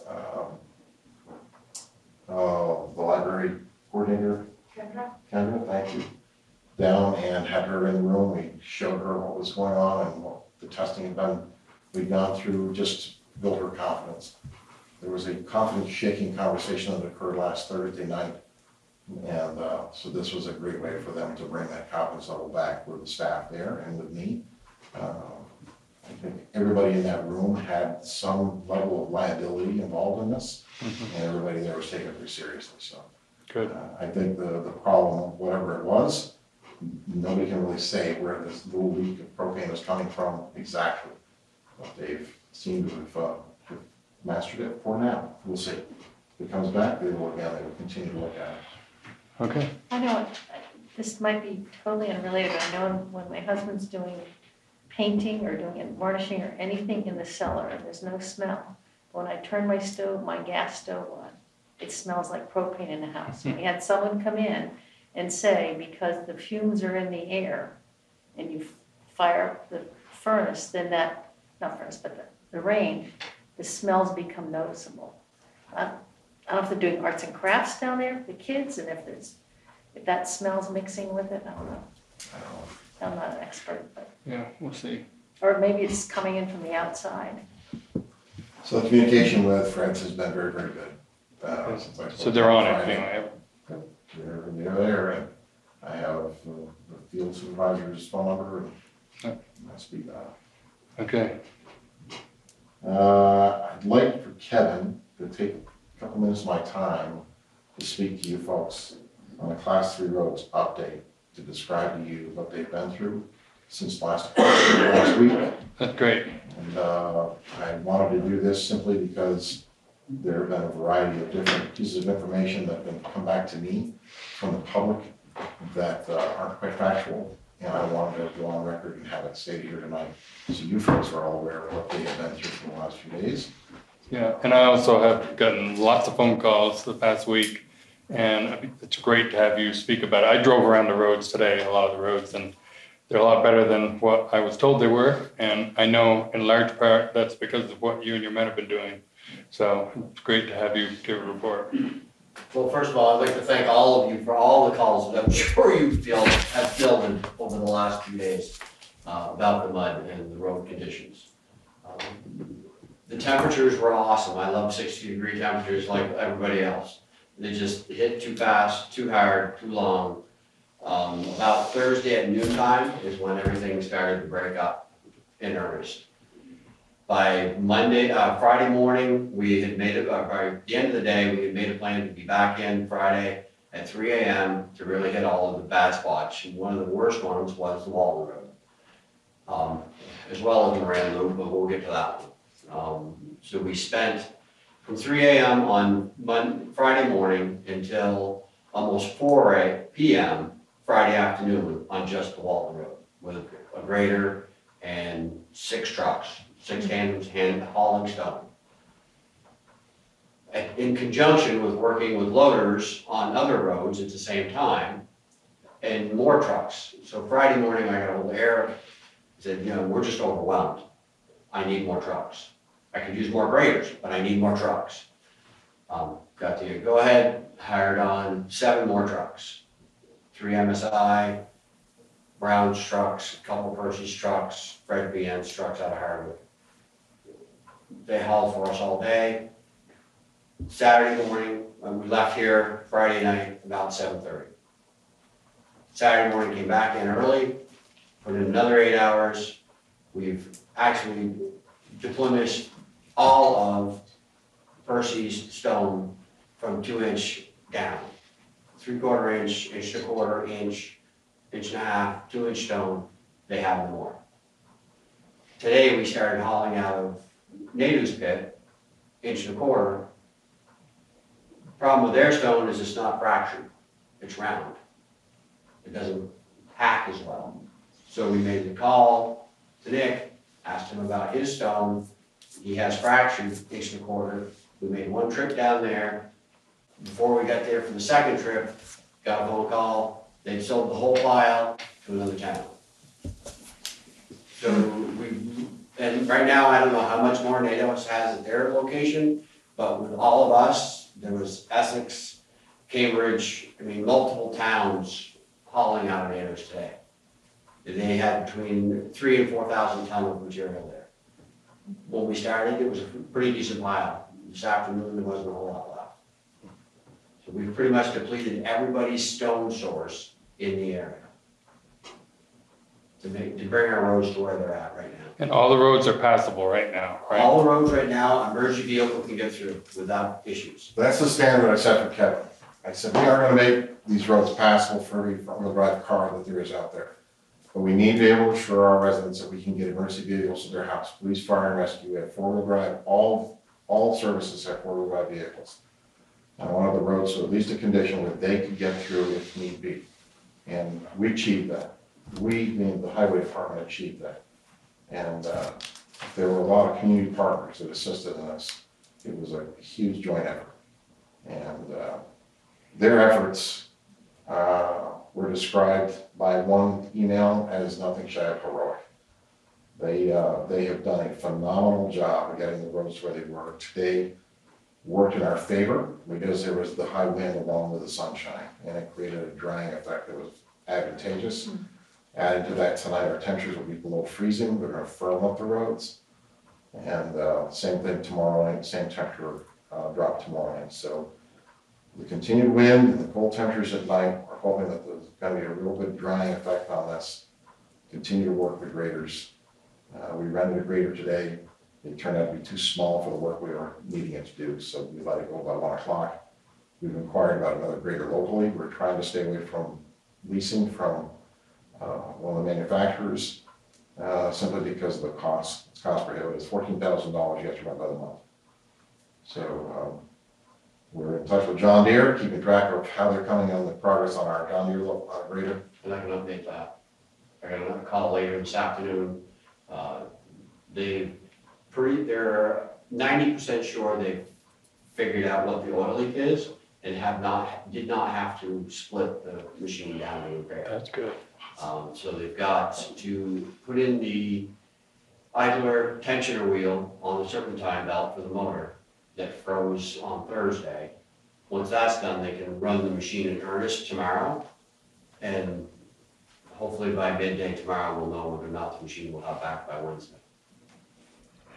the library coordinator, Kendra, thank you, down and had her in the room. We showed her what was going on and what the testing had done. We'd gone through, just built her confidence. There was a confidence-shaking conversation that occurred last Thursday night, and so this was a great way for them to bring that confidence level back with the staff there and with me. I think everybody in that room had some level of liability involved in this, and everybody there was taken very seriously. So, good. I think the problem, whatever it was, nobody can really say where this little leak of propane is coming from exactly. But they've seemed to have mastered it for now. We'll see. If it comes back, they will look at it. We'll continue to look at it. Okay. I know this might be totally unrelated, but I know when my husband's doing painting or doing varnishing or anything in the cellar, and there's no smell. But when I turn my stove, my gas stove on, it smells like propane in the house. And we had someone come in and say, because the fumes are in the air and you fire up the furnace, then that, not furnace, but the rain, the smells become noticeable. I don't know if they're doing arts and crafts down there for the kids, and if that smell's mixing with it, I don't know. I'm not an expert, but yeah, we'll see. Or maybe it's coming in from the outside. So the communication with France has been very, very good. So they're on it anyway. They're there, and I have the field supervisor's phone number, and I speak that. Okay. I'd like for Kevin to take a couple minutes of my time to speak to you folks on a Class 3 roads update, to describe to you what they've been through since last week. That's great. And I wanted to do this simply because there have been a variety of different pieces of information that have been come back to me from the public that aren't quite factual. And I wanted to go on record and have it stayed here tonight, so you folks are all aware of what they have been through for the last few days. Yeah, and I also have gotten lots of phone calls the past week, and it's great to have you speak about it. I drove around the roads today, a lot of the roads, and they're a lot better than what I was told they were. And I know in large part that's because of what you and your men have been doing. So it's great to have you give a report. Well, first of all, I'd like to thank all of you for all the calls that I'm sure you have fielded over the last few days about the mud and the road conditions. The temperatures were awesome. I love 60-degree temperatures like everybody else. They just hit too fast, too hard, too long. About Thursday at noontime is when everything started to break up in earnest. By Friday morning, we had made it, by the end of the day, we had made a plan to be back in Friday at 3 a.m. to really hit all of the bad spots. And one of the worst ones was the Walden Road, as well as the Moran Loop, but we'll get to that one. So we spent from 3 a.m. on Friday morning until almost 4 p.m. Friday afternoon on just the Walden Road with a grader and 6 trucks. 6 tandems hand-hauling stone. In conjunction with working with loaders on other roads at the same time, and more trucks. So Friday morning I got a hold of Eric and said, you know, we're just overwhelmed. I need more trucks. I could use more graders, but I need more trucks. Got the go-ahead, hired on 7 more trucks. 3 MSI, Brown's trucks, a couple of Percy's trucks, Fred BN's trucks out of Hardwood. They haul for us all day. Saturday morning, when we left here, Friday night, about 7:30. Saturday morning, came back in early, put in another 8 hours. We've actually deplenished all of Percy's stone from 2 inch down. 3/4 inch, 1 1/4 inch, 1.5 inch, 2 inch stone, they have more. Today we started hauling out of Nadu's pit, 1.25 inch. Problem with their stone is it's not fractured, it's round. It doesn't pack as well. So we made the call to Nick, asked him about his stone. He has fractured 1.25 inch. We made one trip down there. Before we got there for the second trip, got a phone call. They'd sold the whole pile to another town. So and right now I don't know how much more Nados has at their location, but with all of us, there was Essex, Cambridge, I mean multiple towns hauling out of Nados today. They had between 3,000 and 4,000 tons of material there. When we started, it was a pretty decent pile. This afternoon, there wasn't a whole lot left. So we've pretty much depleted everybody's stone source in the area to bring our roads to where they're at right now. And all the roads are passable right now, right? All the roads right now, emergency vehicle can get through without issues. That's the standard I set for Kevin. I said, we are going to make these roads passable for every front-wheel drive car that there is out there. But we need to be able to assure our residents that we can get emergency vehicles to their house. Police, fire, and rescue. We have four-wheel drive. All services have four-wheel drive vehicles. I wanted the roads so at least a condition where they could get through if need be. And we achieved that. We, meaning the highway department, achieved that. And there were a lot of community partners that assisted in this. It was a huge joint effort. And their efforts were described by one email as nothing shy of heroic. They have done a phenomenal job of getting the roads where they were. Today worked in our favor because there was the high wind along with the sunshine, and it created a drying effect that was advantageous. Added to that, tonight our temperatures will be below freezing. We're going to firm up the roads, and same thing tomorrow night, same temperature drop tomorrow night. So the continued wind and the cold temperatures at night, we're hoping that there's going to be a real good drying effect on this. Continue to work with graders. We rented a grader today. It turned out to be too small for the work we were needing it to do, so we let it go by 1 o'clock. We've inquired about another grader locally. We're trying to stay away from leasing from one of the manufacturers simply because of the cost. It's cost prohibitive. It's $14,000 you have to rent by the month. So we're in touch with John Deere, keeping track of how they're coming on the progress on our John Deere grader. And I can update that. I got another call later this afternoon. They're 90% sure they've figured out what the oil leak is and did not have to split the machine down and repair it. That's good. So they've got to put in the idler tensioner wheel on the serpentine belt for the motor that froze on Thursday. Once that's done, they can run the machine in earnest tomorrow, and hopefully by midday tomorrow we'll know whether or not the machine will have back by Wednesday.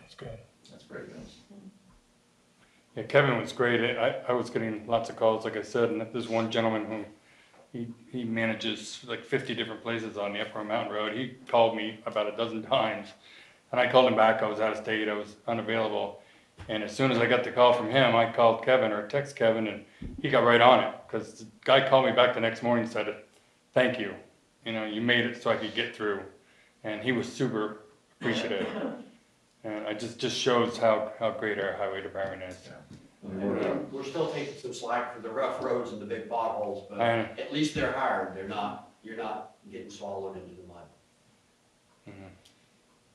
That's good. That's very good. Yeah, Kevin was great. I was getting lots of calls, like I said, and there's one gentleman who he manages like 50 different places on the Upper Mountain Road. He called me about a dozen times, and I called him back. I was out of state. I was unavailable. And as soon as I got the call from him, I called Kevin or texted Kevin, and he got right on it because the guy called me back the next morning and said, "Thank you. You know, you made it so I could get through," and he was super appreciative. And it just shows how great our highway department is. Yeah. We're still taking some slack for the rough roads and the big potholes, but at least they're hard. They're not. You're not getting swallowed into the mud. Mm-hmm.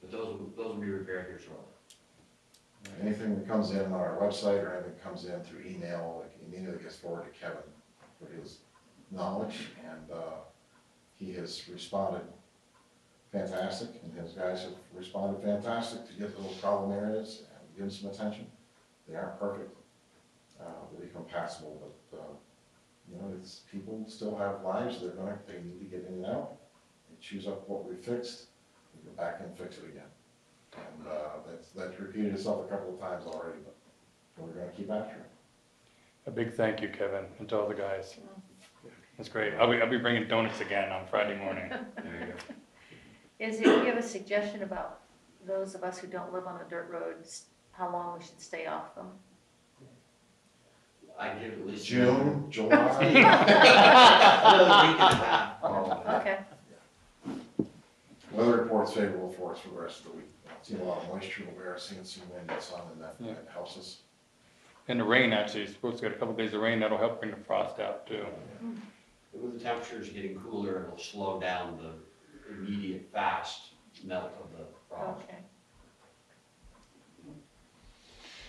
But those will be repaired here shortly. Anything that comes in on our website or anything that comes in through email, like immediately gets forwarded to Kevin for his knowledge, and he has responded fantastic, and his guys have responded fantastic to get little problem areas and give them some attention. They aren't perfect; they become passable, but you know, people still have lives. They need to get in and out. It choose up what we fixed, we go back and fix it again. And that's repeated itself a couple of times already, but we're going to keep after it. A big thank you, Kevin, and to all the guys. That's great. I'll be bringing donuts again on Friday morning. There you go. Is it, you have a suggestion about those of us who don't live on the dirt roads, how long we should stay off them? I give at least June, July. Another week and a half. Okay. Yeah. Weather report's favorable for us for the rest of the week. I've seen a lot of moisture over some wind and sun, and that helps us. And the rain, actually, you're supposed to get a couple of days of rain. That'll help bring the frost out, too. Yeah. With the temperatures getting cooler, it'll slow down the immediate fast melt of the frost.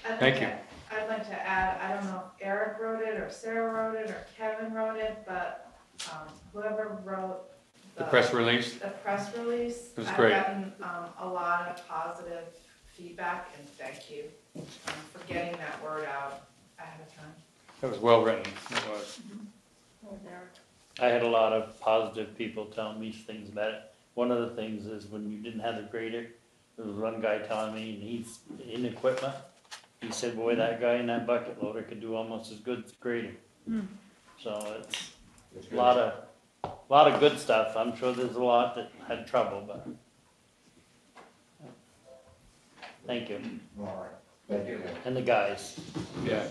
Okay. Thank you. I'd like to add, I don't know if Eric wrote it, or Sarah wrote it, or Kevin wrote it, but whoever wrote the press release, it was great. I've gotten a lot of positive feedback, and thank you for getting that word out ahead of time. That was well written. It was. I had a lot of positive people telling me things about it. One of the things is when you didn't have the grader, there was one guy telling me, and he's in equipment, he said, boy, that guy in that bucket loader could do almost as good as grading. So it's a lot of good stuff. I'm sure there's a lot that had trouble, but thank you. All right. Thank you. And the guys. Yeah.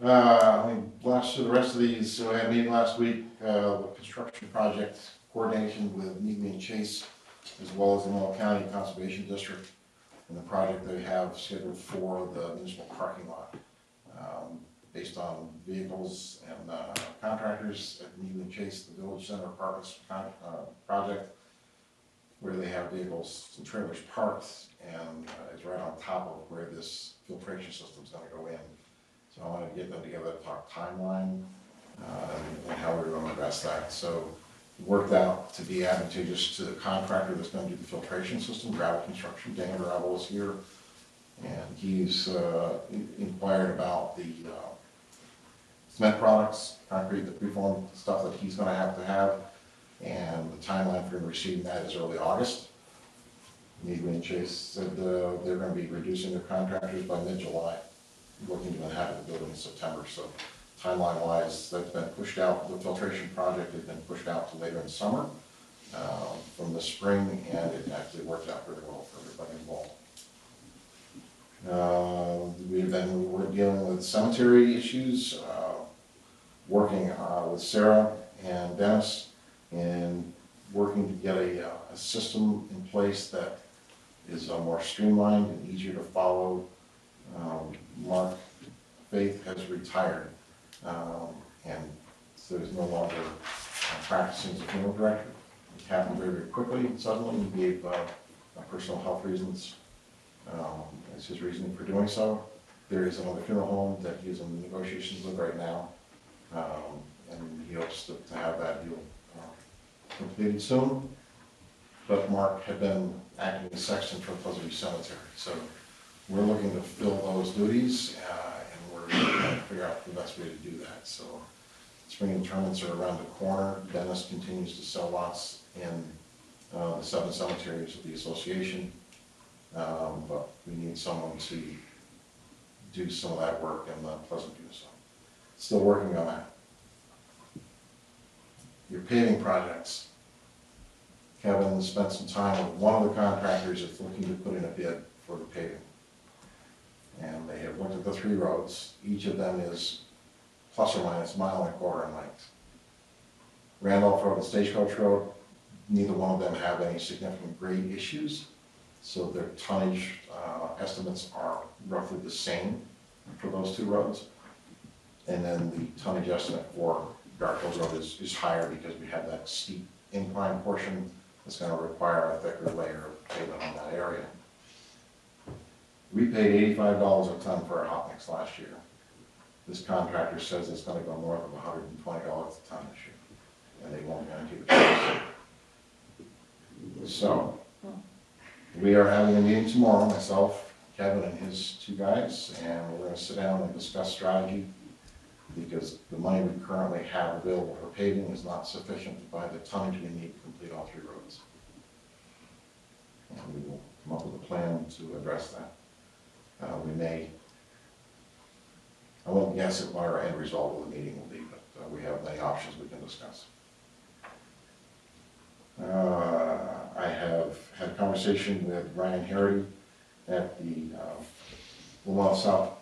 Last to the rest of these, so I had a meeting last week, the construction project coordination with Neely and Chase, as well as the Lamoille County Conservation District, and the project they have scheduled for the municipal parking lot, based on vehicles and contractors at Neely and Chase, the Village Center Apartments project, where they have vehicles and trailers parked, and it's right on top of where this filtration system is going to go in. So I wanted to get them together to talk timeline and how we're going to address that. So it worked out to be advantageous to the contractor that's going to do the filtration system, Gravel Construction. Dan Gravel is here, and he's inquired about the cement products, concrete, the preformed stuff that he's going to have, and the timeline for receiving that is early August. Needley and Chase said they're going to be reducing their contractors by mid-July, looking to inhabit the building in September. So timeline-wise, that's been pushed out. The filtration project has been pushed out to later in the summer from the spring, and it actually worked out really well for everybody involved. We were dealing with cemetery issues, working with Sarah and Dennis, and working to get a system in place that is more streamlined and easier to follow. Mark Faith has retired, and so he's no longer practicing as a funeral director. It happened very, very quickly and suddenly. He gave personal health reasons as his reasoning for doing so. There is another funeral home that he's in negotiations with right now, and he hopes to have that deal completed soon. But Mark had been acting as sexton for Pleasantry Cemetery, so we're looking to fill those duties, and we're trying to figure out the best way to do that. So spring internments are around the corner. Dennis continues to sell lots in the 7 cemeteries of the association, but we need someone to do some of that work in Pleasantview. So still working on that. Your paving projects. Kevin spent some time with one of the contractors that's looking to put in a bid for the paving. And they have looked at the 3 roads. Each of them is plus or minus a mile and a quarter in length. Randolph Road and Stagecoach Road, neither one of them have any significant grade issues. So their tonnage estimates are roughly the same for those 2 roads. And then the tonnage estimate for Garfield Road is higher because we have that steep incline portion that's going to require a thicker layer of pavement on that area. We paid $85 a ton for our hot mix last year. This contractor says it's going to go north of $120 a ton this year, and they won't guarantee the price. So we are having a meeting tomorrow, myself, Kevin, and his 2 guys, and we're going to sit down and discuss strategy because the money we currently have available for paving is not sufficient to buy the tonnage we need to complete all three roads. And we will come up with a plan to address that. We may, I won't guess at what our end result of the meeting will be, but we have many options we can discuss. I have had a conversation with Brian Harry at the Lamoille South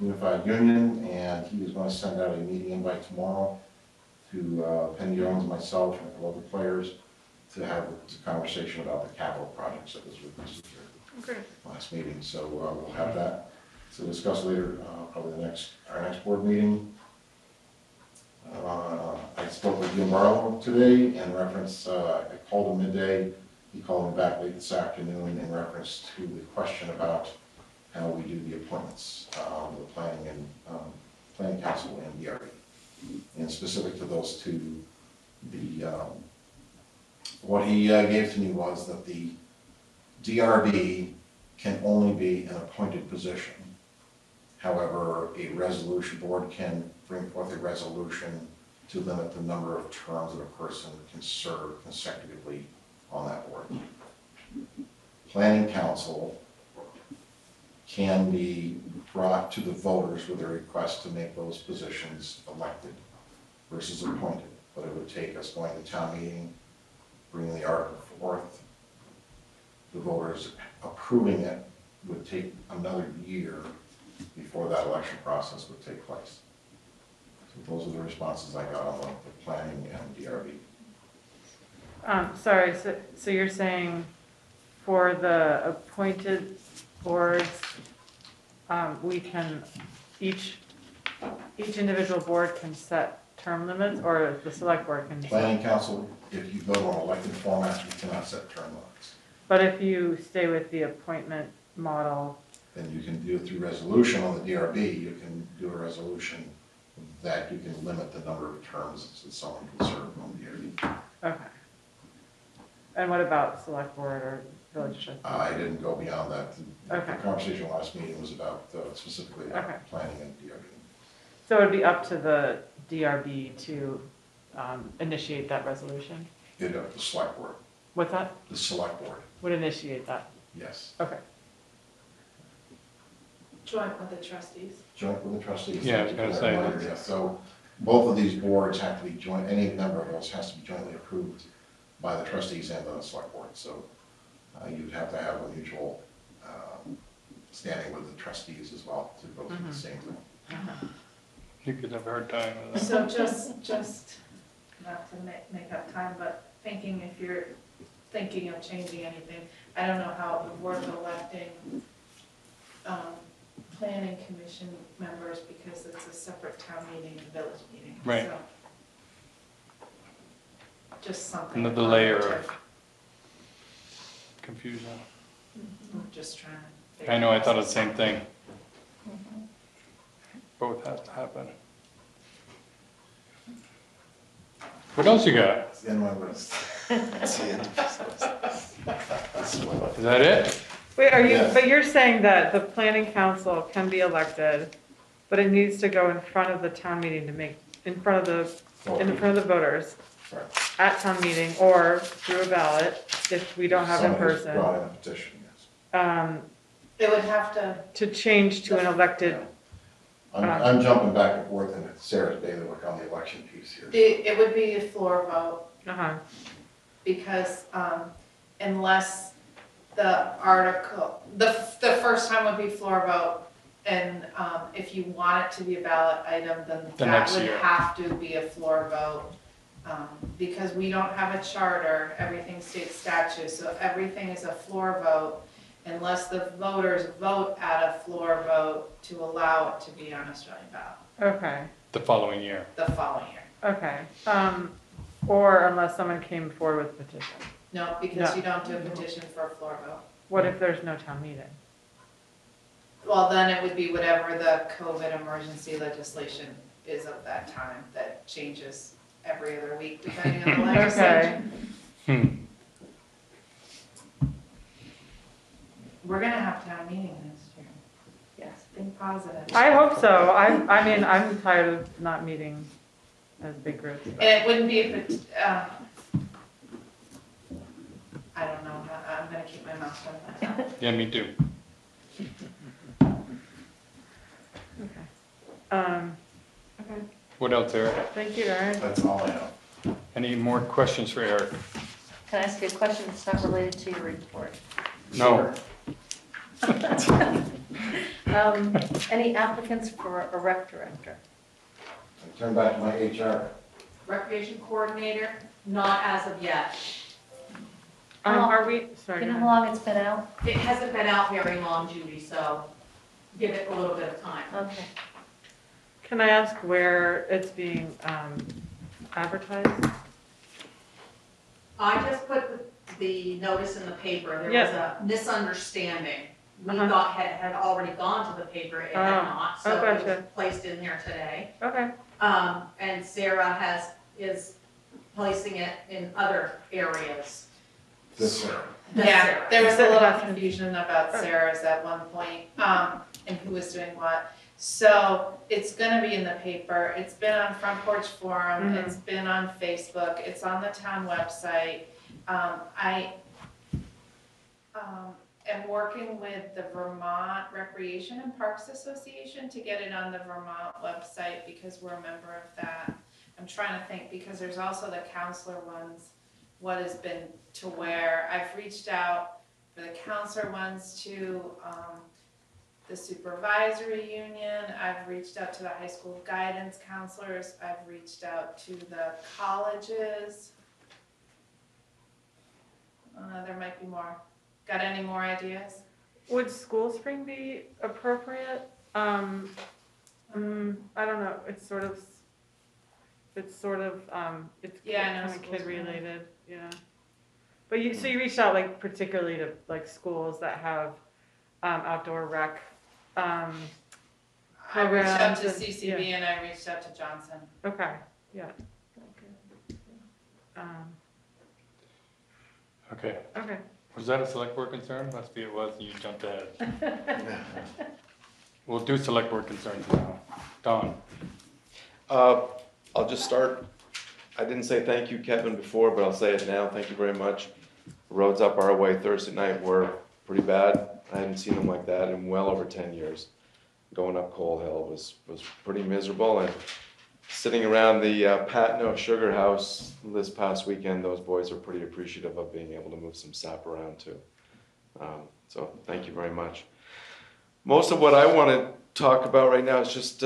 Unified Union, and he is going to send out a meeting invite tomorrow to Penny Jones, myself, and a couple other players to have a conversation about the capital projects that was requested here last meeting. So we'll have that to discuss later, probably the next next board meeting. I spoke with Jim Barlow today in reference, I called him midday, he called me back late this afternoon in reference to the question about how we do the appointments, the planning and planning council and DRE. And specific to those two, the what he gave to me was that the DRB can only be an appointed position. However, a resolution board can bring forth a resolution to limit the number of terms that a person can serve consecutively on that board. Planning council can be brought to the voters with a request to make those positions elected versus appointed, but it would take us going to town meeting, bringing the article forth, the voters approving it would take another year before that election process would take place. So those are the responses I got on the planning and DRB. Sorry, so you're saying for the appointed boards, we can, each individual board can set term limits, or the select board can? Planning council, if you go to an elected format, you cannot set term limits. But if you stay with the appointment model, then you can do it through resolution on the DRB. You can do a resolution that you can limit the number of terms that someone can serve on the DRB. Okay. And what about select board or village? I didn't go beyond that. Okay. The conversation last meeting was about specifically planning and DRB. So it would be up to the DRB to initiate that resolution? It up to the select board. What's that? The select board. Would initiate that? Yes. Okay. Joint with the trustees? Joint with the trustees. Yeah, I was going to say that. Yeah. So both of these boards have to be joint, any member of those has to be jointly approved by the trustees and the select board. So you'd have to have a mutual standing with the trustees as well to go through the same thing. You could have a hard time with that. So just not to make up time, but thinking if you're thinking of changing anything, I don't know how it would work electing planning commission members because it's a separate town meeting and village meeting. Right. So, just something. Another layer of confusion. I'm just trying to figure out. I thought of the same thing. Both have to happen. What else you got? It's in my list. That's the end of this list. Is that it? Wait, are you? Yes. But you're saying that the planning council can be elected, but it needs to go in front of the town meeting to make in front of the voters. Right. At town meeting or through a ballot if we don't have in person. Brought in a petition, yes. It would have to change to an elected. Yeah. I'm jumping back and forth and it's Sarah's bailiwick on the election piece here. It would be a floor vote because unless the article, the first time would be floor vote, and if you want it to be a ballot item, then that would have to be a floor vote. Because we don't have a charter, everything states statute, so everything is a floor vote unless the voters vote at a floor vote to allow it to be on Australian ballot. Okay. The following year. The following year. Okay. Or unless someone came forward with a petition. No, because you don't do a petition for a floor vote. What if there's no town meeting? Well, then it would be whatever the COVID emergency legislation is of that time that changes every other week, depending on the legislature. Okay. We're going to have town meeting next year. Yes. think positive. I hope so. I mean, I'm tired of not meeting as big groups. But. And it wouldn't be if it, I don't know. I'm going to keep my mouth shut on that. Yeah, me too. Okay. Okay. What else, Eric? Thank you, Eric. That's all I know. Any more questions for Eric? Can I ask you a question that's not related to your report? No. Sure. Any applicants for a rec director? I turn back to my HR. Recreation coordinator, not as of yet. Are we? Sorry. Do you know how long it's been out? It hasn't been out very long, Judy. So give it a little bit of time. Okay. Can I ask where it's being advertised? I just put the notice in the paper. There was a misunderstanding. We had already gone to the paper. It had not, so it was placed in there today. Okay. And Sarah is placing it in other areas. This Sarah. Yeah, there was a little confusion about Sarah's at one point, and who was doing what. So it's going to be in the paper. It's been on Front Porch Forum. Mm-hmm. It's been on Facebook. It's on the town website. I am working with the Vermont Recreation and Parks Association to get it on the Vermont website because we're a member of that. I'm trying to think because there's also the counselor ones, what has been to where. I've reached out for the counselor ones to the supervisory union. I've reached out to the high school guidance counselors. I've reached out to the colleges. There might be more. Got any more ideas? Would school spring be appropriate? I don't know. It's kind of kid related. Yeah. But so you reached out like particularly to like schools that have outdoor rec. I reached out to CCB and I reached out to Johnson. Okay. Yeah. Okay. Okay. Was that a select board concern? Must be it was. You jumped ahead. We'll do select board concerns now. Don. I'll just start. I didn't say thank you, Kevin, before, but I'll say it now. Thank you very much. Roads up our way Thursday night were pretty bad. I hadn't seen them like that in well over 10 years. Going up Coal Hill was pretty miserable, and sitting around the Patno Sugar House this past weekend, those boys were pretty appreciative of being able to move some sap around too. So thank you very much. Most of what I want to talk about right now is just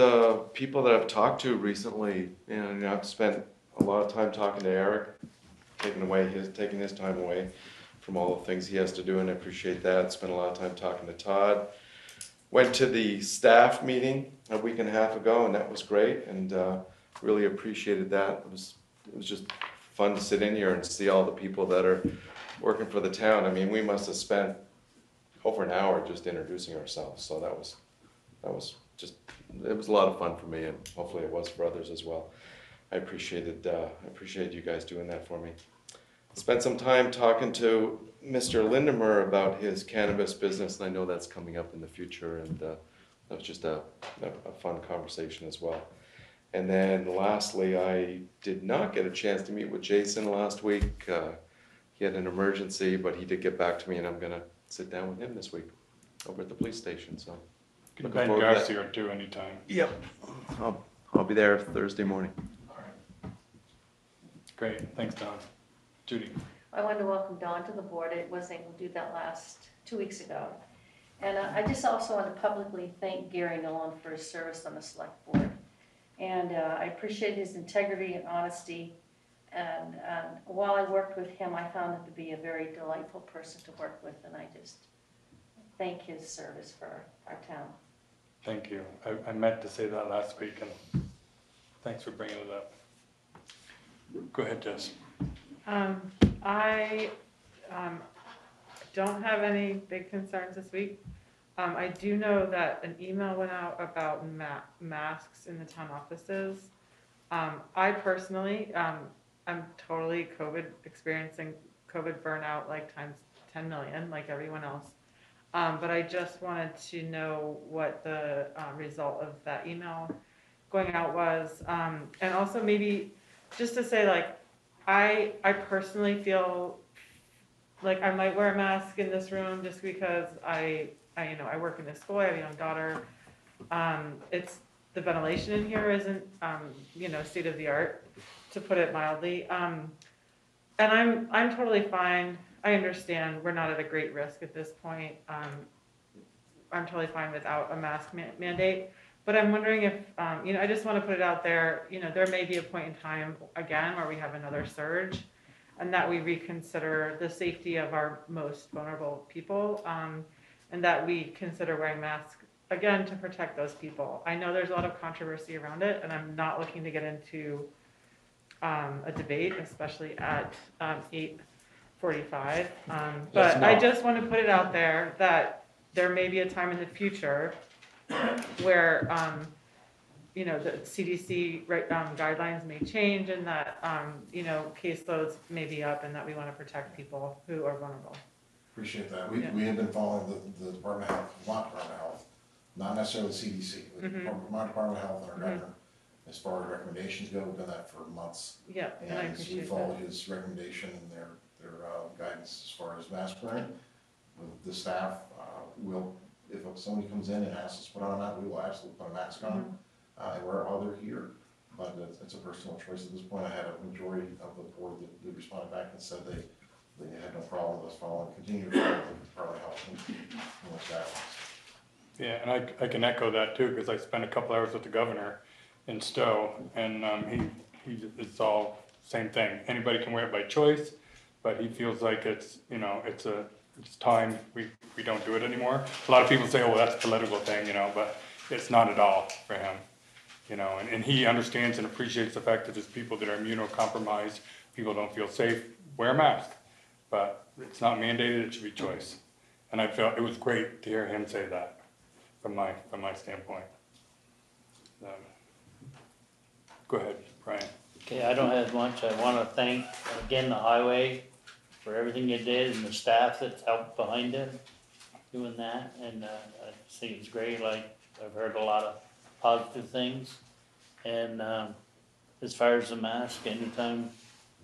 people that I've talked to recently. You know, I've spent a lot of time talking to Eric, taking his time away from all the things he has to do, and I appreciate that. Spent a lot of time talking to Todd. Went to the staff meeting a week and a half ago, and that was great, and really appreciated that. It was just fun to sit in here and see all the people that are working for the town. I mean, we must have spent over an hour just introducing ourselves, so it was a lot of fun for me, and hopefully it was for others as well. I appreciated you guys doing that for me. Spent some time talking to Mr. Lindemer about his cannabis business, and I know that's coming up in the future, and that was just a fun conversation as well. And then lastly, I did not get a chance to meet with Jason last week. He had an emergency, but he did get back to me, and I'm going to sit down with him this week over at the police station. So you can find Garcia too anytime. Yep. I'll be there Thursday morning. All right. Great. Thanks, Don. Judy. I wanted to welcome Don to the board. It was able to do that 2 weeks ago. And I just also want to publicly thank Gary Nolan for his service on the select board. And I appreciate his integrity and honesty. And while I worked with him, I found him to be a very delightful person to work with. And I just thank his service for our town. Thank you. I meant to say that last week, and thanks for bringing it up. Go ahead, Jess. I don't have any big concerns this week. I do know that an email went out about masks in the town offices. I personally, I'm totally experiencing COVID burnout, like times 10 million, like everyone else. But I just wanted to know what the result of that email going out was. And also maybe just to say, like, I personally feel like I might wear a mask in this room just because I you know, I work in this school, I have a young daughter. It's the ventilation in here isn't, you know, state of the art, to put it mildly. And I'm totally fine. I understand we're not at a great risk at this point. I'm totally fine without a mask mandate, but I'm wondering if, you know, I just want to put it out there, you know, there may be a point in time again where we have another surge and that we reconsider the safety of our most vulnerable people, and that we consider wearing masks again to protect those people. I know there's a lot of controversy around it, and I'm not looking to get into a debate, especially at 8:45. But I just want to put it out there that there may be a time in the future where, you know, the CDC guidelines may change, and that, you know, caseloads may be up, and that we want to protect people who are vulnerable. Appreciate that. We have been following the Department of Health, Vermont Department of Health, not necessarily the CDC, the Vermont Department of Health and our governor. As far as recommendations go, we've done that for months. Yeah, and we followed his recommendation and their guidance as far as mask wearing. With the staff, will, if somebody comes in and asks us to put on that, we will absolutely put a mask on, and wear it while they're here. But it's a personal choice at this point. I had a majority of the board that responded back and said they had no problem with us following, continue to follow the Department of Health and what's that. Yeah, and I can echo that too, because I spent a couple hours with the governor in Stowe, and he it's all same thing. Anybody can wear it by choice, but he feels like it's, you know, it's time we don't do it anymore. A lot of people say, oh, well, that's a political thing, you know, but it's not at all for him, you know. And he understands and appreciates the fact that there's people that are immunocompromised, people don't feel safe, wear a mask, but it's not mandated. It should be choice. And I felt it was great to hear him say that from my standpoint. Go ahead, Brian. Okay, I don't have much. I want to thank, again, the highway for everything you did and the staff that's helped behind it doing that. And I think it's great. Like, I've heard a lot of positive things. And as far as the mask, anytime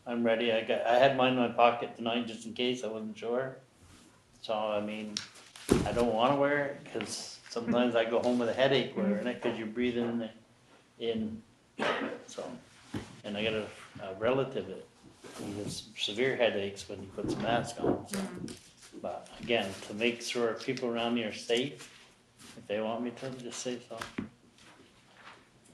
I'm ready, I had mine in my pocket tonight just in case. I wasn't sure. So, I mean, I don't want to wear it because sometimes I go home with a headache wearing it because you're breathing in. So, and I got a relative that has severe headaches when he puts a mask on. So. But again, to make sure people around me are safe, if they want me to, just say so.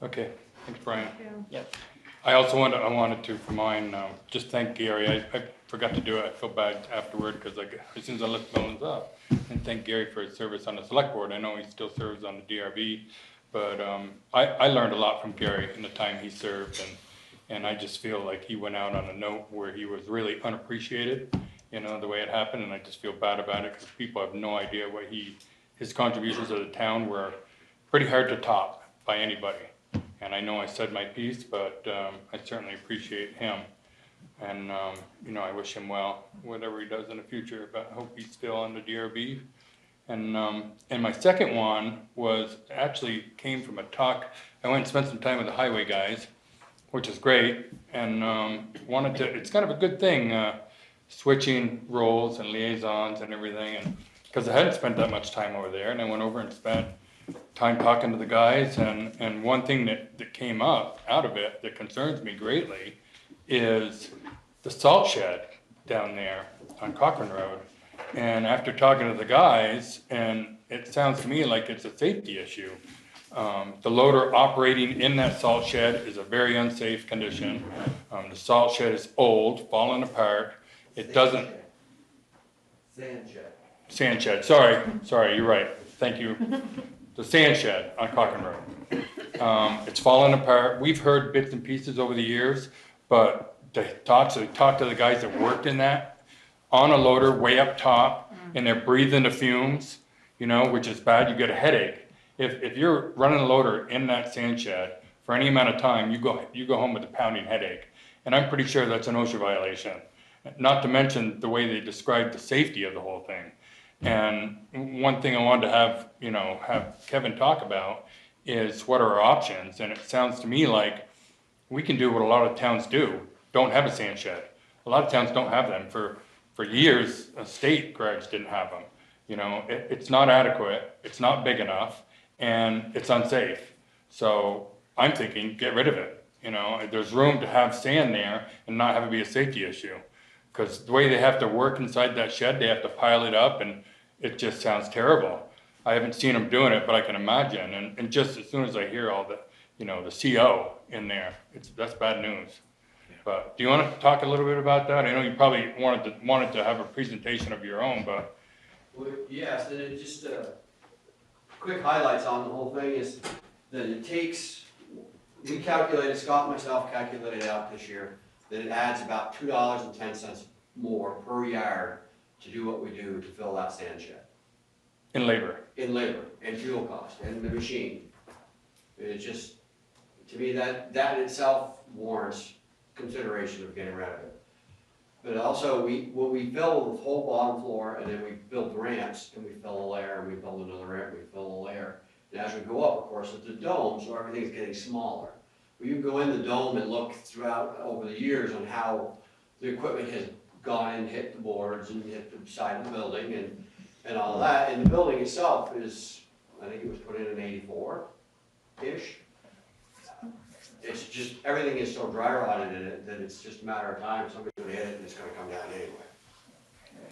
Okay, thanks, Brian. Thank you. Yep. I also wanted to, for mine, just thank Gary. I forgot to do it. I feel bad afterward because as soon as I lift Bones up, and thank Gary for his service on the select board. I know he still serves on the DRB. But I learned a lot from Gary in the time he served, and I just feel like he went out on a note where he was really unappreciated, you know, the way it happened, and I just feel bad about it because people have no idea what his contributions to the town were pretty hard to top by anybody. And I know I said my piece, but I certainly appreciate him, and you know, I wish him well, whatever he does in the future, but I hope he's still on the DRB. And my second one was actually came from a talk. I went and spent some time with the highway guys, which is great, and it's kind of a good thing, switching roles and liaisons and everything, and because I hadn't spent that much time over there, and I went over and spent time talking to the guys, and one thing that came up out of it that concerns me greatly is the salt shed down there on Cochrane Road. And after talking to the guys, and it sounds to me like it's a safety issue. The loader operating in that salt shed is a very unsafe condition. The salt shed is old, falling apart. It doesn't... Sand shed. Sorry, you're right. Thank you. The sand shed on Cochrane Road. It's falling apart. We've heard bits and pieces over the years, but to talk to the guys that worked in that, on a loader way up top, and they're breathing the fumes, you know, which is bad. You get a headache. If you're running a loader in that sand shed for any amount of time, you go home with a pounding headache. And I'm pretty sure that's an OSHA violation, not to mention the way they described the safety of the whole thing. And one thing I wanted to have, you know, have Kevin talk about is what are our options? And it sounds to me like we can do what a lot of towns do, don't have a sand shed. A lot of towns don't have them. For years, a state garage didn't have them. You know, it's not adequate, it's not big enough, and it's unsafe. So I'm thinking, get rid of it. You know, there's room to have sand there and not have it be a safety issue. Because the way they have to work inside that shed, they have to pile it up, and it just sounds terrible. I haven't seen them doing it, but I can imagine. And just as soon as I hear all the, you know, the CO in there, that's bad news. Yeah. But do you want to talk a little bit about that? I know you probably wanted to have a presentation of your own, but. Well, yes, and it just quick highlights on the whole thing is that it takes, we calculated, Scott and myself calculated out this year, that it adds about $2.10 more per yard to do what we do to fill that sand shed. In labor, and fuel cost, and the machine. It just, to me, that in itself warrants consideration of getting rid of it. But also, when we fill the whole bottom floor, and then we build ramps, and we fill a layer, and we build another ramp, and we fill a layer. And as we go up, of course, it's a dome, so everything's getting smaller. Well, you can go in the dome and look throughout over the years on how the equipment has gone and hit the boards and hit the side of the building and all that. And the building itself is, I think it was put in 84-ish. It's just, everything is so dry rotted in it that it's just a matter of time. Somebody's going to hit it and it's going to come down anyway.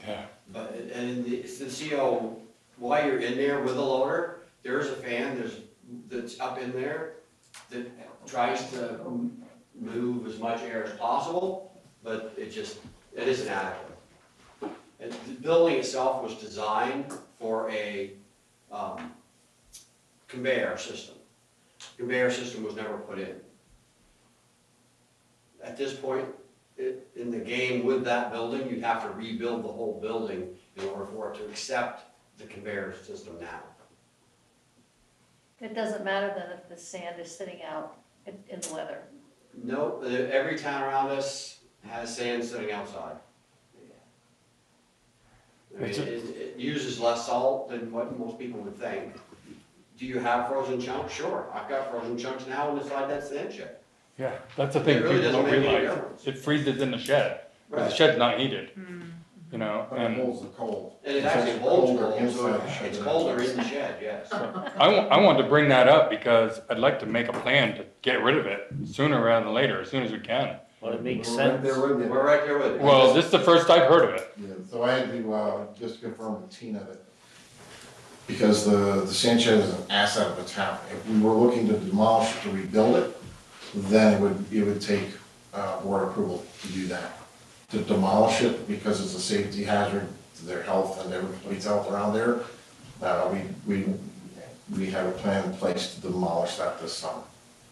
Yeah. But, and it's the CO, while you're in there with a loader, there's a fan that's up in there that tries to move as much air as possible, but it isn't adequate. And the building itself was designed for a conveyor system. The conveyor system was never put in. At this point in the game with that building, you'd have to rebuild the whole building in order for it to accept the conveyor system now. It doesn't matter then if the sand is sitting out in the weather. No, every town around us has sand sitting outside. I mean, it uses less salt than what most people would think. Do you have frozen chunks? Sure, I've got frozen chunks now inside that sand shed. Yeah, that's the thing people don't realize. It freezes in the shed. Right. The shed's not heated. Mm. You know, and it holds the cold. And it actually holds cold, so it's colder in the shed, yes. I wanted to bring that up because I'd like to make a plan to get rid of it sooner rather than later, as soon as we can. Well, it makes sense. We're right there with it. Well, this is the first I've heard of it. Yeah, so I had to just confirm with Tina that because the sand shed is an asset of the town. If we were looking to demolish it to rebuild it, then it would take board approval to do that. To demolish it because it's a safety hazard to their health and everybody's health around there. We have a plan in place to demolish that this summer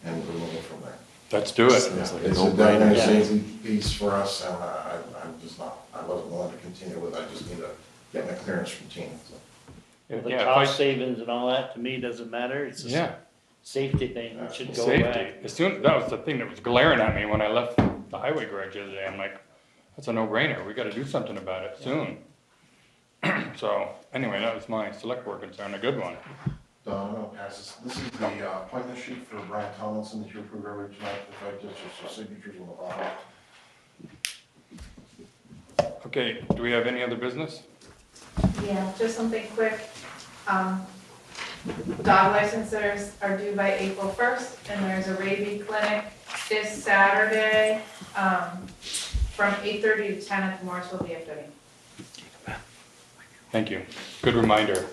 and remove it from there. Let's do it. Yeah. Like it's a definite safety piece for us, and I wasn't willing to continue with it. I just need to get my clearance from Tina. So. Well, the cost savings and all that to me doesn't matter. It's a safety thing that should go away. That was the thing that was glaring at me when I left the highway garage the other day. I'm like, that's a no-brainer. We got to do something about it soon. So anyway, that was my select board concern, a good one. I'm going to pass this. This is the appointment sheet for Brian Tomlinson that you approved earlier tonight. If I just your signatures on the bottom. Okay, do we have any other business? Yeah, just something quick. Dog licensors are due by April 1st, and there's a rabies clinic this Saturday. From 8:30 to 10 at the Morrisville VFW. Thank you. Good reminder.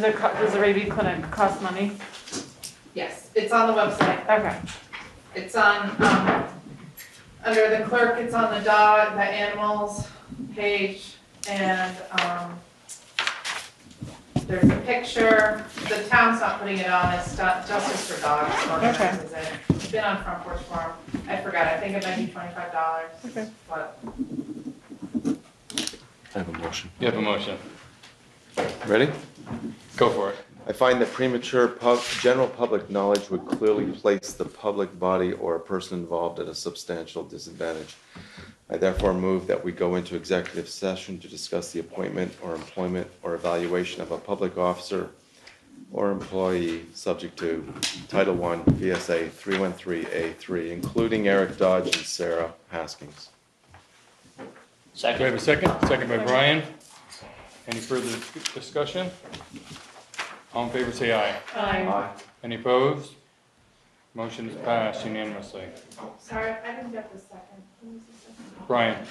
Does the rabies clinic cost money? Yes, it's on the website. Okay. It's on under the clerk. It's on the animals page, and. There's a picture. The town's not putting it on. It's Justice for Dogs. Okay. It's been on Front Porch Forum. I forgot. I think it might be $25. Okay. But. I have a motion. You have a motion. Ready? Go for it. I find that premature general public knowledge would clearly place the public body or a person involved at a substantial disadvantage. I therefore move that we go into executive session to discuss the appointment or employment or evaluation of a public officer or employee subject to Title I VSA 313A3, including Eric Dodge and Sarah Haskins. Second. Do I have a second? Second by Brian. Any further discussion? All in favor say aye. Aye. Aye. Any opposed? Motion is passed unanimously. Sorry, I didn't get the second. Brian.